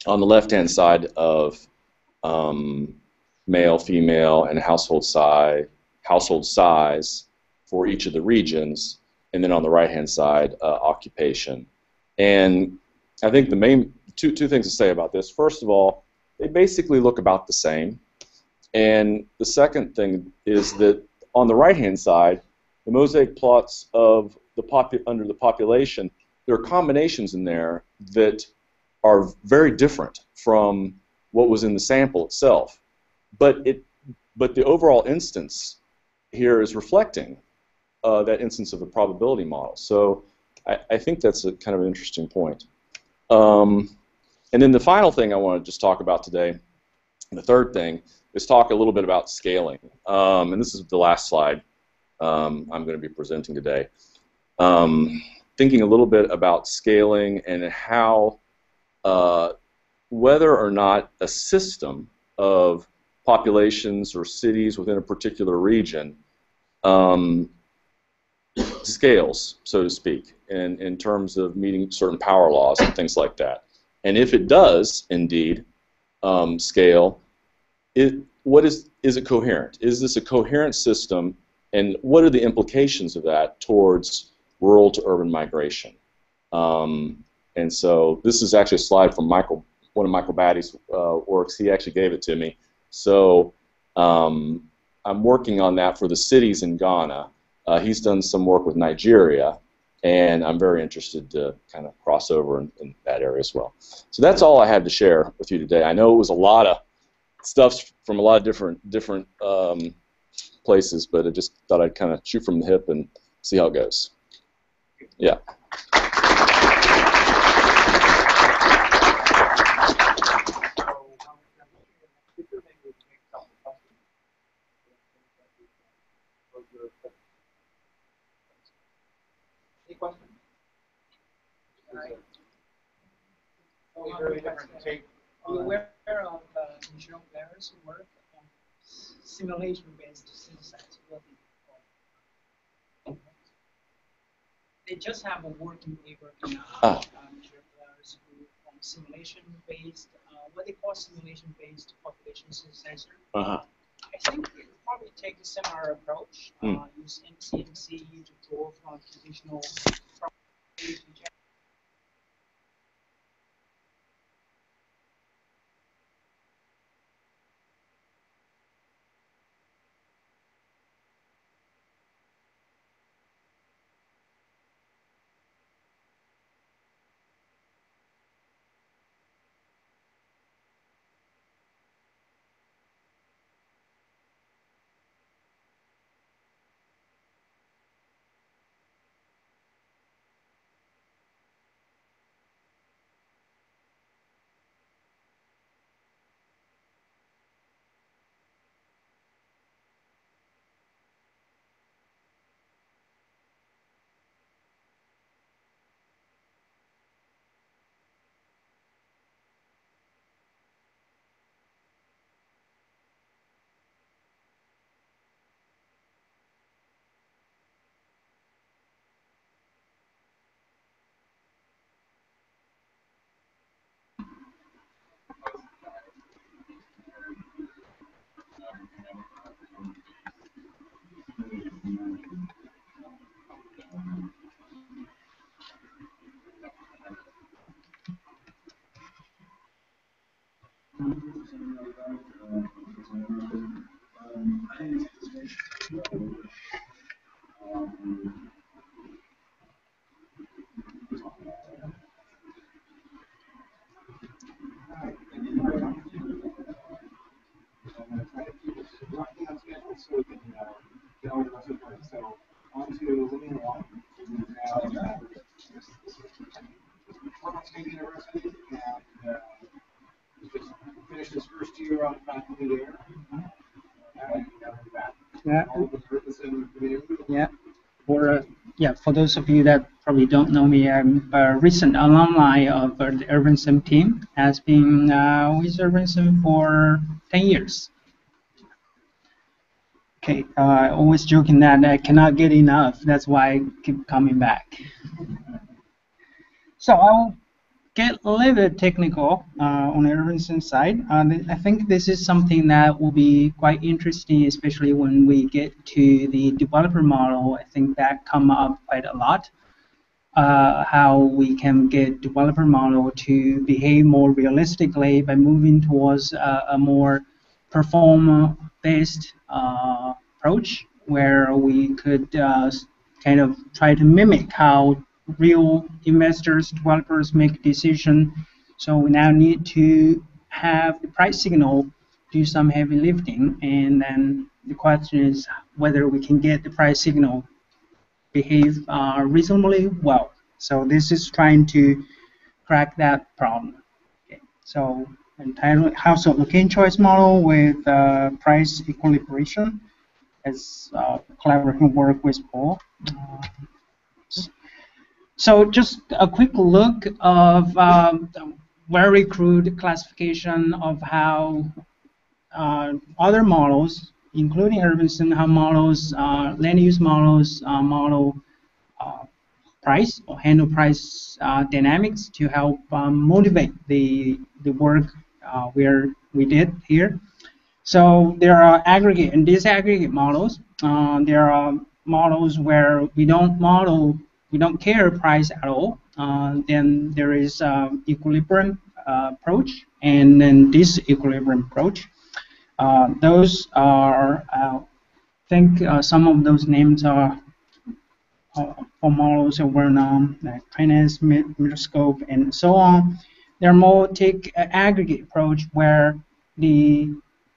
On the left-hand side of um, male, female, and household size, household size for each of the regions, and then on the right-hand side, uh, occupation. And I think the main two two things to say about this. First of all, they basically look about the same. And the second thing is that on the right-hand side, the mosaic plots of the popu- under the population, there are combinations in there that are very different from what was in the sample itself. But it, but the overall instance here is reflecting uh, that instance of the probability model. So I, I think that's a kind of an interesting point. Um, and then the final thing I want to just talk about today, the third thing, is talk a little bit about scaling. Um, and this is the last slide um, I'm going to be presenting today. Um, thinking a little bit about scaling and how uh, whether or not a system of populations or cities within a particular region um, scales, so to speak, in, in terms of meeting certain power laws and things like that. And if it does indeed um, scale, It, what is, is it coherent? Is this a coherent system, and what are the implications of that towards rural to urban migration? Um, and so this is actually a slide from Michael, one of Michael Batty's uh, works. He actually gave it to me. So um, I'm working on that for the cities in Ghana. Uh, he's done some work with Nigeria, and I'm very interested to kind of cross over in, in that area as well. So that's all I had to share with you today. I know it was a lot of stuff from a lot of different different um, places, but I just thought I'd kind of shoot from the hip and see how it goes. Yeah. Any questions? Oh, very different take. We're aware of uh, Michelle Blair's work on simulation-based synthesizability. They just have a working paper in uh, oh. uh, Michelle Blair's group on simulation-based, uh, what they call simulation-based population synthesizer. Uh -huh. I think it probably take a similar approach, uh, mm. use M C M C to draw from traditional problems. So, on to Liming Wang, who's now in uh, this, this Portland State University, and uh, just finished his first year on faculty there. And now we're back. Yeah. All of us are in the video. Yeah. For, uh, yeah, for those of you that probably don't know me, I'm a recent alumni of uh, the UrbanSim team. Has been uh, with UrbanSim for ten years. Okay, uh, I always joking that I cannot get enough. That's why I keep coming back. So I will get a little bit technical uh, on the UrbanSim side. Uh, th I think this is something that will be quite interesting, especially when we get to the developer model. I think that come up quite a lot. Uh, how we can get developer model to behave more realistically by moving towards uh, a more performer-based uh, approach, where we could uh, kind of try to mimic how real investors, developers make decisions. So we now need to have the price signal do some heavy lifting, and then the question is whether we can get the price signal behave uh, reasonably well. So this is trying to crack that problem. Okay. So entitled household location choice model with uh, price equilibration as uh, collaborative work with Paul. Uh, so just a quick look of um, very crude classification of how uh, other models, including UrbanSim, how models, uh, land use models, uh, model uh, price or handle price uh, dynamics to help um, motivate the the work uh, where we did here. So there are aggregate and disaggregate models. Uh, there are models where we don't model, we don't care price at all. Uh, then there is uh, equilibrium uh, approach and then disequilibrium approach. Uh, those are, uh, I think uh, some of those names are uh, for models are well known, like Trainers, Meterscope, and so on. They're more take uh, aggregate approach where the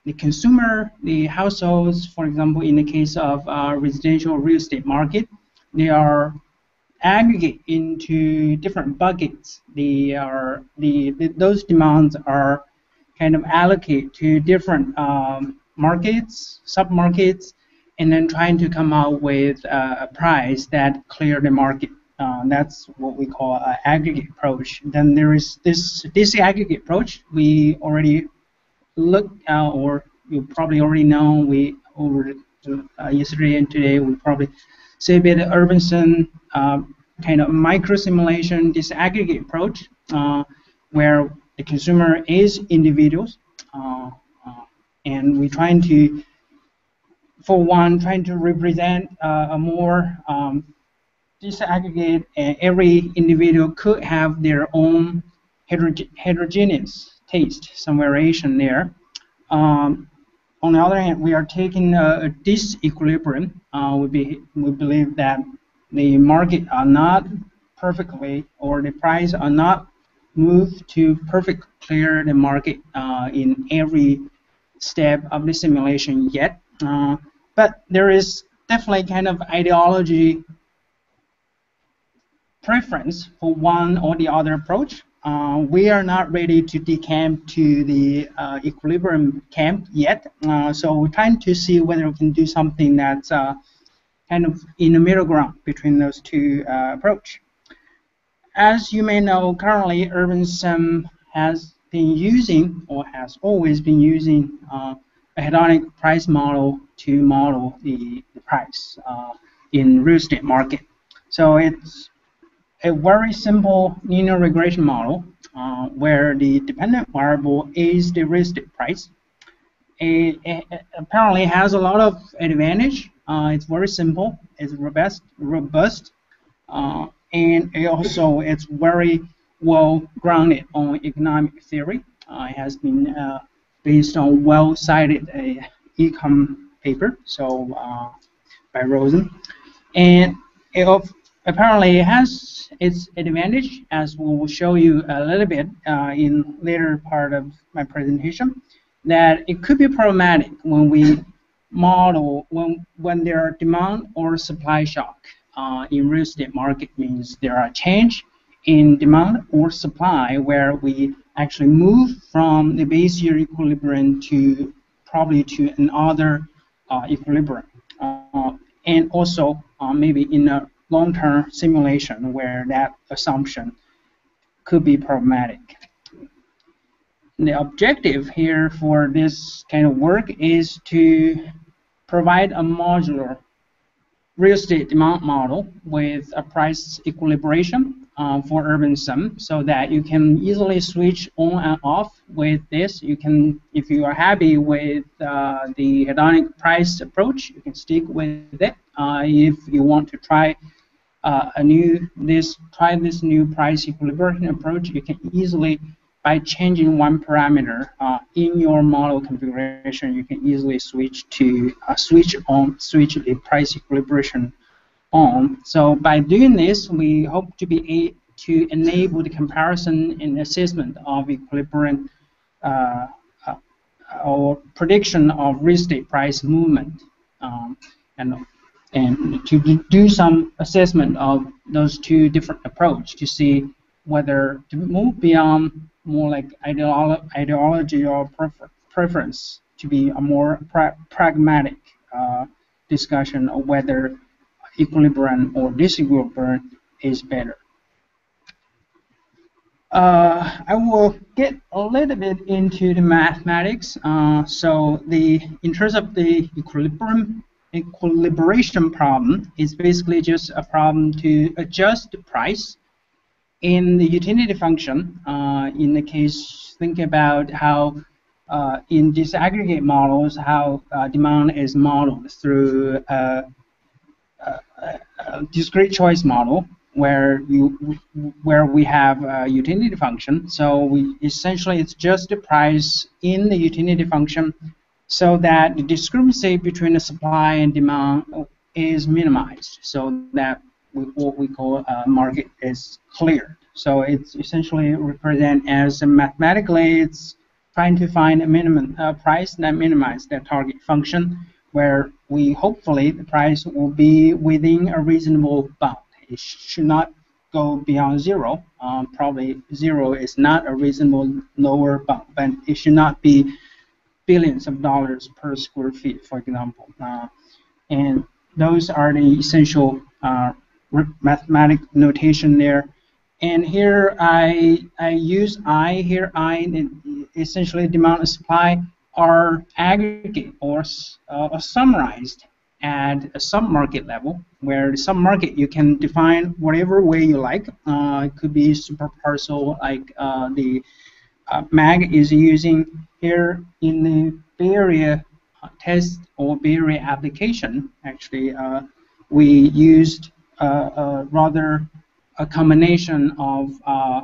the consumer, the households, for example, in the case of uh, residential real estate market, they are aggregate into different buckets. They are the, the those demands are kind of allocate to different um, markets, sub-markets, and then trying to come out with uh, a price that clear the market. Uh, that's what we call an aggregate approach. Then there is this disaggregate approach. We already looked at, or you probably already know, we over uh, yesterday and today we probably see a bit of UrbanSim uh, kind of micro-simulation disaggregate approach uh, where the consumer is individuals, uh, uh, and we're trying to, for one, trying to represent uh, a more um, disaggregate, and every individual could have their own heterog heterogeneous taste, some variation there. Um, on the other hand, we are taking a, a disequilibrium. Uh, we, be, we believe that the market are not perfectly, or the price are not move to perfect clear the market uh, in every step of the simulation yet. Uh, but there is definitely kind of ideology preference for one or the other approach. Uh, we are not ready to decamp to the uh, equilibrium camp yet. Uh, so we're trying to see whether we can do something that's uh, kind of in the middle ground between those two uh, approach. As you may know, currently UrbanSim has been using, or has always been using, uh, a hedonic price model to model the, the price uh, in real estate market. So it's a very simple linear regression model uh, where the dependent variable is the real estate price. It, it apparently has a lot of advantage. Uh, it's very simple. It's robust. robust uh, And it also, it's very well grounded on economic theory. Uh, it has been uh, based on well-cited uh, econ paper, so uh, by Rosen. And it apparently has its advantage, as we will show you a little bit uh, in later part of my presentation, that it could be problematic when we model when when there are demand or supply shock. Uh, in real estate market means there are change in demand or supply where we actually move from the Bayesian equilibrium to probably to another uh, equilibrium, uh, and also uh, maybe in a long-term simulation where that assumption could be problematic. The objective here for this kind of work is to provide a modular real estate demand model with a price equilibration uh, for UrbanSim, so that you can easily switch on and off with this. You can, if you are happy with uh, the hedonic price approach, you can stick with it. Uh, if you want to try uh, a new this try this new price equilibration approach, you can easily, by changing one parameter uh, in your model configuration, you can easily switch to uh, switch on switch the price equilibration on. So by doing this, we hope to be a, to enable the comparison and assessment of equilibrium uh, uh, or prediction of real estate price movement, um, and and to do some assessment of those two different approaches to see whether to move beyond more like ideolo ideology or prefer preference to be a more pra pragmatic uh, discussion of whether equilibrium or disequilibrium is better. Uh, I will get a little bit into the mathematics. Uh, so the in terms of the equilibrium equilibration problem, is basically just a problem to adjust the price in the utility function. Uh, in the case, think about how uh, in disaggregate models, how uh, demand is modeled through a, a, a discrete choice model, where you where we have a utility function. So we essentially it's just the price in the utility function, so that the discrepancy between the supply and demand is minimized, so that what we call uh, market is clear. So it's essentially represent as a mathematically it's trying to find a minimum uh, price that minimizes the target function, where we hopefully the price will be within a reasonable bound. It should not go beyond zero. Um, probably zero is not a reasonable lower bound, but it should not be billions of dollars per square feet, for example. Uh, and those are the essential uh, mathematic notation there, and here I I use I here I essentially demand and supply are aggregate or uh, summarized at a sub-market level, where the sub-market you can define whatever way you like. Uh, it could be super parcel like uh, the uh, M A G is using here in the Bay Area test or Bay Area application. Actually, uh, we used Uh, uh, rather a combination of uh,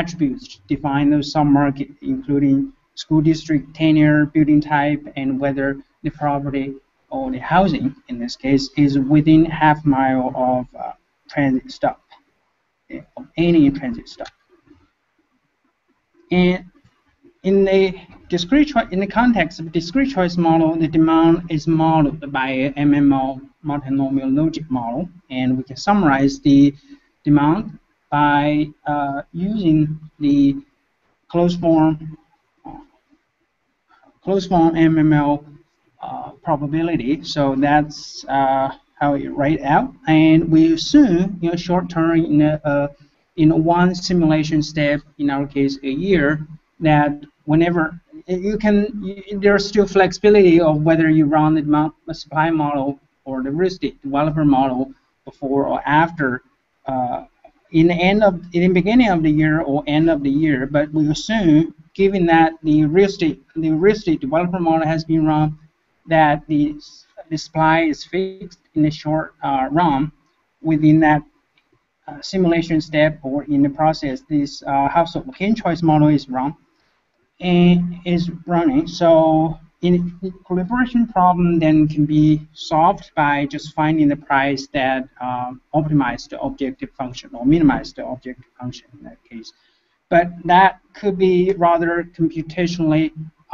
attributes to define those sub-market, including school district, tenure, building type, and whether the property or the housing, in this case, is within half mile of uh, transit stop, of any transit stop. And in the discrete in the context of discrete choice model, the demand is modeled by M M L multinomial logic model, and we can summarize the demand by uh, using the closed form uh, closed form M M L uh, probability. So that's uh, how you write it out, and we assume, you know, short term in a, uh, in one simulation step, in our case a year, that whenever you can, there's still flexibility of whether you run the demand supply model or the real estate developer model before or after, uh, in the end of in the beginning of the year or end of the year. But we assume, given that the real estate the real estate developer model has been run, that the, the supply is fixed in the short uh, run within that uh, simulation step or in the process. This uh, household location choice model is run. And is running. So in equilibration problem then can be solved by just finding the price that um, optimizes the objective function or minimizes the objective function in that case. But that could be rather computationally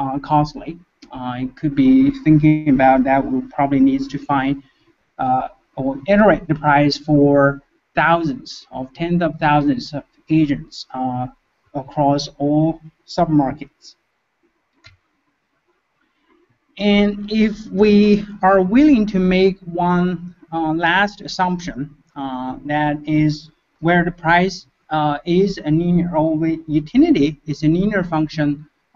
uh, costly. Uh, it could be thinking about that we probably needs to find uh, or iterate the price for thousands of tens of thousands of agents uh, across all submarkets. And if we are willing to make one uh, last assumption, uh, that is where the price uh, is a linear or utility is a linear function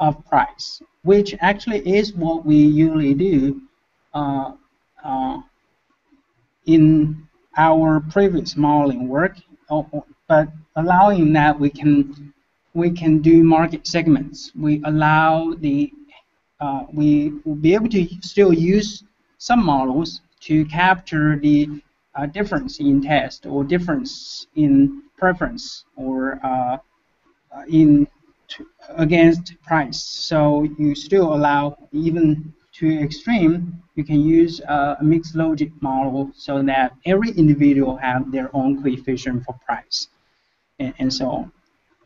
of price, which actually is what we usually do uh, uh, in our previous modeling work, but allowing that we can we can do market segments. We allow the uh, we will be able to still use some models to capture the uh, difference in taste or difference in preference or uh, in t against price. So you still allow even to extreme, you can use uh, a mixed logic model so that every individual have their own coefficient for price, and, and so on.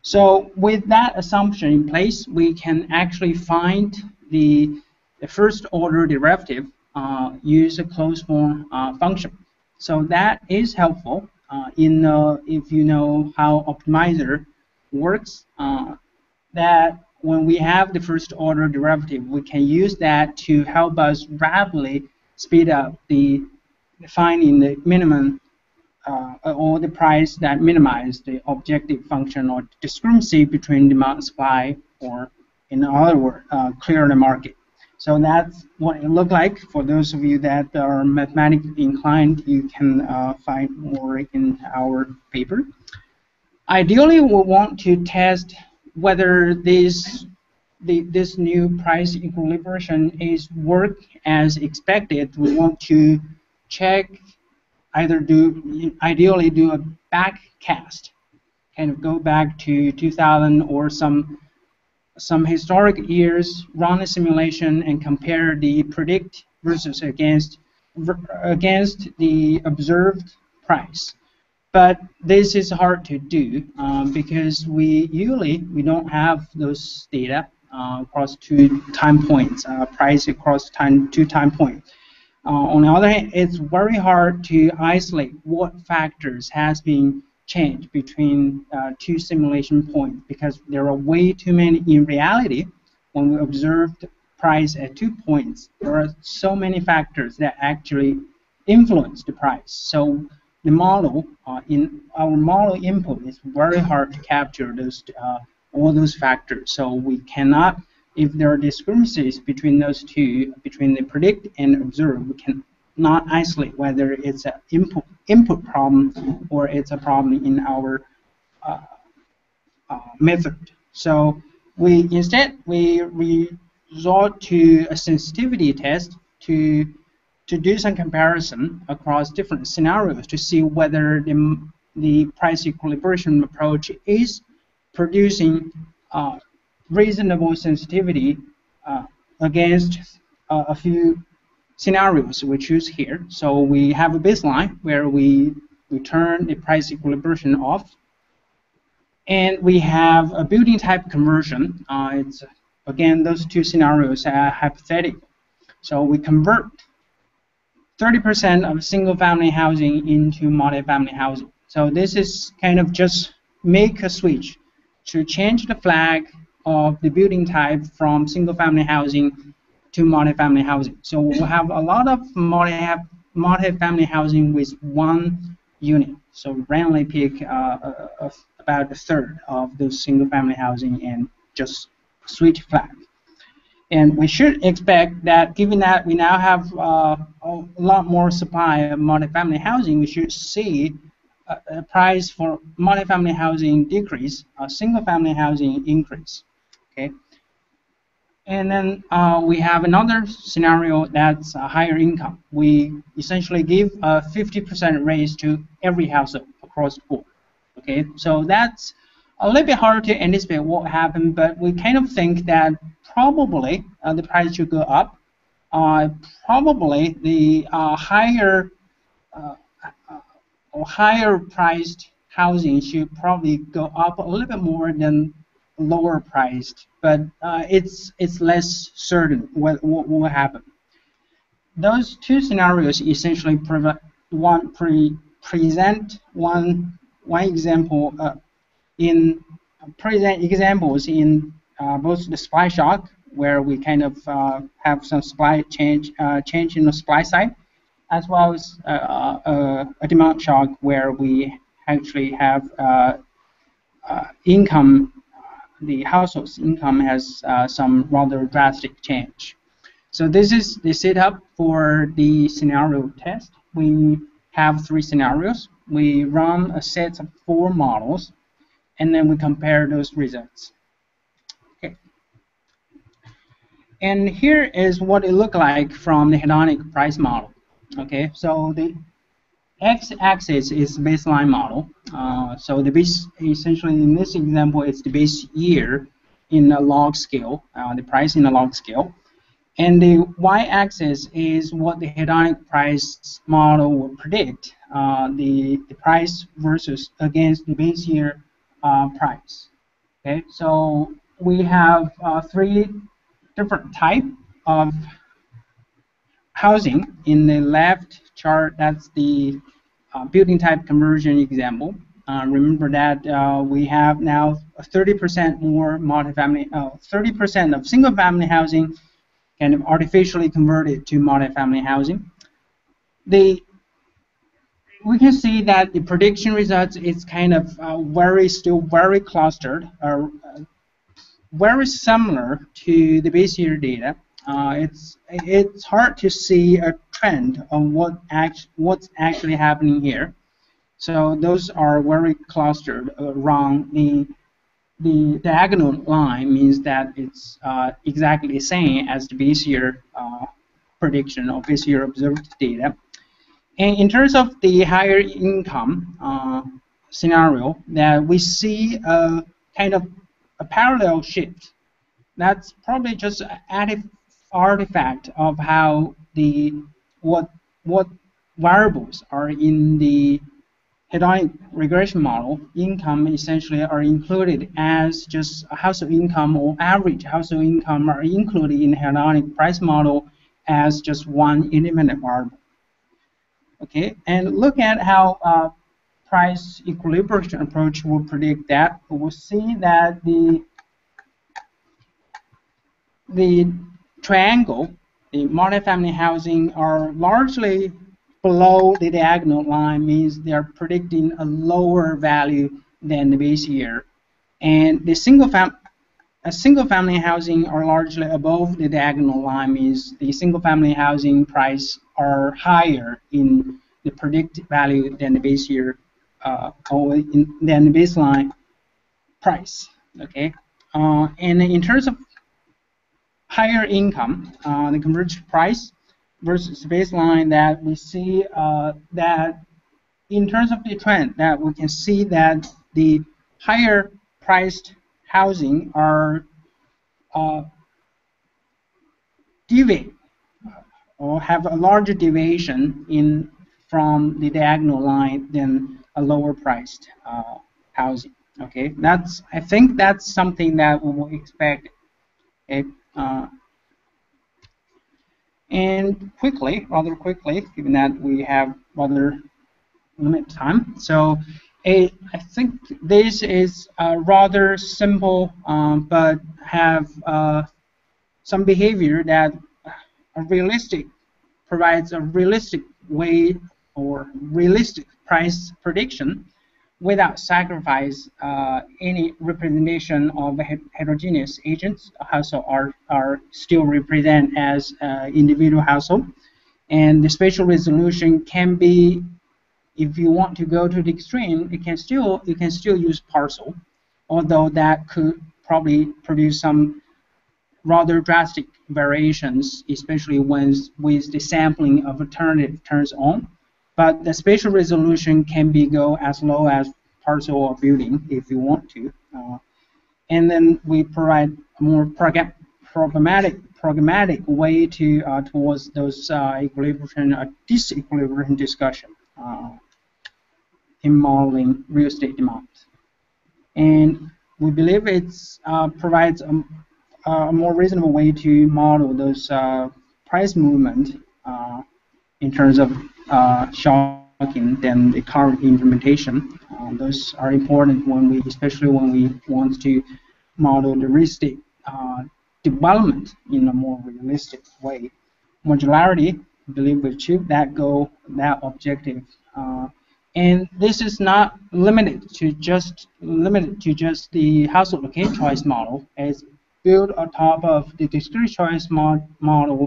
So with that assumption in place, we can actually find the, the first order derivative, uh, use a closed form uh, function. So that is helpful uh, in uh, if you know how optimizer works, uh, that when we have the first order derivative, we can use that to help us rapidly speed up the finding the minimum uh, or the price that minimizes the objective function or discrepancy between demand and supply, or in other words, uh, clear the market. So that's what it looked like. For those of you that are mathematically inclined, you can uh, find more in our paper. Ideally, we want to test whether this the, this new price equilibration is work as expected. We want to check, either do ideally do a backcast, kind of go back to two thousand or some some historic years, run a simulation and compare the predict versus against against the observed price. But this is hard to do um, because we usually we don't have those data uh, across two time points, uh, price across time two time points. Uh, on the other hand, it's very hard to isolate what factors has been changed between uh, two simulation points, because there are way too many in reality. When we observed price at two points, there are so many factors that actually influence the price. So the model uh, in our model input is very hard to capture those uh, all those factors. So we cannot, if there are discrepancies between those two, between the predict and observe, we cannot isolate whether it's an input input problem or it's a problem in our uh, uh, method. So we instead we resort to a sensitivity test to. to do some comparison across different scenarios to see whether the, the price equilibration approach is producing uh, reasonable sensitivity uh, against uh, a few scenarios we choose here. So we have a baseline where we, we turn the price equilibration off, and we have a building type conversion. Uh, it's, again, those two scenarios are hypothetical. So we convert thirty percent of single-family housing into multifamily housing. So this is kind of just make a switch to change the flag of the building type from single-family housing to multifamily housing. So we'll have a lot of multifamily housing with one unit. So randomly pick uh, uh, about a third of those single-family housing and just switch flag. And we should expect that, given that we now have uh, a lot more supply of multifamily housing, we should see a, a price for multifamily housing decrease, a single-family housing increase. Okay. And then uh, we have another scenario that's a higher income. We essentially give a fifty percent raise to every household across the board. Okay. So that's a little bit hard to anticipate what happened, but we kind of think that probably uh, the price should go up. Uh, probably the uh, higher uh, or higher priced housing should probably go up a little bit more than lower priced, but uh, it's it's less certain what, what will happen. Those two scenarios essentially one pre present one one example. Uh, In present examples in uh, both the supply shock, where we kind of uh, have some supply change, uh, change in the supply side, as well as uh, uh, a demand shock, where we actually have uh, uh, income, the household's income has uh, some rather drastic change. So this is the setup for the scenario test. We have three scenarios. We run a set of four models, and then we compare those results. Okay. And here is what it looked like from the hedonic price model. Okay, so the x-axis is baseline model. Uh, so the base, essentially in this example, it's the base year in a log scale, uh, the price in a log scale. And the y-axis is what the hedonic price model will predict, uh, the, the price versus against the base year uh, price. Okay, so we have uh, three different type of housing. In the left chart, that's the uh, building type conversion example. Uh, remember that uh, we have now thirty percent more multifamily, thirty percent uh, of single-family housing kind of artificially converted to multifamily housing. The we can see that the prediction results is kind of uh, very still very clustered, or uh, very similar to the base year data. Uh, it's it's hard to see a trend on what act what's actually happening here. So those are very clustered around the. The diagonal line means that it's uh, exactly the same as the base year uh, prediction or base year observed data. And in terms of the higher income uh, scenario, that we see a kind of a parallel shift. That's probably just an artifact of how the what what variables are in the hedonic regression model. Income essentially are included as just household income or average household income are included in hedonic price model as just one independent variable. Okay, and look at how uh, price equilibration approach will predict that. We will see that the the triangle, the multifamily housing, are largely below the diagonal line, means they are predicting a lower value than the base year, and the single fam a single family housing are largely above the diagonal line, means the single family housing price are higher in the predicted value than the base year uh, or in, than the baseline price. Okay, uh, and in terms of higher income, uh, the converged price versus baseline, that we see uh, that in terms of the trend, that we can see that the higher priced housing are uh, deviate or have a larger deviation in from the diagonal line than a lower priced uh, housing. Okay, that's I think that's something that we will expect. Okay. Uh, And quickly, rather quickly, given that we have rather limited time, so a, I think this is a rather simple, um, but have uh, some behavior that a realistic provides a realistic way or realistic price prediction without sacrifice uh, any representation of heterogeneous agents. Household are, are still represent as uh, individual household, and the spatial resolution can be, if you want to go to the extreme, it can still you can still use parcel, although that could probably produce some rather drastic variations, especially when with the sampling of alternative turns on. But the spatial resolution can be go as low as parcel or building if you want to. Uh, and then we provide a more prog programmatic, programmatic way to uh, towards those uh, equilibrium or uh, disequilibrium discussion uh, in modeling real estate demand. And we believe it uh, provides a, a more reasonable way to model those uh, price movement uh, in terms of Uh, shocking than the current implementation. Uh, those are important when we, especially when we want to model the real estate uh, development in a more realistic way. Modularity, I believe, we achieve that goal, that objective. Uh, and this is not limited to just limited to just the household locate choice model. It's built on top of the discrete choice mod model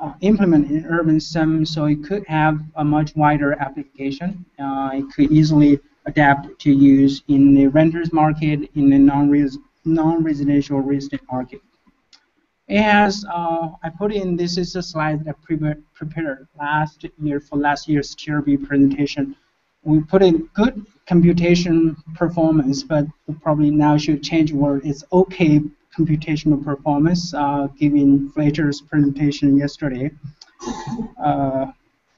uh, implement in UrbanSim, so it could have a much wider application. Uh, it could easily adapt to use in the renters market, in the non-res non-residential real estate market. It has, uh, I put in, this is a slide that I pre prepared last year for last year's T R B presentation. We put in good computation performance, but we probably now should change word. It's okay computational performance, uh, given Fletcher's presentation yesterday. Uh,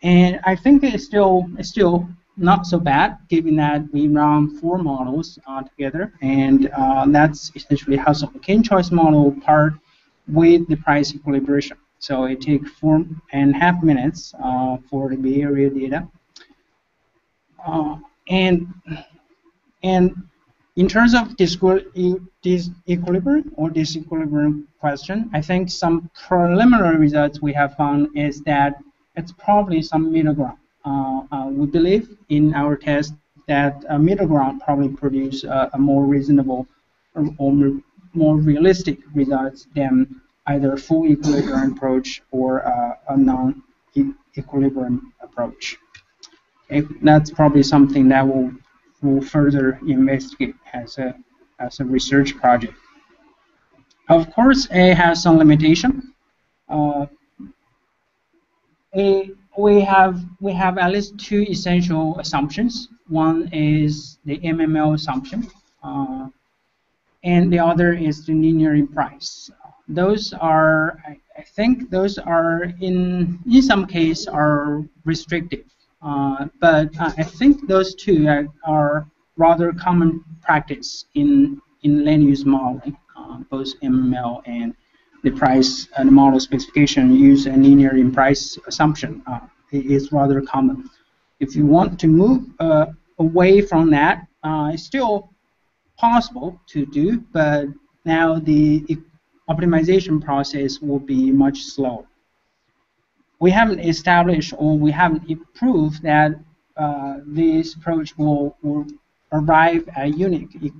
and I think it's still, it's still not so bad, given that we run four models uh, together, and uh, that's essentially household kin choice model part with the price equilibration. So it takes four and a half minutes uh, for the Bay Area data. Uh, and and in terms of disequilibrium or disequilibrium question, I think some preliminary results we have found is that it's probably some middle ground. Uh, uh, we believe in our test that a middle ground probably produce uh, a more reasonable or, or more realistic results than either full equilibrium approach or uh, a non-equilibrium approach. It, that's probably something that we'll, we'll further investigate as a, as a research project. Of course, it has some limitation. Uh, a, we, have, we have at least two essential assumptions. One is the M M L assumption, uh, and the other is the linear price. Those are, I, I think those are, in, in some case, are restrictive. Uh, but uh, I think those two are, are rather common practice in, in land use modeling. Uh, both M M L and the price and the model specification use a linear in price assumption. Uh, it is rather common. If you want to move uh, away from that, uh, it's still possible to do, but now the optimization process will be much slower. We haven't established or we haven't proved that uh, this approach will, will arrive at unique e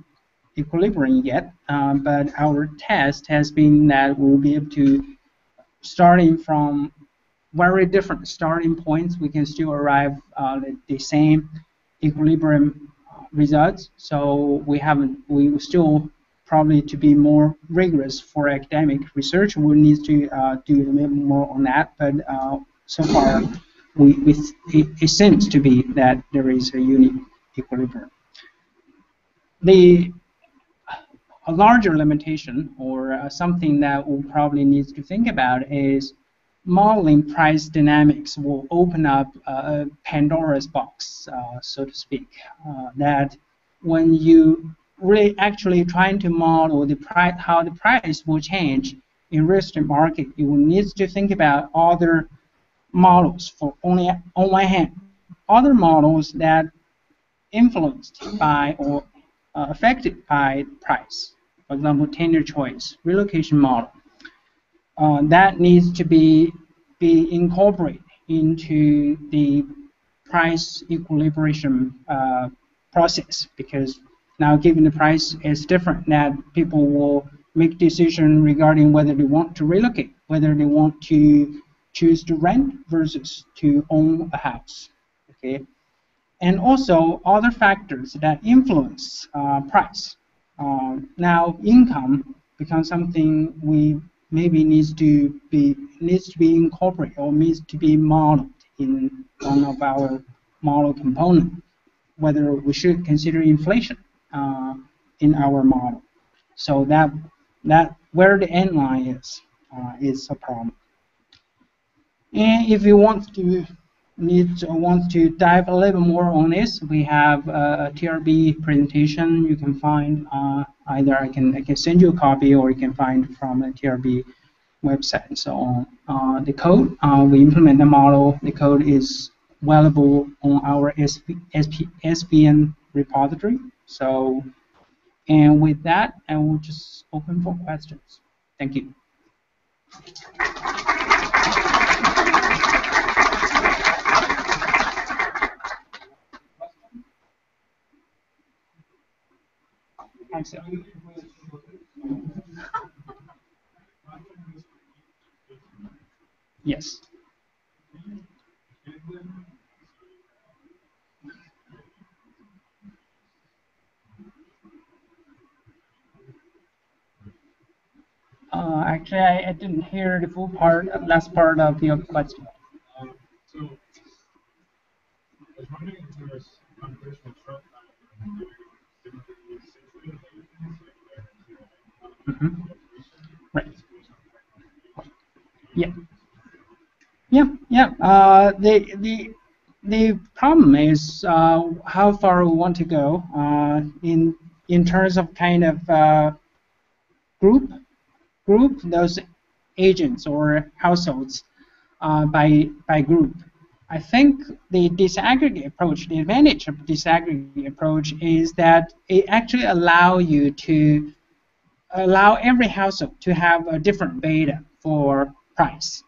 equilibrium yet, um, but our test has been that we'll be able to, starting from very different starting points, we can still arrive uh, at the same equilibrium results. So we haven't, we still probably to be more rigorous for academic research, we need to uh, do a little more on that. But uh, so far, we, we it, it seems to be that there is a unique equilibrium. The a larger limitation, or uh, something that we we'll probably need to think about, is modeling price dynamics will open up a Pandora's box, uh, so to speak. Uh, that when you really actually trying to model the price, how the price will change in real estate market, you will need to think about other models. For only on one hand, other models that influenced by or uh, affected by price. For example, tenure choice, relocation model. Uh, that needs to be be incorporated into the price equilibration uh, process, because now, given the price is different, that people will make decision regarding whether they want to relocate, whether they want to choose to rent versus to own a house. Okay, and also other factors that influence uh, price. Uh, now, income becomes something we maybe needs to be needs to be incorporated or needs to be modeled in one of our model components. Whether we should consider inflation Uh, in our model, so that that where the end line is uh, is a problem. And if you want to need to, want to dive a little more on this, we have a T R B presentation. You can find uh, either I can I can send you a copy, or you can find from the T R B website and so on. Uh, the code uh, we implement the model. The code is available on our S V N repository. So, and with that, I will just open for questions. Thank you. Thanks. Yes. Uh, actually, I, I didn't hear the full part, last part of your question. Um, so, I was wondering if there was a conversation with Trump about Mm-hmm. Right. Yeah. Yeah. Yeah. Uh, the the the problem is uh, how far we want to go uh, in in terms of kind of uh, group group those agents or households uh, by by group. I think the disaggregate approach, the advantage of disaggregate approach is that it actually allows you to allow every household to have a different beta for price.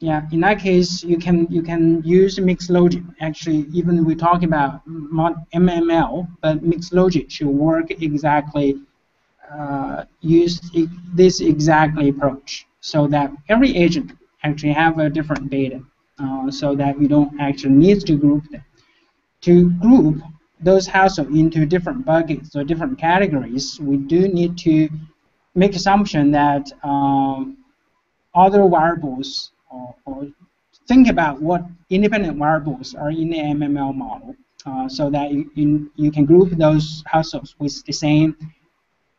Yeah, in that case, you can you can use mixed logic. Actually, even we're talking about M M L, but mixed logic should work exactly. Uh, use this exactly approach so that every agent actually have a different beta, uh, so that we don't actually need to group them. To group those households into different buckets or different categories, we do need to make assumption that um, other variables or, or think about what independent variables are in the M M L model, uh, so that you, in, you can group those households with the same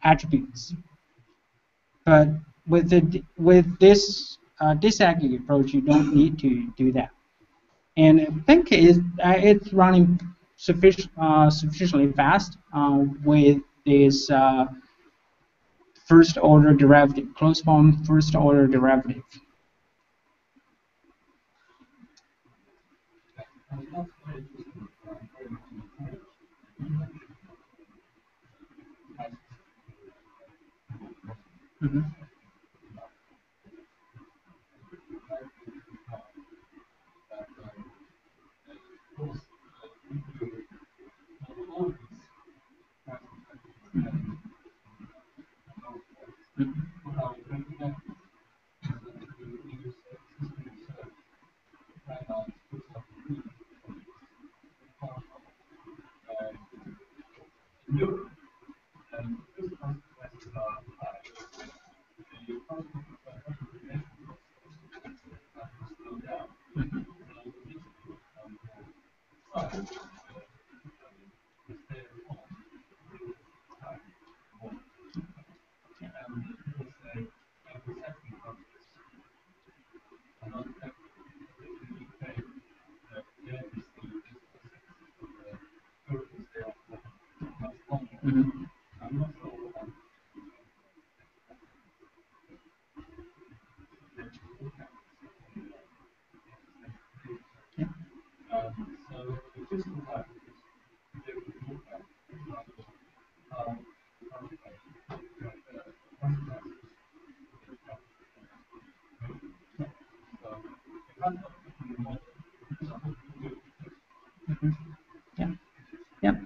attributes. But with the with this uh, disaggregate approach, you don't need to do that. And I think it's, uh, it's running Sufficient, uh, sufficiently fast uh, with this uh, first order derivative, closed form first order derivative. Mm-hmm.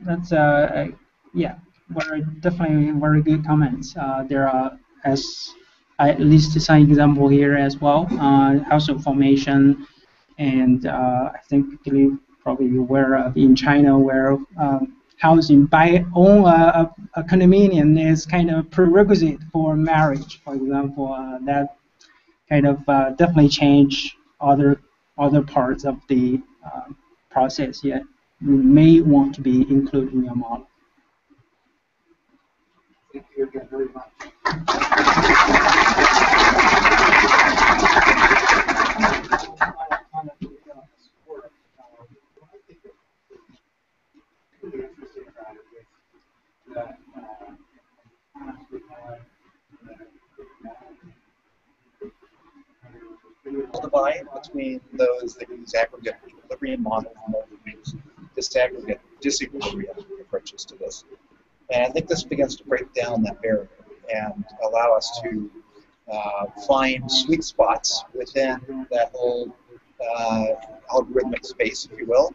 That's uh, yeah, very definitely very good comments. Uh, there are as I at least some example here as well. Uh, household formation, and uh, I think you're probably aware of in China where um, housing by own a, a condominium is kind of prerequisite for marriage, for example. Uh, that kind of uh, definitely change other other parts of the uh, process. Yeah. You may want to be included in your model. Thank you again very much. The divide between those that use aggregate equilibrium model and those that use disaggregate disequilibrium approaches to this. And I think this begins to break down that barrier and allow us to uh, find sweet spots within that whole uh, algorithmic space, if you will,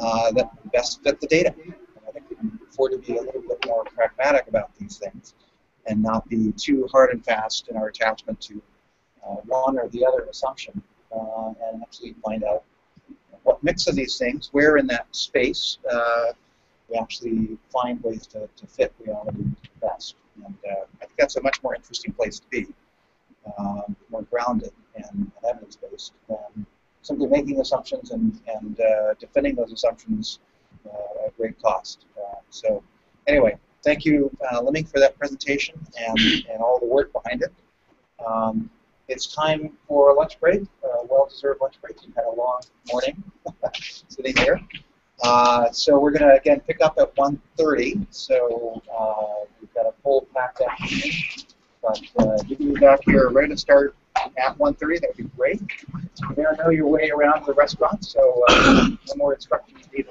uh, that best fit the data. And I think we can afford to be a little bit more pragmatic about these things and not be too hard and fast in our attachment to uh, one or the other assumption, uh, uh, and actually find out what mix of these things, where in that space uh, we actually find ways to, to fit reality best. And uh, I think that's a much more interesting place to be, um, more grounded and evidence-based than simply making assumptions and, and uh, defending those assumptions uh, at great cost. Uh, so anyway, thank you, uh, Liming, for that presentation and, and all the work behind it. Um, it's time for a lunch break, a well-deserved lunch break. You've had a long morning sitting here. Uh, so we're going to, again, pick up at one thirty. So uh, we've got a full packed afternoon. But uh, if you back here ready to start at one thirty, that would be great. You now know your way around the restaurant, so uh, no more instructions needed.